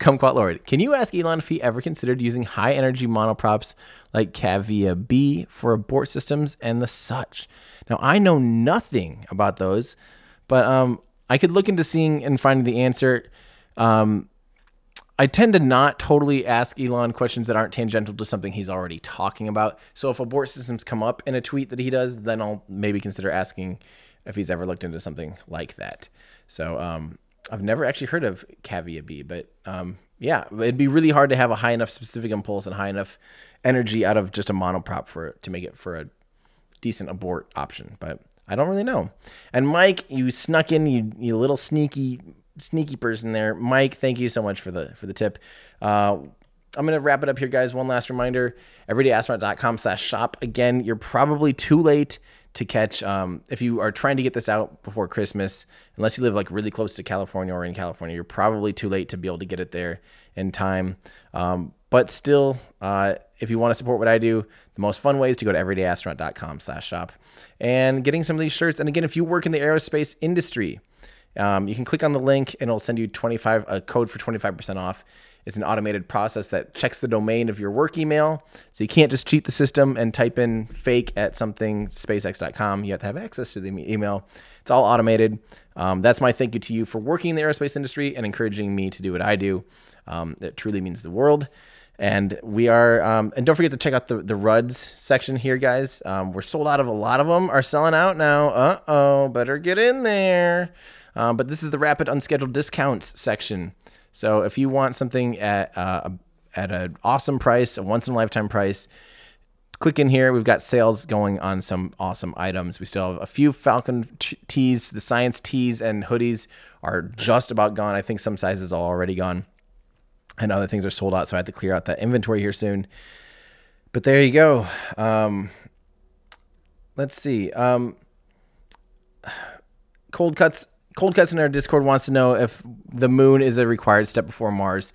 Kumquat Lord, can you ask Elon if he ever considered using high-energy monoprops like Cavia B for abort systems and the such? Now, I know nothing about those, but um, I could look into seeing and finding the answer. Um, I tend to not totally ask Elon questions that aren't tangential to something he's already talking about. So if abort systems come up in a tweet that he does, then I'll maybe consider asking if he's ever looked into something like that. So um, I've never actually heard of Caveat B, but um, yeah, it'd be really hard to have a high enough specific impulse and high enough energy out of just a monoprop for to make it for a decent abort option. But I don't really know. And Mike, you snuck in, you, you little sneaky... sneaky person there. Mike, thank you so much for the for the tip. Uh, I'm going to wrap it up here, guys. One last reminder, everydayastronaut.com slash shop. Again, you're probably too late to catch. Um, if you are trying to get this out before Christmas, unless you live like really close to California or in California, you're probably too late to be able to get it there in time. Um, but still, uh, if you want to support what I do, the most fun way is to go to everydayastronaut.com slash shop and getting some of these shirts. And again, if you work in the aerospace industry, Um, you can click on the link and it'll send you twenty-five a code for twenty-five percent off. It's an automated process that checks the domain of your work email. So you can't just cheat the system and type in fake at something spacex dot com. You have to have access to the email. It's all automated. Um, that's my thank you to you for working in the aerospace industry and encouraging me to do what I do. Um, it truly means the world. And we are, um, and don't forget to check out the, the R U Ds section here, guys. Um, we're sold out of a lot of them, are selling out now. Uh-oh, better get in there. Um, but this is the rapid unscheduled discounts section. So if you want something at uh, at an awesome price, a once in a lifetime price, click in here. We've got sales going on some awesome items. We still have a few Falcon tees. The science tees and hoodies are just about gone. I think some sizes are already gone and other things are sold out. So I have to clear out that inventory here soon, but there you go. Um, let's see. Um, cold cuts. Cold Cuts in our Discord wants to know if the moon is a required step before Mars.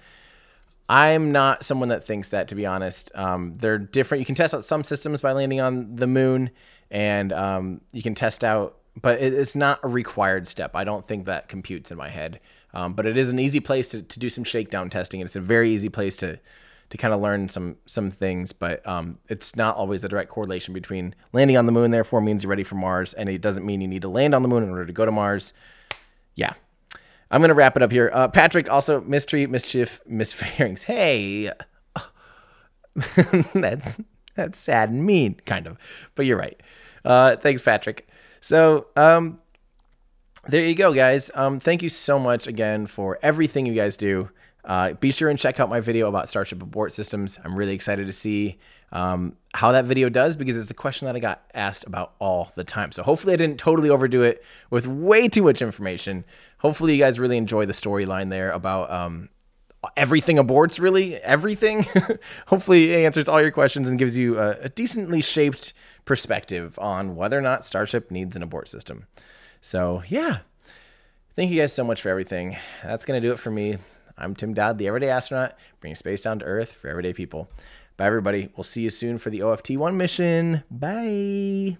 I'm not someone that thinks that, to be honest. Um, they're different. You can test out some systems by landing on the moon, and um, you can test out, but it, it's not a required step. I don't think that computes in my head. Um, but it is an easy place to, to do some shakedown testing, and it's a very easy place to to kind of learn some some things. But um, it's not always a direct correlation between landing on the moon, therefore means you're ready for Mars, and it doesn't mean you need to land on the moon in order to go to Mars. Yeah. I'm going to wrap it up here. Uh, Patrick, also, mystery, mischief, misfairings. Hey, that's, that's sad and mean, kind of. But you're right. Uh, thanks, Patrick. So um, there you go, guys. Um, thank you so much again for everything you guys do. Uh, be sure and check out my video about Starship abort systems. I'm really excited to see um, how that video does, because it's a question that I got asked about all the time. So hopefully I didn't totally overdo it with way too much information. Hopefully you guys really enjoy the storyline there about um, everything aborts, really, everything. Hopefully it answers all your questions and gives you a, a decently shaped perspective on whether or not Starship needs an abort system. So yeah, thank you guys so much for everything. That's going to do it for me. I'm Tim Dodd, the Everyday Astronaut, bringing space down to Earth for everyday people. Bye, everybody. We'll see you soon for the O F T one mission. Bye.